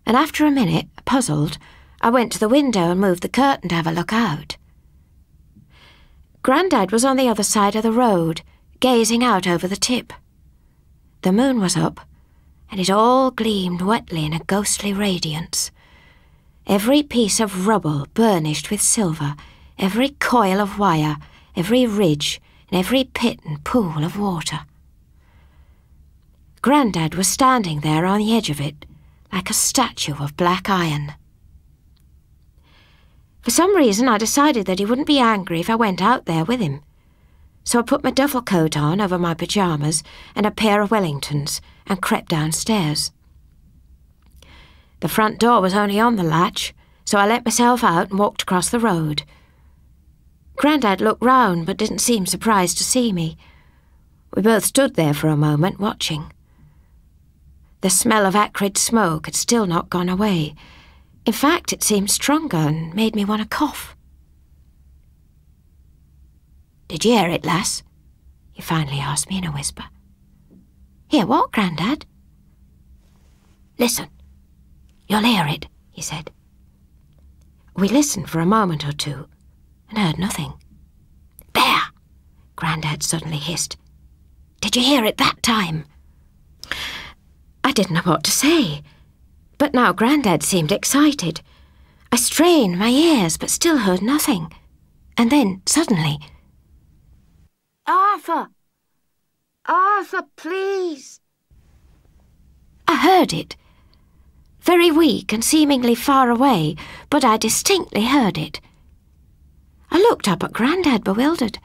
and after a minute, puzzled, I went to the window and moved the curtain to have a look out. Grandad was on the other side of the road, gazing out over the tip. The moon was up, and it all gleamed wetly in a ghostly radiance. Every piece of rubble burnished with silver, every coil of wire, every ridge, and every pit and pool of water. Grandad was standing there on the edge of it, like a statue of black iron. For some reason, I decided that he wouldn't be angry if I went out there with him. So I put my duffel coat on over my pyjamas and a pair of Wellingtons and crept downstairs. The front door was only on the latch, so I let myself out and walked across the road. Grandad looked round but didn't seem surprised to see me. We both stood there for a moment, watching. The smell of acrid smoke had still not gone away. In fact, it seemed stronger and made me want to cough. Did you hear it, lass? he finally asked me in a whisper. "Hear what, Grandad?" "Listen. You'll hear it," he said. We listened for a moment or two and heard nothing. "There!" Grandad suddenly hissed. "Did you hear it that time?" I didn't know what to say, but now Grandad seemed excited. I strained my ears but still heard nothing. And then, suddenly... "Arthur! Arthur, please!" I heard it. Very weak and seemingly far away, but I distinctly heard it. I looked up at Grandad, bewildered.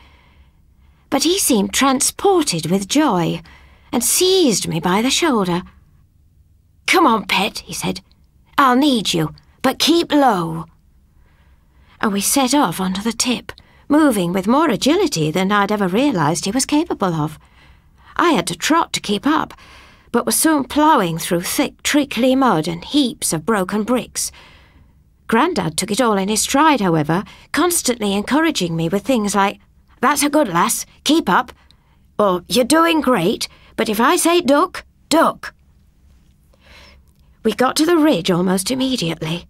But he seemed transported with joy and seized me by the shoulder. "Come on, pet," he said. "I'll need you, but keep low." And we set off onto the tip, moving with more agility than I'd ever realised he was capable of. I had to trot to keep up, but was soon ploughing through thick, treacly mud and heaps of broken bricks. Grandad took it all in his stride, however, constantly encouraging me with things like, "That's a good lass, keep up," or "You're doing great, but if I say duck, duck." We got to the ridge almost immediately,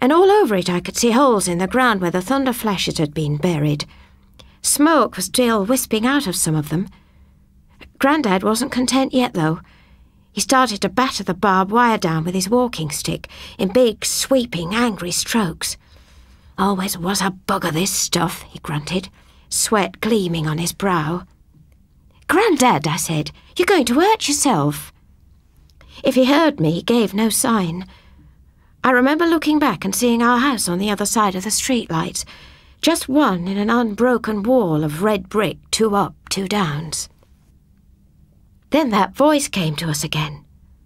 and all over it I could see holes in the ground where the thunder flashes had been buried. Smoke was still wisping out of some of them. Grandad wasn't content yet, though. He started to batter the barbed wire down with his walking stick in big, sweeping, angry strokes. "Always was a bug of this stuff," he grunted, sweat gleaming on his brow. "Grandad," I said, "you're going to hurt yourself." If he heard me, he gave no sign. I remember looking back and seeing our house on the other side of the streetlights, just one in an unbroken wall of red brick, two up, two downs. Then that voice came to us again,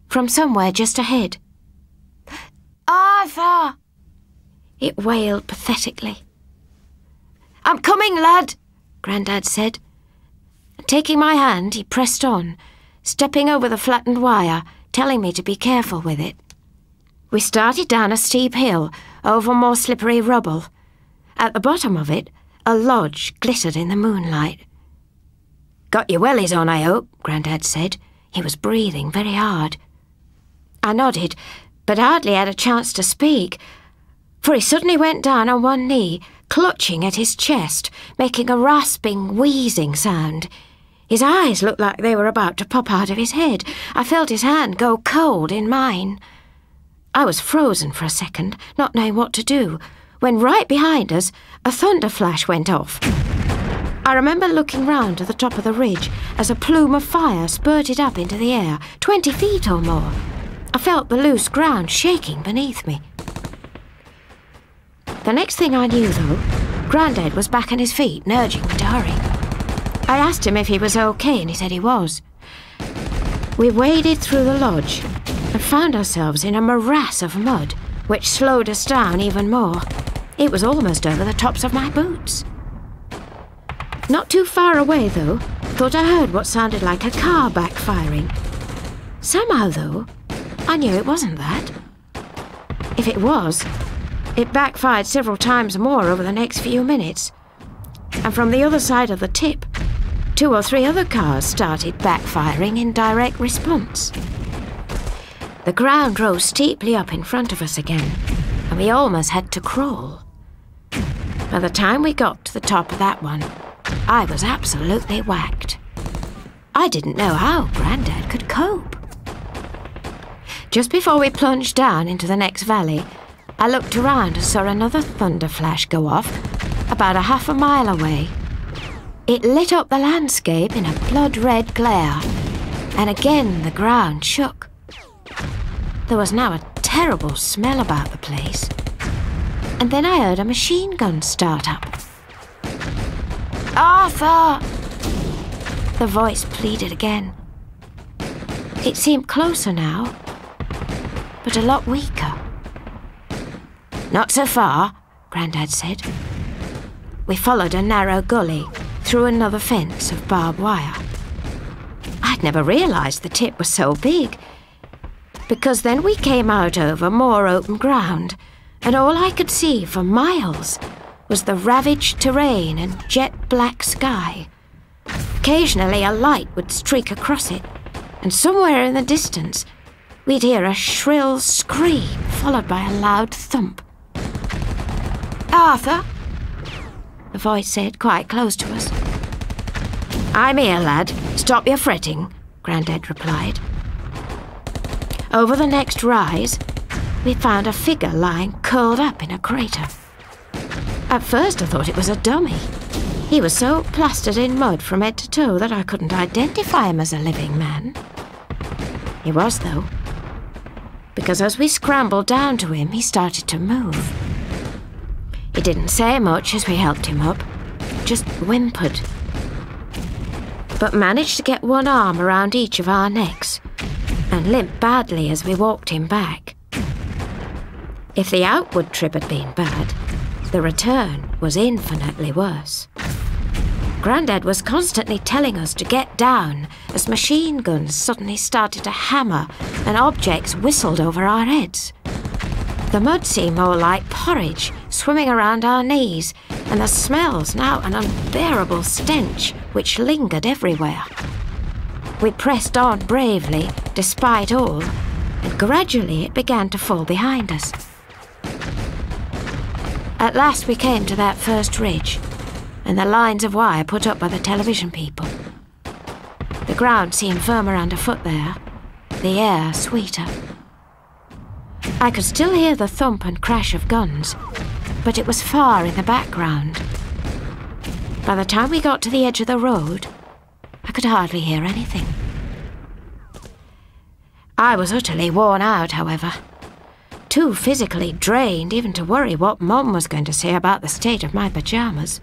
from somewhere just ahead. "Arthur!" it wailed pathetically. "I'm coming, lad," Grandad said. Taking my hand, he pressed on, stepping over the flattened wire, telling me to be careful with it. We started down a steep hill, over more slippery rubble. At the bottom of it, a lodge glittered in the moonlight. "Got your wellies on, I hope," Grandad said. He was breathing very hard. I nodded, but hardly had a chance to speak, for he suddenly went down on one knee, clutching at his chest, making a rasping, wheezing sound. His eyes looked like they were about to pop out of his head. I felt his hand go cold in mine. I was frozen for a second, not knowing what to do, when right behind us a thunder flash went off. I remember looking round to the top of the ridge as a plume of fire spurted up into the air, 20 feet or more. I felt the loose ground shaking beneath me. The next thing I knew, though, Grandad was back on his feet and urging me to hurry. I asked him if he was okay, and he said he was. We waded through the lodge and found ourselves in a morass of mud, which slowed us down even more. It was almost over the tops of my boots. Not too far away, though, thought I heard what sounded like a car backfiring. Somehow, though, I knew it wasn't that. If it was, it backfired several times more over the next few minutes, and from the other side of the tip, 2 or 3 other cars started backfiring in direct response. The ground rose steeply up in front of us again, and we almost had to crawl. By the time we got to the top of that one, I was absolutely whacked. I didn't know how Grandad could cope. Just before we plunged down into the next valley, I looked around and saw another thunder flash go off about 1/2 mile away. It lit up the landscape in a blood-red glare, and again the ground shook. There was now a terrible smell about the place, and then I heard a machine gun start up. "Arthur!" the voice pleaded again. It seemed closer now, but a lot weaker. "Not so far," Grandad said. We followed a narrow gully through another fence of barbed wire. I'd never realised the tip was so big, because then we came out over more open ground, and all I could see for miles was the ravaged terrain and jet-black sky. Occasionally a light would streak across it, and somewhere in the distance we'd hear a shrill scream followed by a loud thump. "Arthur," the voice said quite close to us. "I'm here, lad. Stop your fretting," Grandad replied. Over the next rise, we found a figure lying curled up in a crater. At first I thought it was a dummy. He was so plastered in mud from head to toe that I couldn't identify him as a living man. He was, though, because as we scrambled down to him, he started to move. He didn't say much as we helped him up, just whimpered, but managed to get one arm around each of our necks and limped badly as we walked him back. If the outward trip had been bad, the return was infinitely worse. Grandad was constantly telling us to get down as machine guns suddenly started to hammer and objects whistled over our heads. The mud seemed more like porridge swimming around our knees, and the smells now an unbearable stench which lingered everywhere. We pressed on bravely, despite all, and gradually it began to fall behind us. At last we came to that first ridge, and the lines of wire put up by the television people. The ground seemed firmer underfoot there, the air sweeter. I could still hear the thump and crash of guns, but it was far in the background. By the time we got to the edge of the road, I could hardly hear anything. I was utterly worn out, however. Too physically drained even to worry what Mom was going to say about the state of my pyjamas.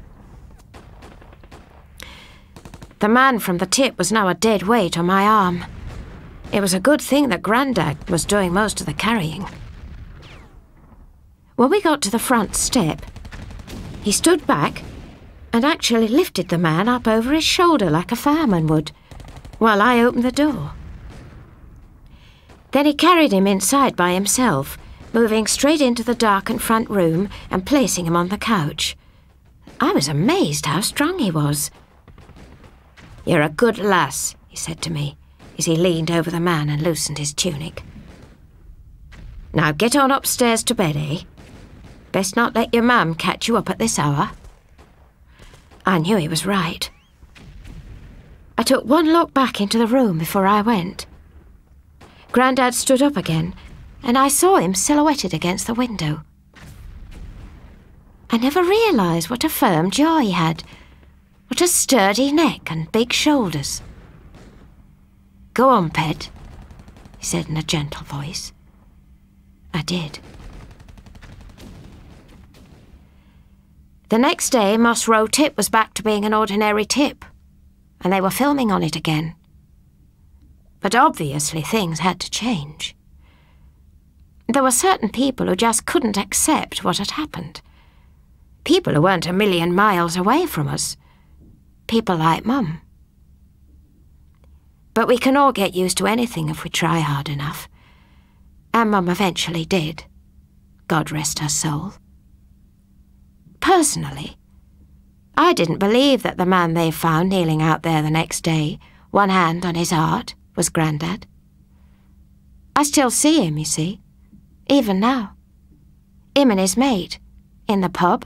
The man from the tip was now a dead weight on my arm. It was a good thing that Grandad was doing most of the carrying. When we got to the front step, he stood back and actually lifted the man up over his shoulder like a fireman would, while I opened the door. Then he carried him inside by himself, moving straight into the darkened front room and placing him on the couch. I was amazed how strong he was. "You're a good lass," he said to me, as he leaned over the man and loosened his tunic. "Now get on upstairs to bed, eh? Best not let your mum catch you up at this hour." I knew he was right. I took one look back into the room before I went. Grandad stood up again, and I saw him silhouetted against the window. I never realised what a firm jaw he had, what a sturdy neck and big shoulders. "Go on, Pet," he said in a gentle voice. I did. The next day, Moss Row Tip was back to being an ordinary tip, and they were filming on it again. But obviously things had to change. There were certain people who just couldn't accept what had happened. People who weren't a million miles away from us. People like Mum. But we can all get used to anything if we try hard enough. And Mum eventually did. God rest her soul. Personally, I didn't believe that the man they found kneeling out there the next day, one hand on his heart, was Grandad. I still see him, you see, even now. Him and his mate, in the pub,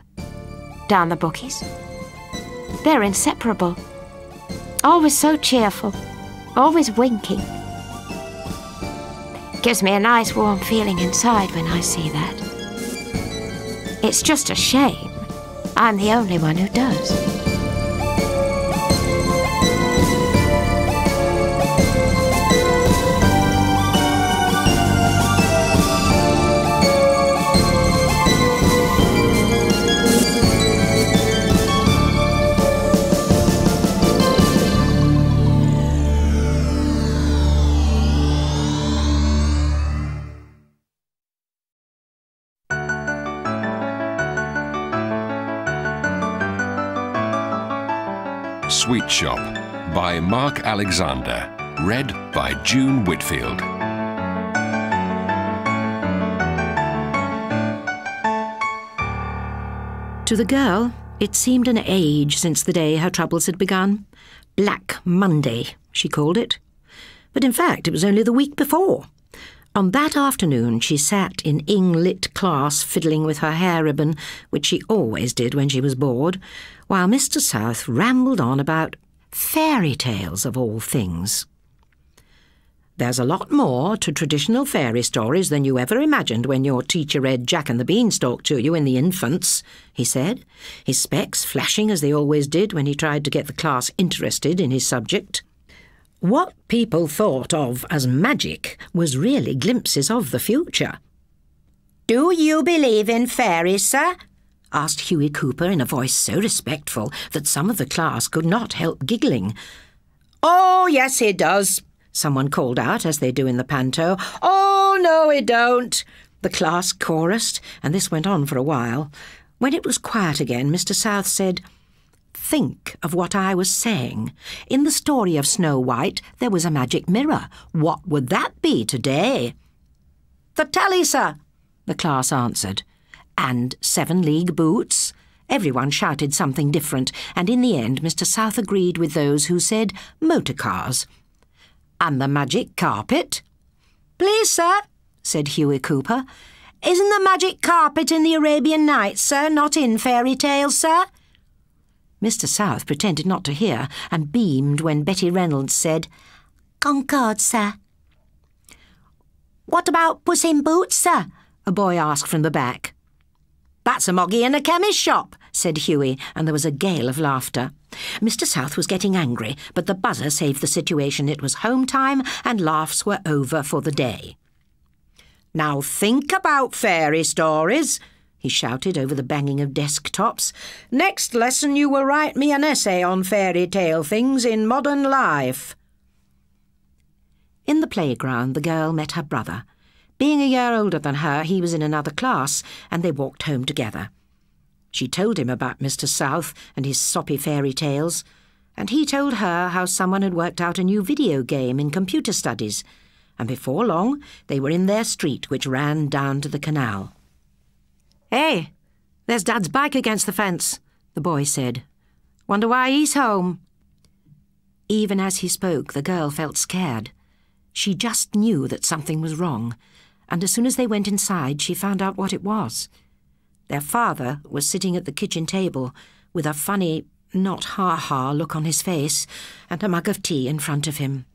down the bookies. They're inseparable. Always so cheerful. Always winking. Gives me a nice warm feeling inside when I see that. It's just a shame I'm the only one who does. Sweet Shop by Mark Alexander, read by June Whitfield. To the girl, it seemed an age since the day her troubles had begun, Black Monday, she called it. But in fact, it was only the week before. On that afternoon, she sat in ing-lit class fiddling with her hair ribbon, which she always did when she was bored, while Mr. South rambled on about fairy tales of all things. There's a lot more to traditional fairy stories than you ever imagined when your teacher read Jack and the Beanstalk to you in the infants, he said, his specs flashing as they always did when he tried to get the class interested in his subject. What people thought of as magic was really glimpses of the future. "Do you believe in fairies, sir?" asked Hughie Cooper in a voice so respectful that some of the class could not help giggling. "Oh, yes, he does," someone called out, as they do in the panto. "Oh, no, he don't," the class chorused, and this went on for a while. When it was quiet again, Mr. South said, "Think of what I was saying. In the story of Snow White, there was a magic mirror. What would that be today?" "The tally, sir," the class answered. "And 7-league boots?" Everyone shouted something different, and in the end Mr. South agreed with those who said motor cars. "And the magic carpet?" "Please, sir," said Hughie Cooper. "Isn't the magic carpet in the Arabian Nights, sir, not in fairy tales, sir?" Mr. South pretended not to hear and beamed when Betty Reynolds said, "Concord, sir." "What about Puss in Boots, sir?" a boy asked from the back. "That's a moggy in a chemist's shop," said Hughie, and there was a gale of laughter. Mr. South was getting angry, but the buzzer saved the situation. It was home time, and laughs were over for the day. "Now think about fairy stories," he shouted over the banging of desktops. "Next lesson you will write me an essay on fairy tale things in modern life." In the playground the girl met her brother. Being a year older than her, he was in another class, and they walked home together. She told him about Mr. South and his soppy fairy tales, and he told her how someone had worked out a new video game in computer studies, and before long they were in their street, which ran down to the canal. "Hey, there's Dad's bike against the fence," the boy said. "Wonder why he's home." Even as he spoke, the girl felt scared. She just knew that something was wrong, and as soon as they went inside, she found out what it was. Their father was sitting at the kitchen table with a funny, not ha-ha look on his face, and a mug of tea in front of him.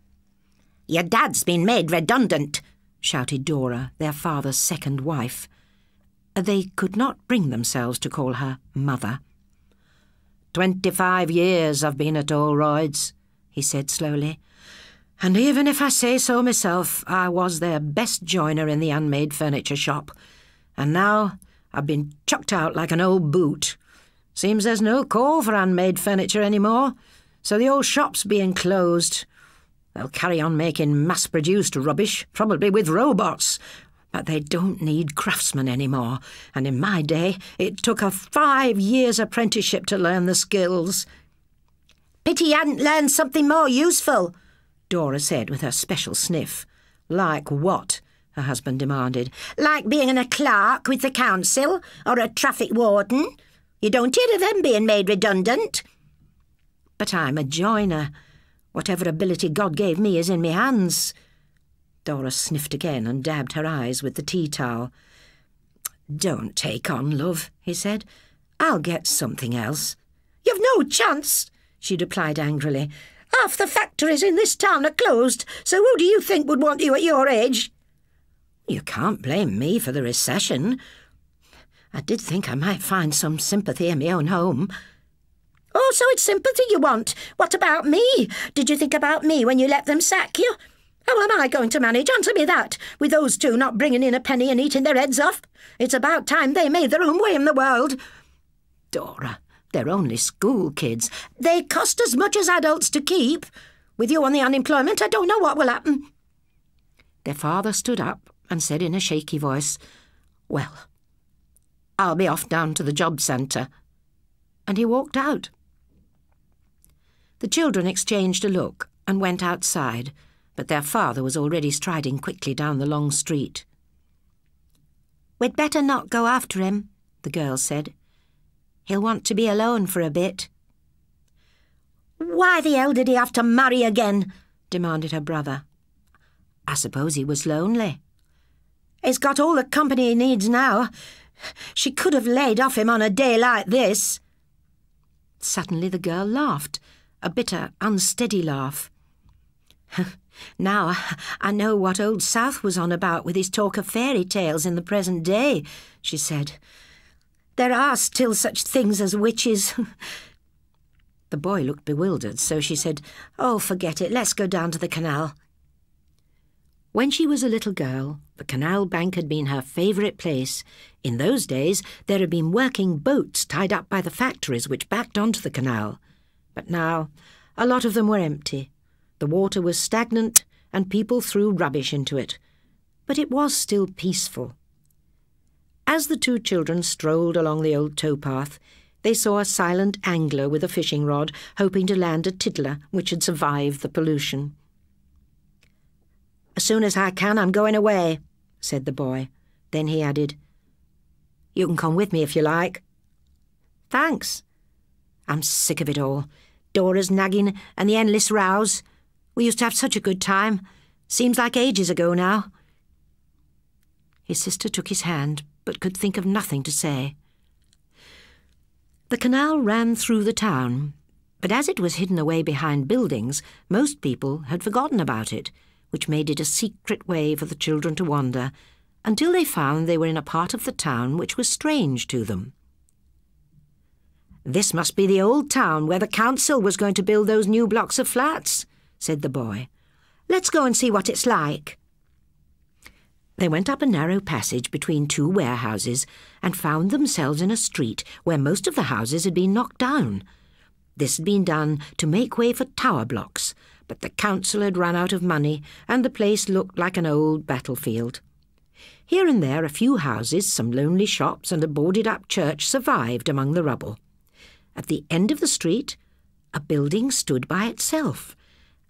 "Your dad's been made redundant," shouted Dora, their father's second wife. They could not bring themselves to call her mother. "25 years I've been at Allroyd's," he said slowly, "and even if I say so myself, I was their best joiner in the unmade furniture shop, and now I've been chucked out like an old boot. Seems there's no call for unmade furniture any more, so the old shop's being closed. They'll carry on making mass-produced rubbish, probably with robots, but they don't need craftsmen any more, and in my day it took a 5 years' apprenticeship to learn the skills." "Pity you hadn't learned something more useful," Dora said with her special sniff. "Like what?" her husband demanded. "Like being a clerk with the council or a traffic warden. You don't hear of them being made redundant." "But I'm a joiner. Whatever ability God gave me is in me hands." Dora sniffed again and dabbed her eyes with the tea towel. "Don't take on, love," he said. "I'll get something else." "You've no chance," she replied angrily. "Half the factories in this town are closed, so who do you think would want you at your age?" "You can't blame me for the recession. I did think I might find some sympathy in my own home." "Oh, so it's sympathy you want. What about me? Did you think about me when you let them sack you? How am I going to manage? Answer me that, with those two not bringing in a penny and eating their heads off. It's about time they made their own way in the world." "Dora, they're only school kids." "They cost as much as adults to keep. With you on the unemployment, I don't know what will happen." Their father stood up and said in a shaky voice, "Well, I'll be off down to the job centre." And he walked out. The children exchanged a look and went outside, but their father was already striding quickly down the long street. "We'd better not go after him," the girl said. "He'll want to be alone for a bit." "Why the hell did he have to marry again?" demanded her brother. "I suppose he was lonely." "He's got all the company he needs now. She could have laid off him on a day like this." Suddenly the girl laughed, a bitter, unsteady laugh. "Now I know what old South was on about with his talk of fairy tales in the present day," she said. "There are still such things as witches." The boy looked bewildered, so she said, "Oh, forget it, let's go down to the canal." When she was a little girl, the canal bank had been her favourite place. In those days, there had been working boats tied up by the factories which backed onto the canal. But now, a lot of them were empty. The water was stagnant, and people threw rubbish into it. But it was still peaceful. As the two children strolled along the old towpath, they saw a silent angler with a fishing rod, hoping to land a tiddler which had survived the pollution. "As soon as I can, I'm going away," said the boy. Then he added, "You can come with me if you like." "Thanks. I'm sick of it all. Dora's nagging and the endless rows. We used to have such a good time. Seems like ages ago now." His sister took his hand, but could think of nothing to say. The canal ran through the town, but as it was hidden away behind buildings, most people had forgotten about it, which made it a secret way for the children to wander, until they found they were in a part of the town which was strange to them. "This must be the old town where the council was going to build those new blocks of flats," said the boy. "Let's go and see what it's like." They went up a narrow passage between two warehouses and found themselves in a street where most of the houses had been knocked down. This had been done to make way for tower blocks, but the council had run out of money, and the place looked like an old battlefield. Here and there a few houses, some lonely shops, and a boarded-up church survived among the rubble. At the end of the street, a building stood by itself,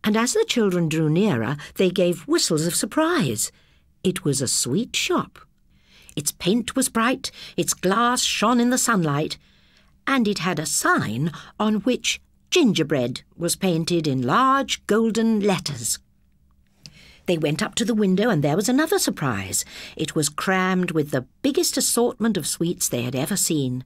and as the children drew nearer, they gave whistles of surprise. It was a sweet shop. Its paint was bright, its glass shone in the sunlight, and it had a sign on which "Gingerbread" was painted in large golden letters. They went up to the window, and there was another surprise. It was crammed with the biggest assortment of sweets they had ever seen.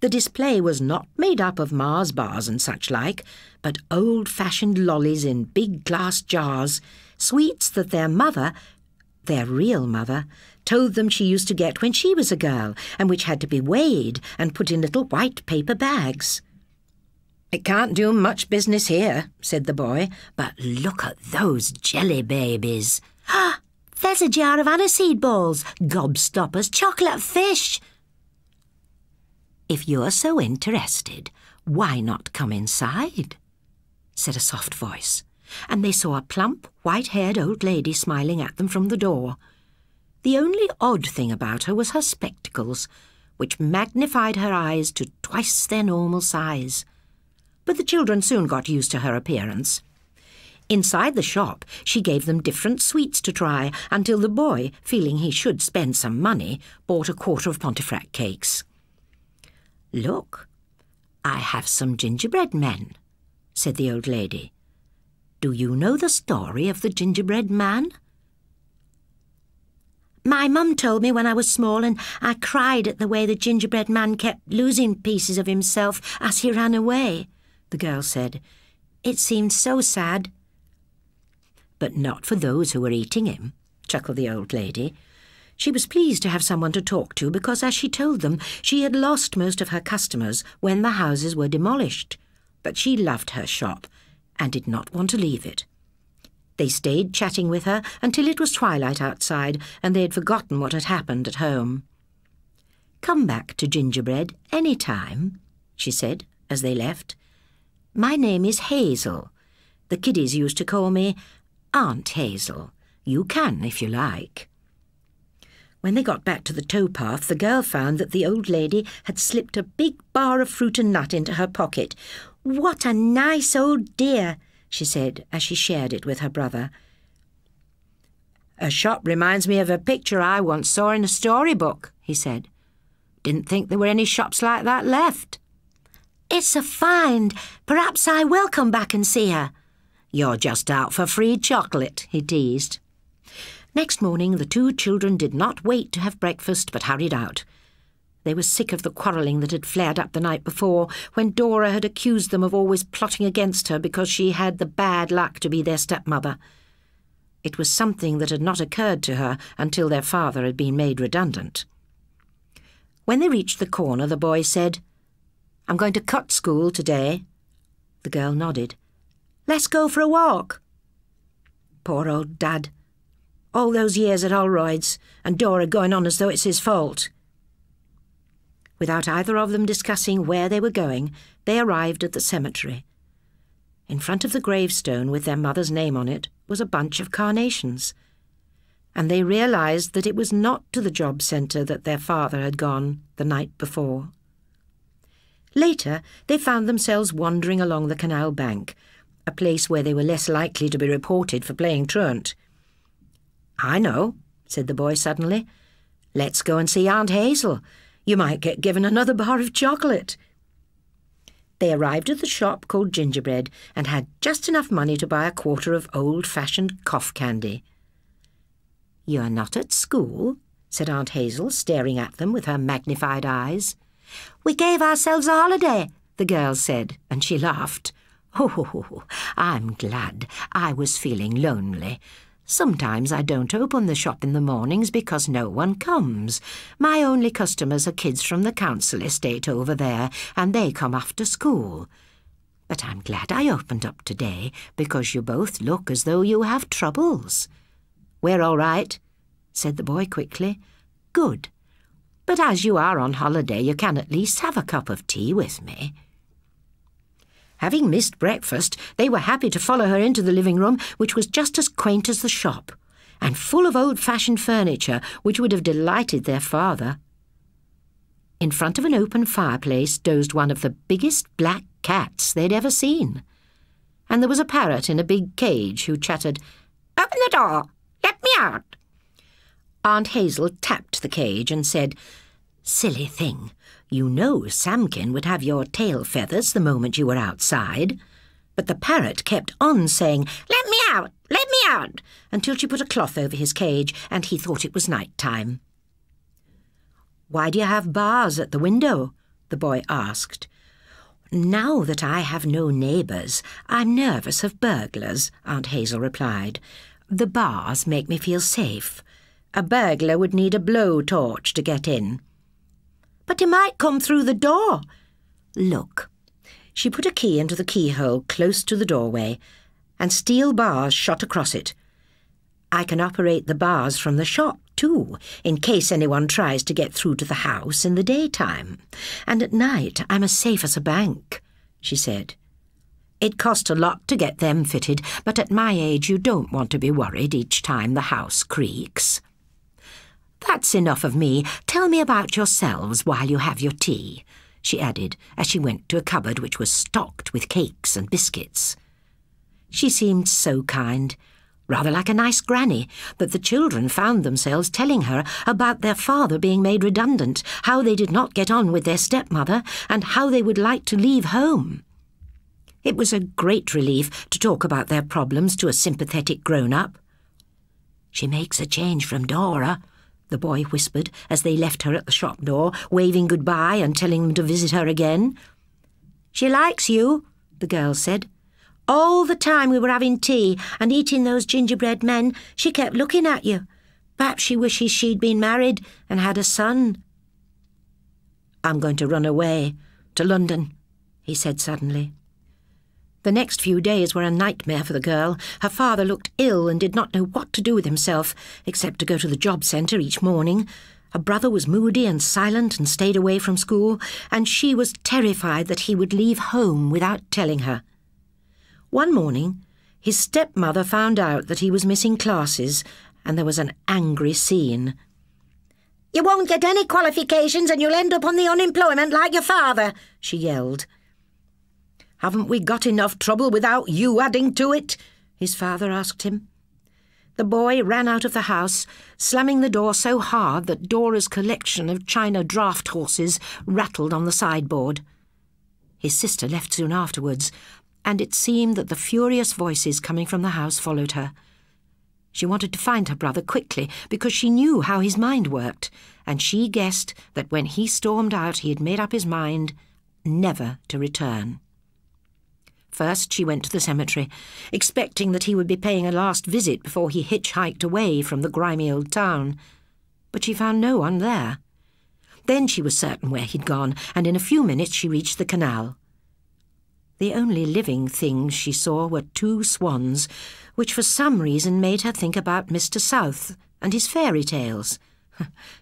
The display was not made up of Mars bars and such like, but old-fashioned lollies in big glass jars, sweets that their mother, their real mother, told them she used to get when she was a girl, and which had to be weighed and put in little white paper bags. "It can't do much business here," said the boy, "but look at those jelly babies." "Ah, there's a jar of aniseed balls, gobstoppers, chocolate fish." "If you're so interested, why not come inside?" said a soft voice, and they saw a plump, white-haired old lady smiling at them from the door. The only odd thing about her was her spectacles, which magnified her eyes to twice their normal size. But the children soon got used to her appearance. Inside the shop, she gave them different sweets to try, until the boy, feeling he should spend some money, bought a quarter of Pontefract cakes. "Look, I have some gingerbread men," said the old lady. "Do you know the story of the gingerbread man?" "My mum told me when I was small, and I cried at the way the gingerbread man kept losing pieces of himself as he ran away," the girl said. "It seemed so sad." "But not for those who were eating him," chuckled the old lady. She was pleased to have someone to talk to because, as she told them, she had lost most of her customers when the houses were demolished. But she loved her shop and did not want to leave it. They stayed chatting with her until it was twilight outside and they had forgotten what had happened at home. "Come back to gingerbread any time," she said as they left. "My name is Hazel. The kiddies used to call me Aunt Hazel. You can, if you like." When they got back to the towpath, the girl found that the old lady had slipped a big bar of fruit and nut into her pocket. "What a nice old dear," she said as she shared it with her brother. "Her shop reminds me of a picture I once saw in a storybook," he said. "Didn't think there were any shops like that left." It's a find. Perhaps I will come back and see her. You're just out for free chocolate, he teased. Next morning the two children did not wait to have breakfast but hurried out. They were sick of the quarrelling that had flared up the night before, when Dora had accused them of always plotting against her because she had the bad luck to be their stepmother. It was something that had not occurred to her until their father had been made redundant. When they reached the corner, the boy said, "I'm going to cut school today." The girl nodded. "Let's go for a walk." Poor old Dad. All those years at Holroyd's, and Dora going on as though it's his fault. Without either of them discussing where they were going, they arrived at the cemetery. In front of the gravestone with their mother's name on it was a bunch of carnations, and they realised that it was not to the job centre that their father had gone the night before. Later, they found themselves wandering along the canal bank, a place where they were less likely to be reported for playing truant. "I know," said the boy suddenly. "Let's go and see Aunt Hazel. You might get given another bar of chocolate." They arrived at the shop called Gingerbread and had just enough money to buy a quarter of old-fashioned cough candy. "You're not at school," said Aunt Hazel, staring at them with her magnified eyes. "We gave ourselves a holiday," the girl said, and she laughed. "Oh, I'm glad. I was feeling lonely. Sometimes I don't open the shop in the mornings because no one comes. My only customers are kids from the council estate over there, and they come after school. But I'm glad I opened up today, because you both look as though you have troubles." "We're all right," said the boy quickly. "Good. But as you are on holiday, you can at least have a cup of tea with me." Having missed breakfast, they were happy to follow her into the living room, which was just as quaint as the shop, and full of old-fashioned furniture, which would have delighted their father. In front of an open fireplace dozed one of the biggest black cats they'd ever seen, and there was a parrot in a big cage who chattered, "Open the door! Let me out!" Aunt Hazel tapped the cage and said, "Silly thing. You know Samkin would have your tail feathers the moment you were outside." But the parrot kept on saying, "Let me out! Let me out!" until she put a cloth over his cage and he thought it was night time. "Why do you have bars at the window?" the boy asked. "Now that I have no neighbours, I'm nervous of burglars," Aunt Hazel replied. "The bars make me feel safe. A burglar would need a blowtorch to get in." "But he might come through the door." "Look." She put a key into the keyhole close to the doorway, and steel bars shot across it. "I can operate the bars from the shop, too, in case anyone tries to get through to the house in the daytime. And at night I'm as safe as a bank," she said. "It cost a lot to get them fitted, but at my age you don't want to be worried each time the house creaks. That's enough of me. Tell me about yourselves while you have your tea," she added, as she went to a cupboard which was stocked with cakes and biscuits. She seemed so kind, rather like a nice granny, that the children found themselves telling her about their father being made redundant, how they did not get on with their stepmother, and how they would like to leave home. It was a great relief to talk about their problems to a sympathetic grown-up. "She makes a change from Dora," the boy whispered as they left her at the shop door, waving goodbye and telling them to visit her again. "She likes you," the girl said. "All the time we were having tea and eating those gingerbread men, she kept looking at you. Perhaps she wishes she'd been married and had a son." "I'm going to run away, to London," he said suddenly. The next few days were a nightmare for the girl. Her father looked ill and did not know what to do with himself, except to go to the job centre each morning. Her brother was moody and silent and stayed away from school, and she was terrified that he would leave home without telling her. One morning, his stepmother found out that he was missing classes, and there was an angry scene. "You won't get any qualifications and you'll end up on the unemployment like your father," she yelled. "Haven't we got enough trouble without you adding to it?" his father asked him. The boy ran out of the house, slamming the door so hard that Dora's collection of china draft horses rattled on the sideboard. His sister left soon afterwards, and it seemed that the furious voices coming from the house followed her. She wanted to find her brother quickly, because she knew how his mind worked, and she guessed that when he stormed out he had made up his mind never to return. First she went to the cemetery, expecting that he would be paying a last visit before he hitchhiked away from the grimy old town, but she found no one there. Then she was certain where he'd gone, and in a few minutes she reached the canal. The only living things she saw were two swans, which for some reason made her think about Mr. South and his fairy tales.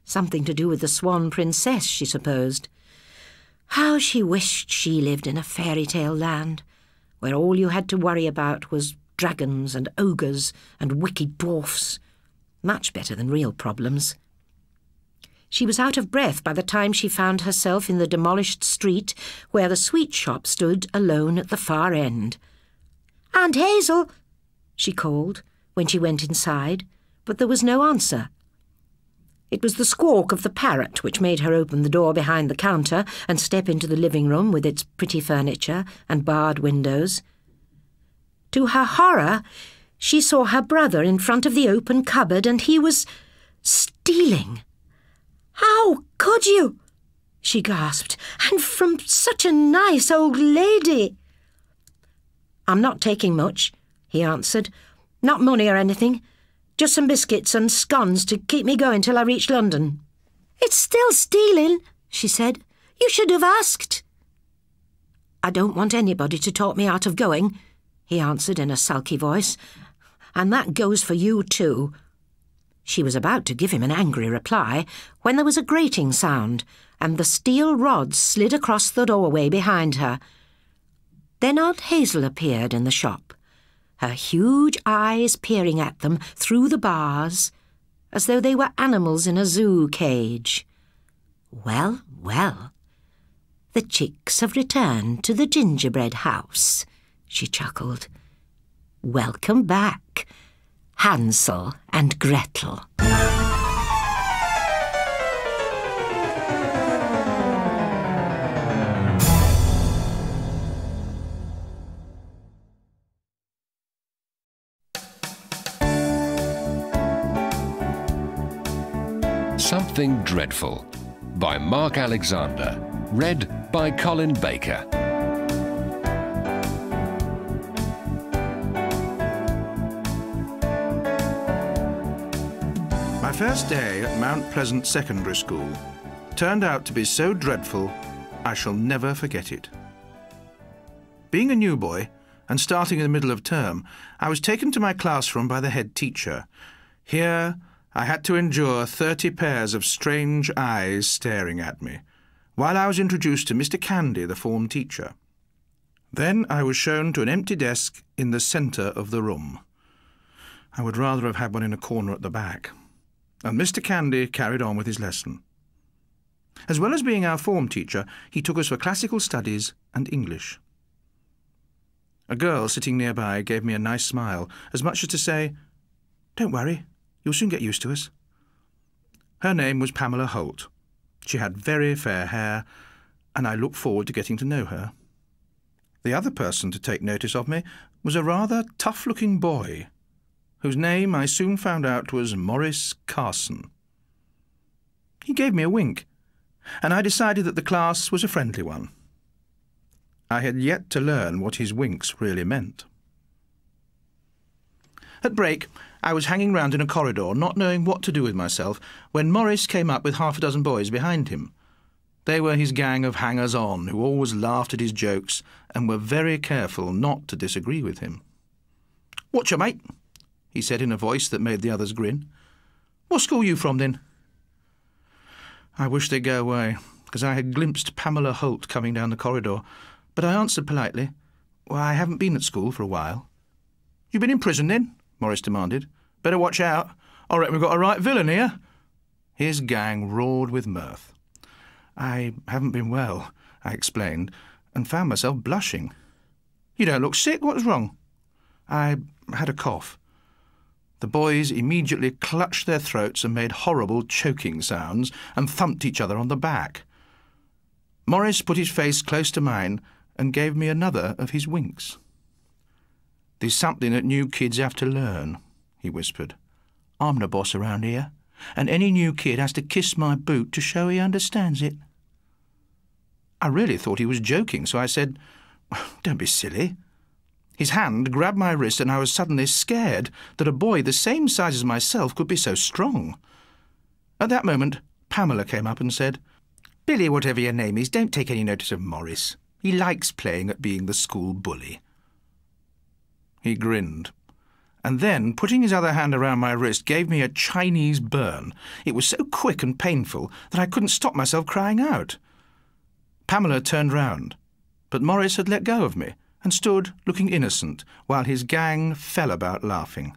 Something to do with the swan princess, she supposed. How she wished she lived in a fairy tale land, where all you had to worry about was dragons and ogres and wicked dwarfs. Much better than real problems. She was out of breath by the time she found herself in the demolished street where the sweet shop stood alone at the far end. "Aunt Hazel!" she called when she went inside, but there was no answer. It was the squawk of the parrot which made her open the door behind the counter and step into the living room with its pretty furniture and barred windows. To her horror, she saw her brother in front of the open cupboard, and he was stealing. "How could you?" she gasped. "And from such a nice old lady!" "I'm not taking much," he answered. "Not money or anything. Just some biscuits and scones to keep me going till I reach London." "It's still stealing," she said. "You should have asked." "I don't want anybody to talk me out of going," he answered in a sulky voice. "And that goes for you too." She was about to give him an angry reply when there was a grating sound, and the steel rod slid across the doorway behind her. Then Aunt Hazel appeared in the shop, her huge eyes peering at them through the bars, as though they were animals in a zoo cage. Well, well, the chicks have returned to the gingerbread house, she chuckled. Welcome back, Hansel and Gretel. Something Dreadful by Mark Alexander, read by Colin Baker. My first day at Mount Pleasant Secondary School turned out to be so dreadful I shall never forget it. Being a new boy and starting in the middle of term, I was taken to my classroom by the head teacher. Here I had to endure 30 pairs of strange eyes staring at me, while I was introduced to Mr. Candy, the form teacher. Then I was shown to an empty desk in the centre of the room. I would rather have had one in a corner at the back. And Mr. Candy carried on with his lesson. As well as being our form teacher, he took us for classical studies and English. A girl sitting nearby gave me a nice smile, as much as to say, "Don't worry, you'll soon get used to us." Her name was Pamela Holt. She had very fair hair, and I looked forward to getting to know her. The other person to take notice of me was a rather tough-looking boy, whose name I soon found out was Maurice Carson. He gave me a wink, and I decided that the class was a friendly one. I had yet to learn what his winks really meant. At break, I was hanging round in a corridor, not knowing what to do with myself, when Maurice came up with half a dozen boys behind him. They were his gang of hangers-on, who always laughed at his jokes and were very careful not to disagree with him. "Whatcha, mate?" he said in a voice that made the others grin. "What school are you from, then?" I wished they'd go away, because I had glimpsed Pamela Holt coming down the corridor, but I answered politely, "Well, I haven't been at school for a while." "You been in prison, then?" Maurice demanded. "Better watch out. I reckon we've got a right villain here." His gang roared with mirth. "I haven't been well," I explained, and found myself blushing. "You don't look sick. What's wrong?" "I had a cough." The boys immediately clutched their throats and made horrible choking sounds and thumped each other on the back. Maurice put his face close to mine and gave me another of his winks. "There's something that new kids have to learn," he whispered. "I'm the boss around here, and any new kid has to kiss my boot to show he understands it." I really thought he was joking, so I said, "Don't be silly." His hand grabbed my wrist, and I was suddenly scared that a boy the same size as myself could be so strong. At that moment, Pamela came up and said, "Billy, whatever your name is, don't take any notice of Maurice. He likes playing at being the school bully." He grinned, and then, putting his other hand around my wrist, gave me a Chinese burn. It was so quick and painful that I couldn't stop myself crying out. Pamela turned round, but Maurice had let go of me and stood looking innocent while his gang fell about laughing.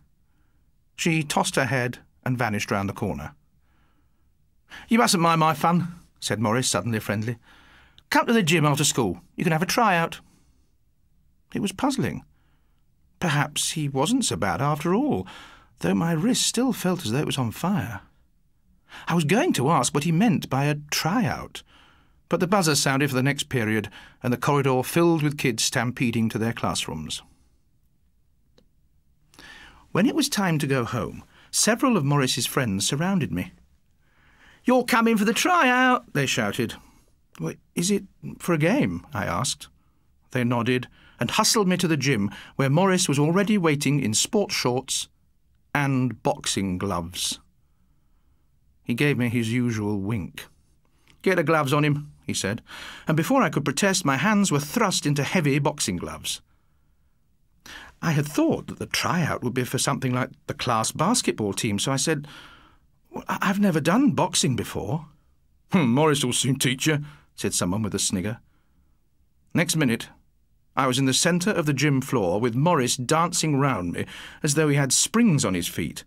She tossed her head and vanished round the corner. "You mustn't mind my fun," said Maurice, suddenly friendly. "Come to the gym after school. You can have a try-out." It was puzzling. Perhaps he wasn't so bad after all, though my wrist still felt as though it was on fire. I was going to ask what he meant by a try-out, but the buzzer sounded for the next period and the corridor filled with kids stampeding to their classrooms. When it was time to go home, several of Maurice's friends surrounded me. "You're coming for the try-out," they shouted. "Well, is it for a game?" I asked. They nodded and hustled me to the gym, where Maurice was already waiting in sports shorts and boxing gloves. He gave me his usual wink. "Get the gloves on him," he said, and before I could protest, my hands were thrust into heavy boxing gloves. I had thought that the tryout would be for something like the class basketball team, so I said, "Well, I've never done boxing before." "Maurice will soon teach you," said someone with a snigger. Next minute, I was in the centre of the gym floor with Maurice dancing round me as though he had springs on his feet.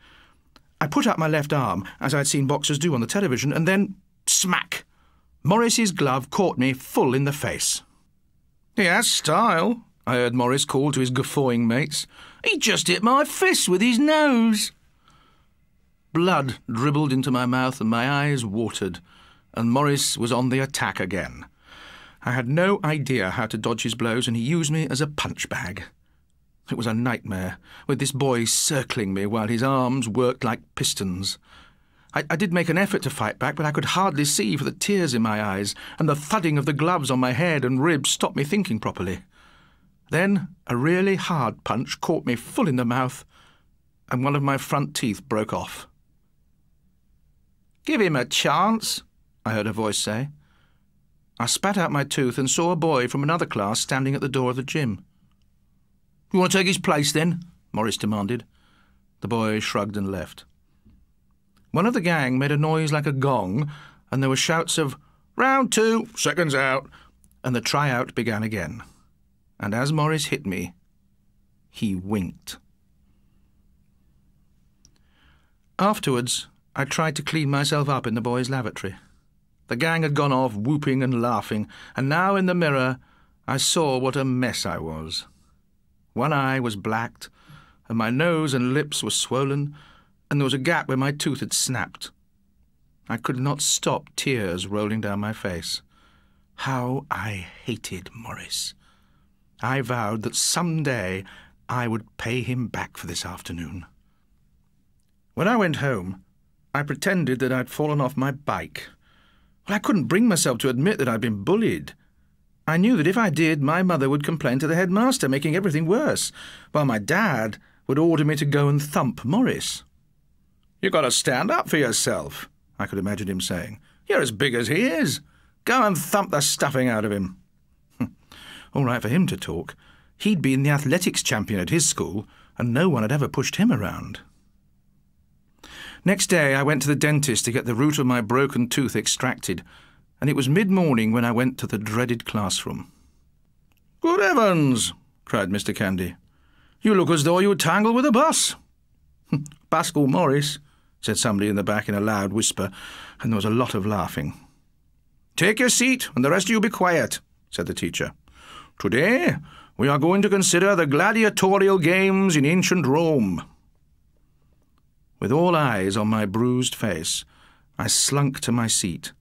I put up my left arm, as I'd seen boxers do on the television, and then, smack! Maurice's glove caught me full in the face. "He has style," I heard Maurice call to his guffawing mates. "He just hit my fist with his nose." Blood dribbled into my mouth and my eyes watered, and Maurice was on the attack again. I had no idea how to dodge his blows, and he used me as a punch bag. It was a nightmare, with this boy circling me while his arms worked like pistons. I did make an effort to fight back, but I could hardly see for the tears in my eyes, and the thudding of the gloves on my head and ribs stopped me thinking properly. Then a really hard punch caught me full in the mouth, and one of my front teeth broke off. "Give him a chance," I heard a voice say. I spat out my tooth and saw a boy from another class standing at the door of the gym. "You want to take his place, then?" Maurice demanded. The boy shrugged and left. One of the gang made a noise like a gong, and there were shouts of, "Round two, seconds out," and the tryout began again. And as Maurice hit me, he winked. Afterwards, I tried to clean myself up in the boys' lavatory. The gang had gone off whooping and laughing, and now in the mirror I saw what a mess I was. One eye was blacked, and my nose and lips were swollen, and there was a gap where my tooth had snapped. I could not stop tears rolling down my face. How I hated Maurice. I vowed that some day I would pay him back for this afternoon. When I went home, I pretended that I'd fallen off my bike. I couldn't bring myself to admit that I'd been bullied. I knew that if I did, my mother would complain to the headmaster, making everything worse, while my dad would order me to go and thump Maurice. "You've got to stand up for yourself," I could imagine him saying. "You're as big as he is. Go and thump the stuffing out of him." All right for him to talk. He'd been the athletics champion at his school, and no one had ever pushed him around. Next day I went to the dentist to get the root of my broken tooth extracted, and it was mid-morning when I went to the dreaded classroom. "Good heavens!" cried Mr Candy. "You look as though you were tangled with a bus." "Pascal Maurice," said somebody in the back in a loud whisper, and there was a lot of laughing. "Take your seat, and the rest of you be quiet," said the teacher. "Today we are going to consider the gladiatorial games in ancient Rome." With all eyes on my bruised face, I slunk to my seat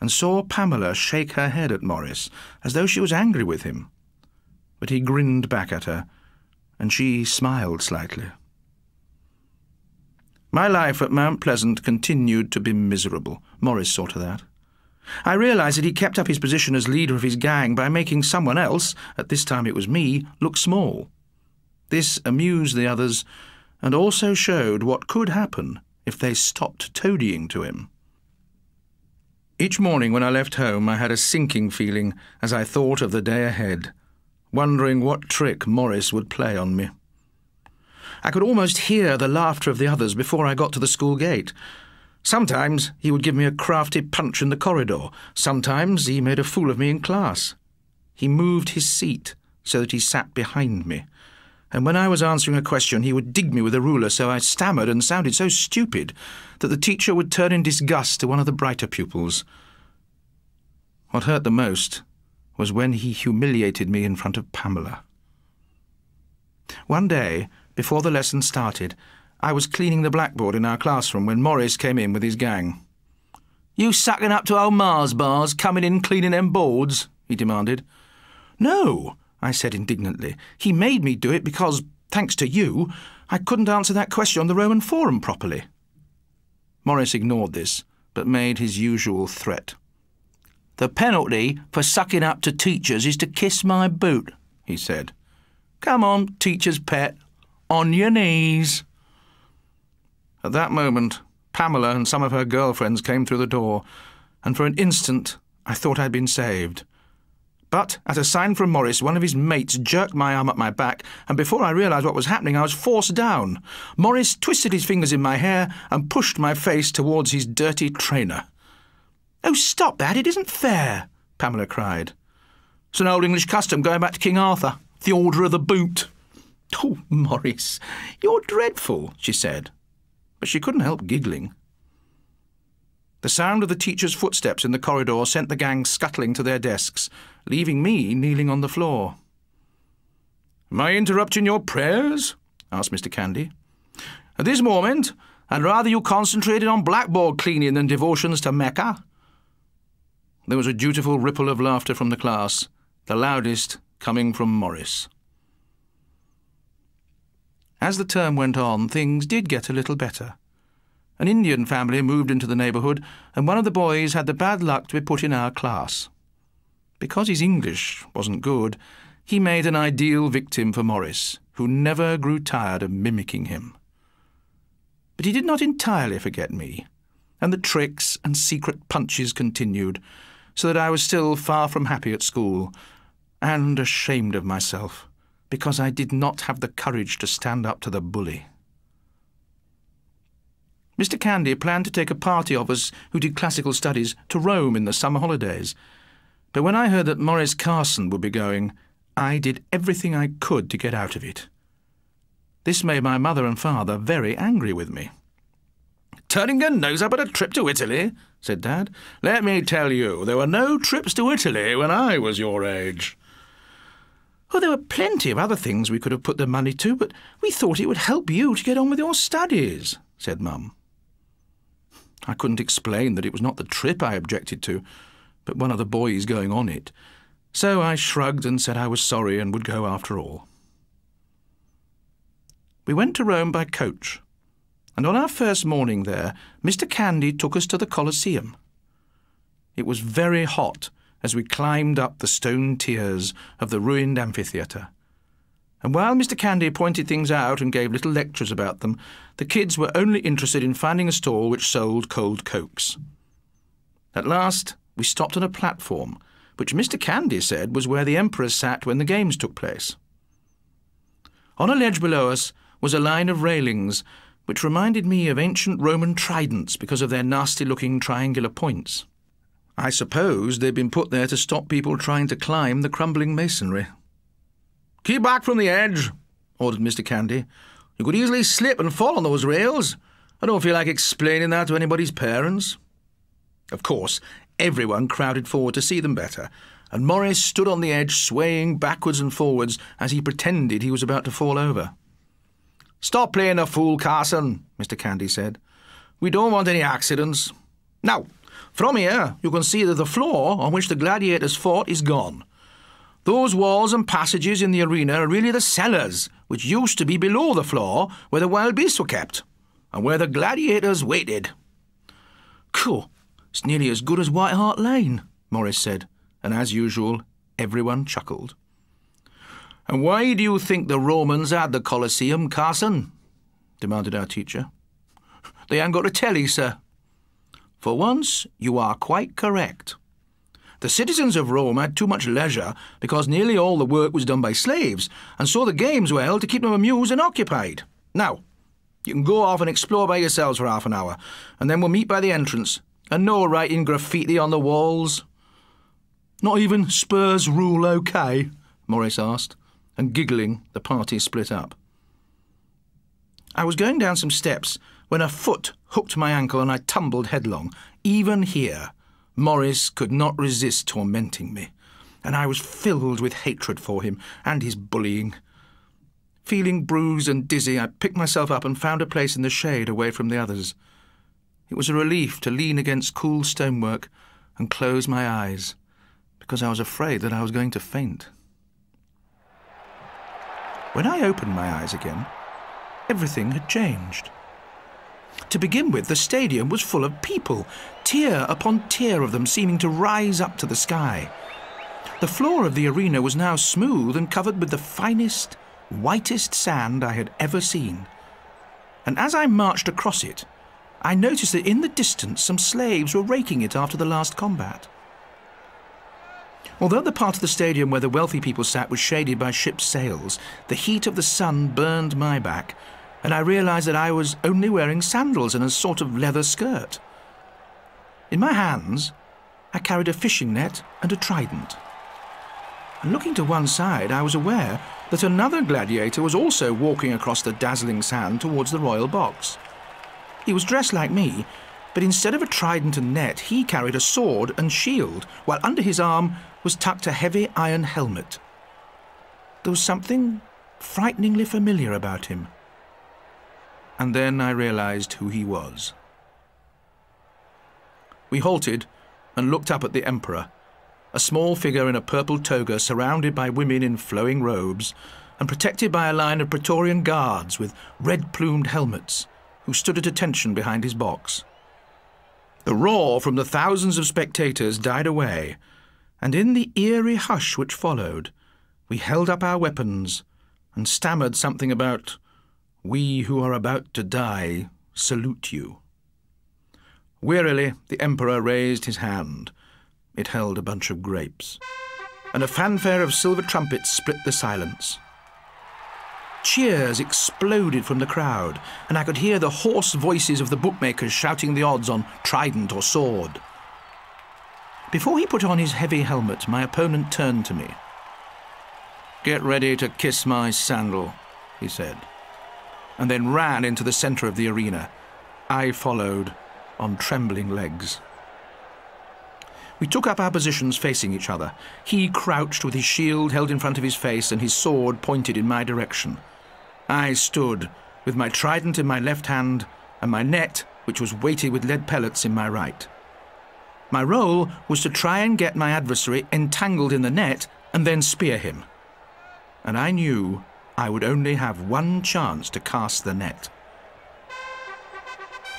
and saw Pamela shake her head at Maurice as though she was angry with him. but he grinned back at her, and she smiled slightly. My life at Mount Pleasant continued to be miserable. Maurice saw to that. I realised that he kept up his position as leader of his gang by making someone else, at this time it was me, look small. This amused the others, and also showed what could happen if they stopped toadying to him. Each morning when I left home, I had a sinking feeling as I thought of the day ahead, wondering what trick Maurice would play on me. I could almost hear the laughter of the others before I got to the school gate. Sometimes he would give me a crafty punch in the corridor. Sometimes he made a fool of me in class. He moved his seat so that he sat behind me, and when I was answering a question, he would dig me with a ruler so I stammered and sounded so stupid that the teacher would turn in disgust to one of the brighter pupils. What hurt the most was when he humiliated me in front of Pamela. One day, before the lesson started, I was cleaning the blackboard in our classroom when Maurice came in with his gang. "You sucking up to old Mars bars, coming in cleaning them boards?" he demanded. "No," I said indignantly. "He made me do it because, thanks to you, I couldn't answer that question on the Roman Forum properly." Maurice ignored this, but made his usual threat. "The penalty for sucking up to teachers is to kiss my boot," he said. "Come on, teacher's pet, on your knees." At that moment, Pamela and some of her girlfriends came through the door, and for an instant I thought I'd been saved. But at a sign from Maurice, one of his mates jerked my arm at my back, and before I realised what was happening, I was forced down. Maurice twisted his fingers in my hair and pushed my face towards his dirty trainer. "Oh, stop that, it isn't fair," Pamela cried. "It's an old English custom going back to King Arthur, the order of the boot." "Oh, Maurice, you're dreadful," she said. But she couldn't help giggling. The sound of the teacher's footsteps in the corridor sent the gang scuttling to their desks, leaving me kneeling on the floor. "Am I interrupting your prayers?" asked Mr Candy. "At this moment, I'd rather you concentrated on blackboard cleaning than devotions to Mecca." There was a dutiful ripple of laughter from the class, the loudest coming from Maurice. As the term went on, things did get a little better. An Indian family moved into the neighbourhood, and one of the boys had the bad luck to be put in our class. Because his English wasn't good, he made an ideal victim for Maurice, who never grew tired of mimicking him. But he did not entirely forget me, and the tricks and secret punches continued, so that I was still far from happy at school, and ashamed of myself, because I did not have the courage to stand up to the bully. Mr Candy planned to take a party of us who did classical studies to Rome in the summer holidays, but when I heard that Maurice Carson would be going, I did everything I could to get out of it. This made my mother and father very angry with me. "Turning your nose up at a trip to Italy," said Dad. "Let me tell you, there were no trips to Italy when I was your age." "Oh, there were plenty of other things we could have put the money to, but we thought it would help you to get on with your studies," said Mum. I couldn't explain that it was not the trip I objected to, but one of the boys going on it, so I shrugged and said I was sorry and would go after all. We went to Rome by coach, and on our first morning there, Mr Candy took us to the Colosseum. It was very hot as we climbed up the stone tiers of the ruined amphitheatre. And while Mr Candy pointed things out and gave little lectures about them, the kids were only interested in finding a stall which sold cold cokes. At last, we stopped on a platform, which Mr Candy said was where the emperors sat when the games took place. On a ledge below us was a line of railings, which reminded me of ancient Roman tridents because of their nasty-looking triangular points. I suppose they'd been put there to stop people trying to climb the crumbling masonry. "Keep back from the edge," ordered Mr Candy. "You could easily slip and fall on those rails. I don't feel like explaining that to anybody's parents." Of course, everyone crowded forward to see them better, and Maurice stood on the edge swaying backwards and forwards as he pretended he was about to fall over. "Stop playing the fool, Carson," Mr Candy said. "We don't want any accidents. Now, from here, you can see that the floor on which the gladiators fought is gone. Those walls and passages in the arena are really the cellars, which used to be below the floor where the wild beasts were kept, and where the gladiators waited. Cool, it's nearly as good as White Hart Lane, Maurice said, and as usual, everyone chuckled. And why do you think the Romans had the Colosseum, Carson? Demanded our teacher. They ain't got a telly, sir. For once, you are quite correct. The citizens of Rome had too much leisure because nearly all the work was done by slaves, and so the games were held to keep them amused and occupied. Now, you can go off and explore by yourselves for half an hour, and then we'll meet by the entrance, and no writing graffiti on the walls. Not even Spurs rule okay? Maurice asked, and giggling, the party split up. I was going down some steps when a foot hooked my ankle and I tumbled headlong. Even here, Maurice could not resist tormenting me, and I was filled with hatred for him and his bullying. Feeling bruised and dizzy, I picked myself up and found a place in the shade away from the others. It was a relief to lean against cool stonework and close my eyes, because I was afraid that I was going to faint. When I opened my eyes again, everything had changed. To begin with, the stadium was full of people, tier upon tier of them seeming to rise up to the sky. The floor of the arena was now smooth and covered with the finest, whitest sand I had ever seen. And as I marched across it, I noticed that in the distance some slaves were raking it after the last combat. Although the part of the stadium where the wealthy people sat was shaded by ship's sails, the heat of the sun burned my back, and I realised that I was only wearing sandals and a sort of leather skirt. In my hands, I carried a fishing net and a trident. And looking to one side, I was aware that another gladiator was also walking across the dazzling sand towards the royal box. He was dressed like me, but instead of a trident and net, he carried a sword and shield, while under his arm was tucked a heavy iron helmet. There was something frighteningly familiar about him. And then I realised who he was. We halted and looked up at the Emperor, a small figure in a purple toga surrounded by women in flowing robes and protected by a line of Praetorian guards with red-plumed helmets, who stood at attention behind his box. The roar from the thousands of spectators died away, and in the eerie hush which followed, we held up our weapons and stammered something about, "We who are about to die salute you." Wearily, the Emperor raised his hand. It held a bunch of grapes, and a fanfare of silver trumpets split the silence. Cheers exploded from the crowd, and I could hear the hoarse voices of the bookmakers shouting the odds on trident or sword. Before he put on his heavy helmet, my opponent turned to me. "Get ready to kiss my sandal," he said, and then ran into the centre of the arena. I followed on trembling legs. We took up our positions facing each other. He crouched with his shield held in front of his face and his sword pointed in my direction. I stood with my trident in my left hand and my net, which was weighted with lead pellets, in my right. My role was to try and get my adversary entangled in the net and then spear him. And I knew I would only have one chance to cast the net.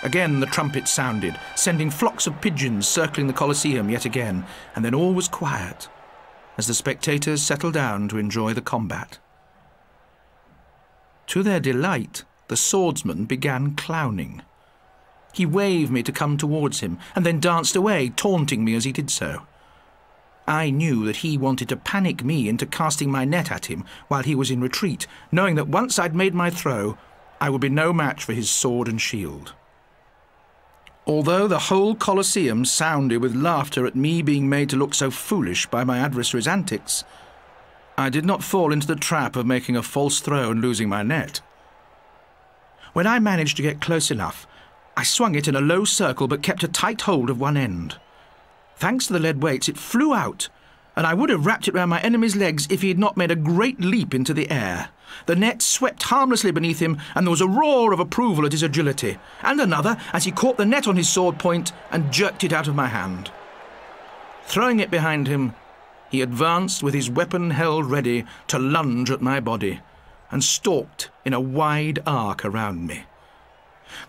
Again the trumpet sounded, sending flocks of pigeons circling the Colosseum yet again, and then all was quiet as the spectators settled down to enjoy the combat. To their delight, the swordsman began clowning. He waved me to come towards him, and then danced away, taunting me as he did so. I knew that he wanted to panic me into casting my net at him while he was in retreat, knowing that once I'd made my throw, I would be no match for his sword and shield. Although the whole Colosseum sounded with laughter at me being made to look so foolish by my adversary's antics, I did not fall into the trap of making a false throw and losing my net. When I managed to get close enough, I swung it in a low circle but kept a tight hold of one end. Thanks to the lead weights, it flew out, and I would have wrapped it round my enemy's legs if he had not made a great leap into the air. The net swept harmlessly beneath him, and there was a roar of approval at his agility, and another as he caught the net on his sword point and jerked it out of my hand. Throwing it behind him, he advanced with his weapon held ready to lunge at my body and stalked in a wide arc around me.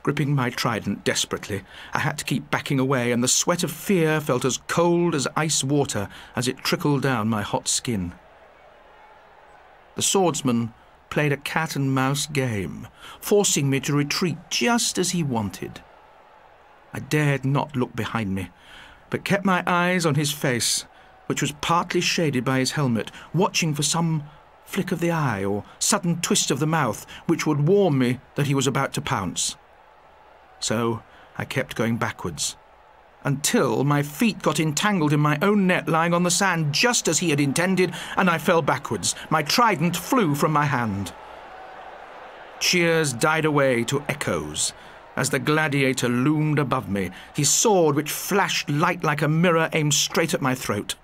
Gripping my trident desperately, I had to keep backing away, and the sweat of fear felt as cold as ice water as it trickled down my hot skin. The swordsman played a cat-and-mouse game, forcing me to retreat just as he wanted. I dared not look behind me, but kept my eyes on his face, which was partly shaded by his helmet, watching for some flick of the eye or sudden twist of the mouth which would warn me that he was about to pounce. So I kept going backwards, until my feet got entangled in my own net lying on the sand just as he had intended, and I fell backwards. My trident flew from my hand. Cheers died away to echoes as the gladiator loomed above me, his sword, which flashed light like a mirror, aimed straight at my throat.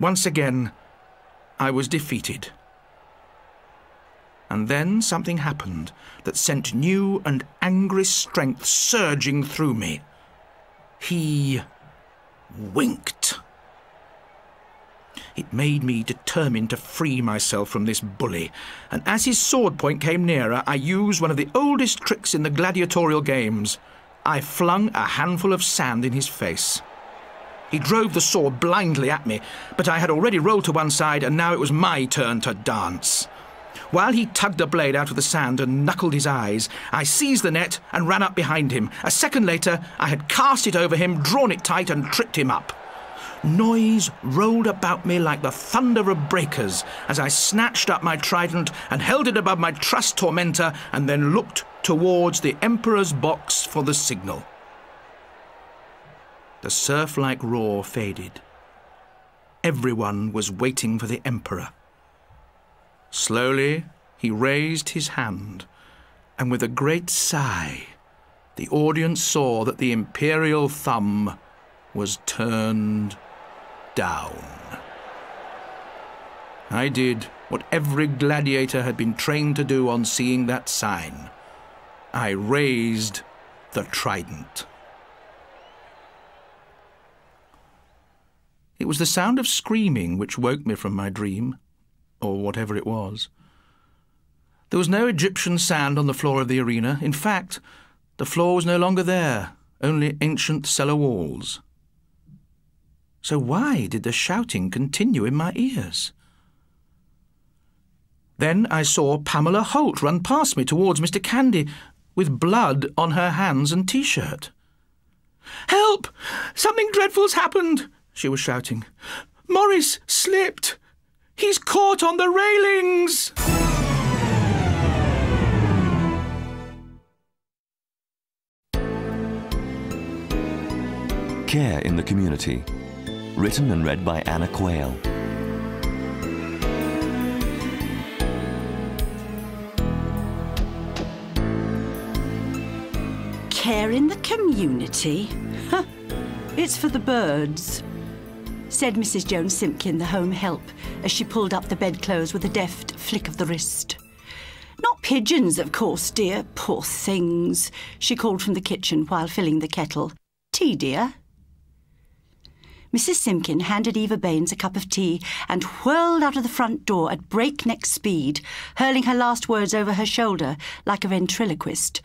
Once again, I was defeated. And then something happened that sent new and angry strength surging through me. He winked. It made me determined to free myself from this bully, and as his sword point came nearer, I used one of the oldest tricks in the gladiatorial games. I flung a handful of sand in his face. He drove the sword blindly at me, but I had already rolled to one side, and now it was my turn to dance. While he tugged a blade out of the sand and knuckled his eyes, I seized the net and ran up behind him. A second later, I had cast it over him, drawn it tight, and tripped him up. Noise rolled about me like the thunder of breakers as I snatched up my trident and held it above my trussed tormentor, and then looked towards the Emperor's box for the signal. The surf-like roar faded. Everyone was waiting for the Emperor. Slowly, he raised his hand, and with a great sigh, the audience saw that the imperial thumb was turned down. I did what every gladiator had been trained to do on seeing that sign. I raised the trident. It was the sound of screaming which woke me from my dream, or whatever it was. There was no Egyptian sand on the floor of the arena. In fact, the floor was no longer there, only ancient cellar walls. So why did the shouting continue in my ears? Then I saw Pamela Holt run past me towards Mr. Candy with blood on her hands and T-shirt. "Help! Something dreadful's happened!" she was shouting. "Maurice slipped! He's caught on the railings!" Care in the Community. Written and read by Anna Quayle. Care in the Community? Huh. It's for the birds, said Mrs. Jones Simpkin, the home help, as she pulled up the bedclothes with a deft flick of the wrist. "Not pigeons, of course, dear, poor things," she called from the kitchen while filling the kettle. "Tea, dear?" Mrs. Simpkin handed Eva Baines a cup of tea and whirled out of the front door at breakneck speed, hurling her last words over her shoulder like a ventriloquist.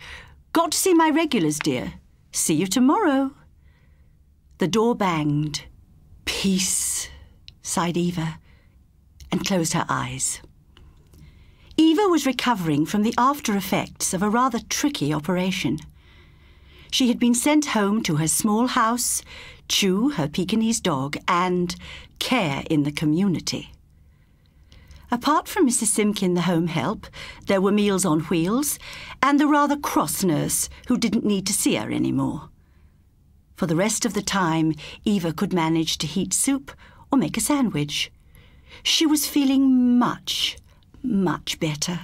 "Got to see my regulars, dear. See you tomorrow." The door banged. "Peace," sighed Eva, and closed her eyes. Eva was recovering from the after-effects of a rather tricky operation. She had been sent home to her small house, Chew, her Pekingese dog, and Care in the Community. Apart from Mrs. Simpkin, the home help, there were Meals on Wheels and the rather cross nurse who didn't need to see her anymore. For the rest of the time, Eva could manage to heat soup or make a sandwich. She was feeling much, much better.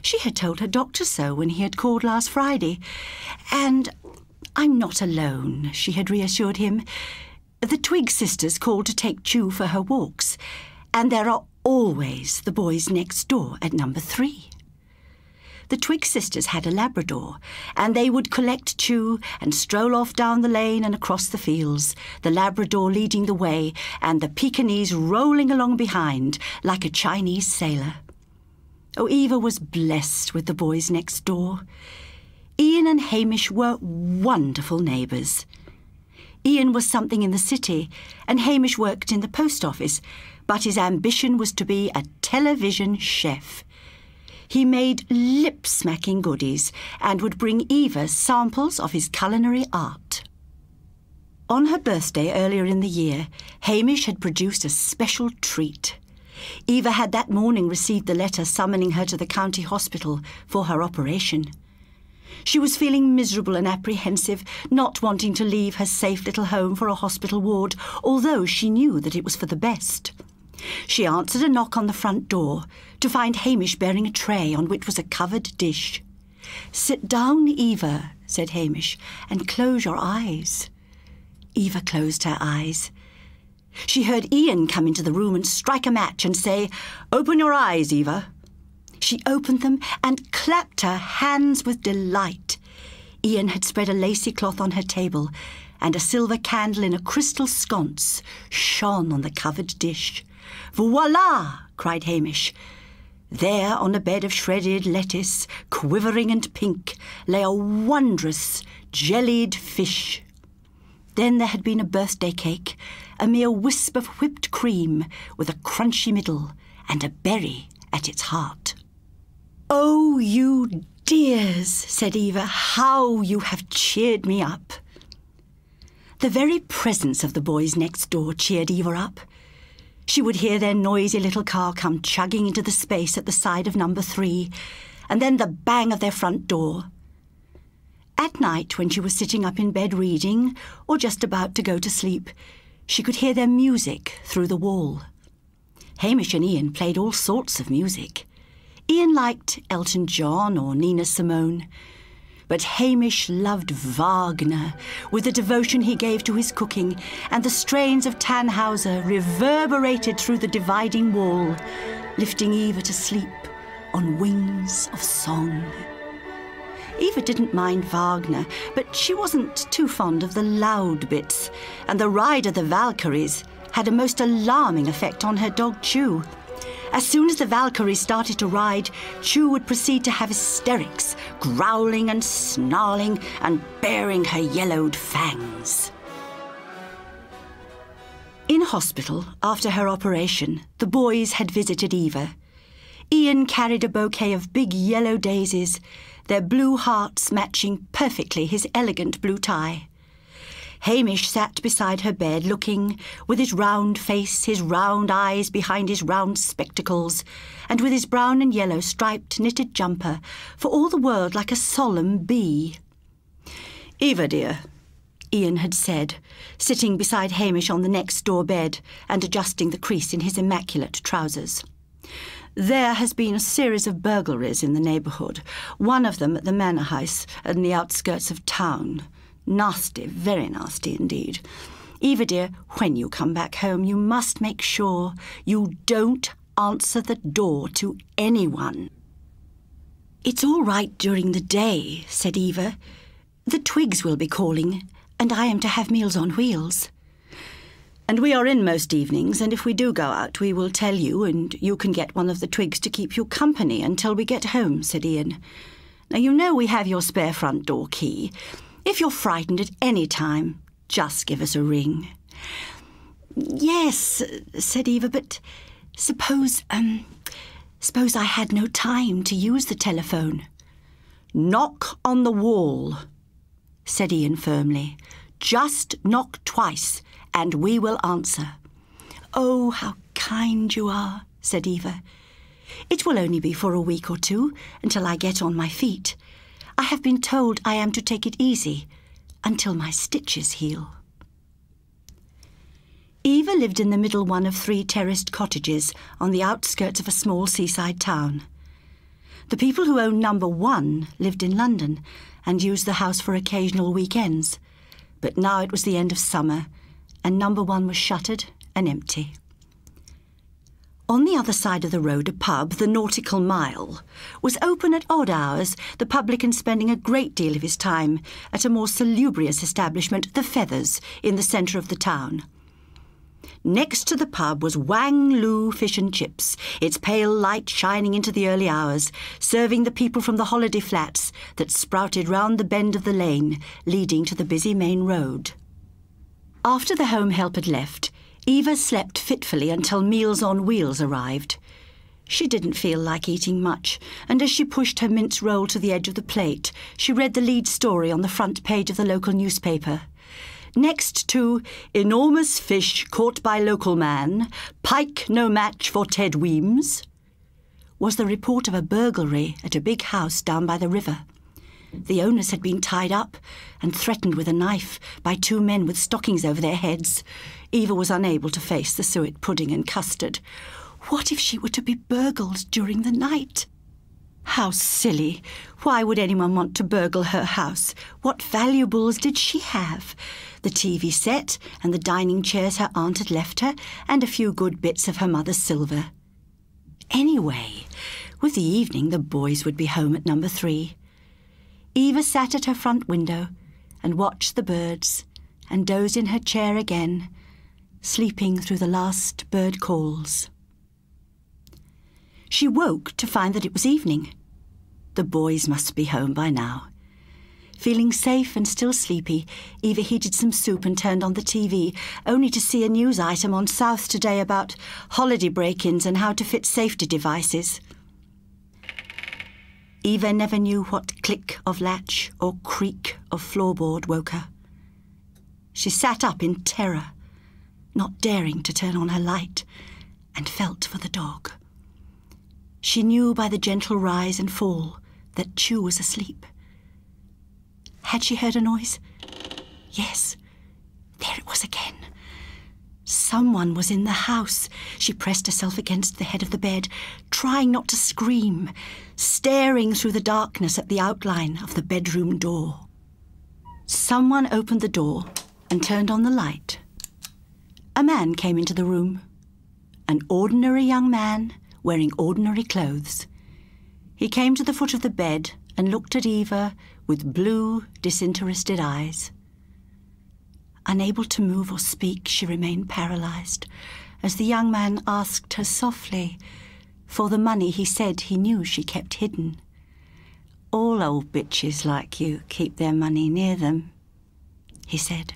She had told her doctor so when he had called last Friday. "And I'm not alone," she had reassured him. "The Twigg sisters called to take Chew for her walks, and there are always the boys next door at number 3. the Twigg sisters had a Labrador, and they would collect chew and stroll off down the lane and across the fields, the Labrador leading the way and the Pekingese rolling along behind like a Chinese sailor. Oh, Eva was blessed with the boys next door. Ian and Hamish were wonderful neighbours. Ian was something in the city, and Hamish worked in the post office, but his ambition was to be a television chef. He made lip-smacking goodies and would bring Eva samples of his culinary art. On her birthday earlier in the year, Hamish had produced a special treat. Eva had that morning received the letter summoning her to the county hospital for her operation. She was feeling miserable and apprehensive, not wanting to leave her safe little home for a hospital ward, although she knew that it was for the best. She answered a knock on the front door to find Hamish bearing a tray on which was a covered dish. "Sit down, Eva," said Hamish, "and close your eyes." Eva closed her eyes. She heard Ian come into the room and strike a match and say, "Open your eyes, Eva." She opened them and clapped her hands with delight. Ian had spread a lacy cloth on her table, and a silver candle in a crystal sconce shone on the covered dish. "Voila!" cried Hamish. There, on a bed of shredded lettuce, quivering and pink, lay a wondrous jellied fish. Then there had been a birthday cake, a mere wisp of whipped cream with a crunchy middle and a berry at its heart. "Oh, you dears," said Eva, "how you have cheered me up." The very presence of the boys next door cheered Eva up. She would hear their noisy little car come chugging into the space at the side of number 3, and then the bang of their front door. At night, when she was sitting up in bed reading, or just about to go to sleep, she could hear their music through the wall. Hamish and Ian played all sorts of music. Ian liked Elton John or Nina Simone, but Hamish loved Wagner with the devotion he gave to his cooking, and the strains of Tannhäuser reverberated through the dividing wall, lifting Eva to sleep on wings of song. Eva didn't mind Wagner, but she wasn't too fond of the loud bits, and the Ride of the Valkyries had a most alarming effect on her dog Chew. As soon as the Valkyries started to ride, Chew would proceed to have hysterics, growling and snarling and baring her yellowed fangs. In hospital, after her operation, the boys had visited Eva. Ian carried a bouquet of big yellow daisies, their blue hearts matching perfectly his elegant blue tie. Hamish sat beside her bed, looking, with his round face, his round eyes behind his round spectacles, and with his brown and yellow striped knitted jumper, for all the world like a solemn bee. "Eva, dear," Ian had said, sitting beside Hamish on the next door bed and adjusting the crease in his immaculate trousers, "there has been a series of burglaries in the neighbourhood, one of them at the manor house in the outskirts of town. Nasty, very nasty indeed. Eva, dear, when you come back home, you must make sure you don't answer the door to anyone." "It's all right during the day," said Eva. "The Twiggs will be calling, and I am to have meals on wheels." "And we are in most evenings, and if we do go out, we will tell you, and you can get one of the Twiggs to keep you company until we get home," said Ian. "Now, you know we have your spare front door key. If you're frightened at any time, just give us a ring." "Yes," said Eva, "but suppose I had no time to use the telephone." "Knock on the wall," said Ian firmly. "Just knock twice, and we will answer." "Oh, how kind you are," said Eva. "It will only be for a week or two, until I get on my feet. I have been told I am to take it easy until my stitches heal." Eva lived in the middle one of 3 terraced cottages on the outskirts of a small seaside town. The people who owned number 1 lived in London and used the house for occasional weekends, but now it was the end of summer and number 1 was shuttered and empty. On the other side of the road, a pub, the Nautical Mile, was open at odd hours, the publican spending a great deal of his time at a more salubrious establishment, the Feathers, in the centre of the town. Next to the pub was Wang Loo Fish and Chips, its pale light shining into the early hours, serving the people from the holiday flats that sprouted round the bend of the lane, leading to the busy main road. After the home help had left, Eva slept fitfully until Meals on Wheels arrived. She didn't feel like eating much, and as she pushed her mince roll to the edge of the plate, she read the lead story on the front page of the local newspaper. Next to "Enormous fish caught by local man, pike no match for Ted Weems," was the report of a burglary at a big house down by the river. The owners had been tied up and threatened with a knife by two men with stockings over their heads. Eva was unable to face the suet pudding and custard. What if she were to be burgled during the night? How silly! Why would anyone want to burgle her house? What valuables did she have? The TV set and the dining chairs her aunt had left her, and a few good bits of her mother's silver. Anyway, with the evening the boys would be home at number 3. Eva sat at her front window and watched the birds and dozed in her chair again, sleeping through the last bird calls. She woke to find that it was evening. The boys must be home by now. Feeling safe and still sleepy, Eva heated some soup and turned on the TV, only to see a news item on South today about holiday break-ins and how to fit safety devices. Eva never knew what click of latch or creak of floorboard woke her. She sat up in terror, not daring to turn on her light, and felt for the dog. She knew by the gentle rise and fall that Chew was asleep. Had she heard a noise? Yes, there it was again. Someone was in the house. She pressed herself against the head of the bed, trying not to scream, staring through the darkness at the outline of the bedroom door. Someone opened the door and turned on the light. A man came into the room. An ordinary young man wearing ordinary clothes. He came to the foot of the bed and looked at Eva with blue, disinterested eyes. Unable to move or speak, she remained paralysed as the young man asked her softly for the money he said he knew she kept hidden. "All old bitches like you keep their money near them," he said.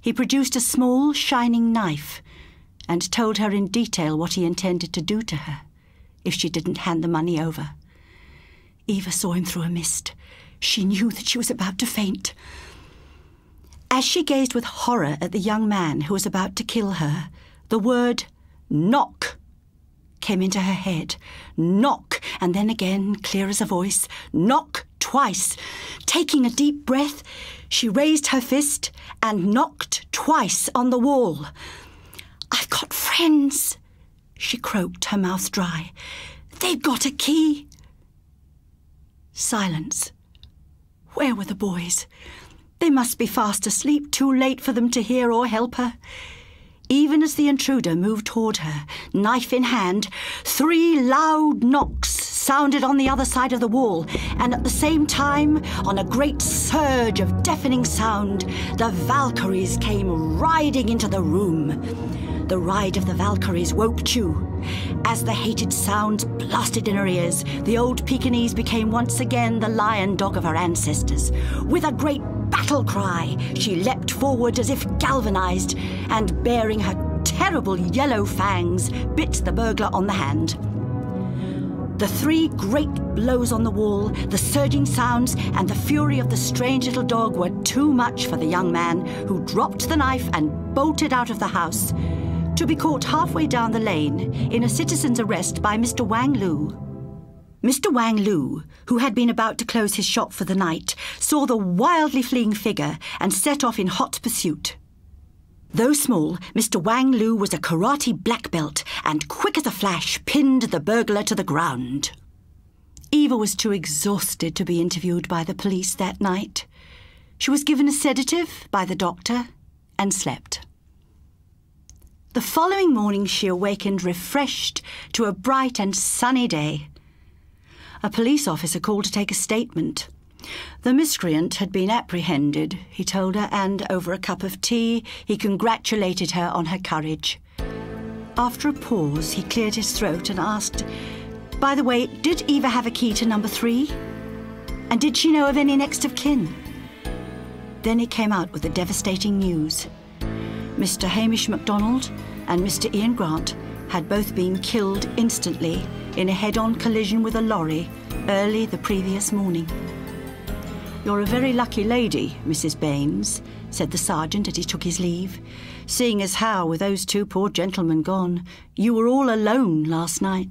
He produced a small, shining knife and told her in detail what he intended to do to her if she didn't hand the money over. Eva saw him through a mist. She knew that she was about to faint. As she gazed with horror at the young man who was about to kill her, the word "knock" came into her head. Knock, and then again, clear as a voice, knock twice. Taking a deep breath, she raised her fist and knocked twice on the wall. "I've got friends," she croaked, her mouth dry. "They've got a key." Silence. Where were the boys? They must be fast asleep, too late for them to hear or help her. Even as the intruder moved toward her, knife in hand, 3 loud knocks sounded on the other side of the wall, and at the same time, on a great surge of deafening sound, the Valkyries came riding into the room. The ride of the Valkyries woke Chew. As the hated sounds blasted in her ears, the old Pekingese became once again the lion dog of her ancestors. With a great battle cry, she leapt forward as if galvanized, and baring her terrible yellow fangs, bit the burglar on the hand. The 3 great blows on the wall, the surging sounds, and the fury of the strange little dog were too much for the young man, who dropped the knife and bolted out of the house, to be caught halfway down the lane in a citizen's arrest by Mr. Wang Loo. Mr. Wang Loo, who had been about to close his shop for the night, saw the wildly fleeing figure and set off in hot pursuit. Though small, Mr. Wang Loo was a karate black belt and, quick as a flash, pinned the burglar to the ground. Eva was too exhausted to be interviewed by the police that night. She was given a sedative by the doctor and slept. The following morning she awakened refreshed to a bright and sunny day. A police officer called to take a statement. The miscreant had been apprehended, he told her, and over a cup of tea he congratulated her on her courage. After a pause, he cleared his throat and asked, "By the way, did Eva have a key to number 3? And did she know of any next of kin?" Then he came out with the devastating news. Mr. Hamish MacDonald and Mr. Ian Grant had both been killed instantly in a head-on collision with a lorry early the previous morning. "You're a very lucky lady, Mrs. Baines," said the sergeant as he took his leave, "seeing as how, with those two poor gentlemen gone, you were all alone last night."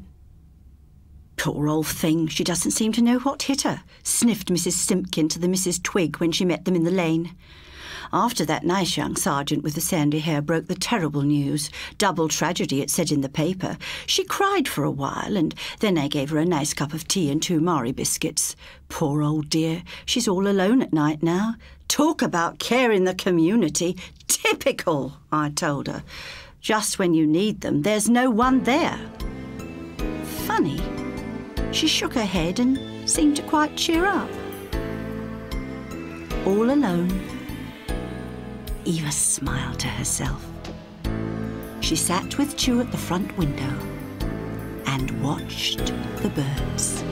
"Poor old thing, she doesn't seem to know what hit her," sniffed Mrs. Simpkin to the Mrs. Twigg when she met them in the lane. After that nice young sergeant with the sandy hair broke the terrible news, double tragedy it said in the paper, she cried for a while, and then I gave her a nice cup of tea and 2 Marie biscuits. Poor old dear, she's all alone at night now. Talk about care in the community. Typical, I told her. Just when you need them, there's no one there. Funny. She shook her head and seemed to quite cheer up. All alone. Eva smiled to herself. She sat with Chew at the front window and watched the birds.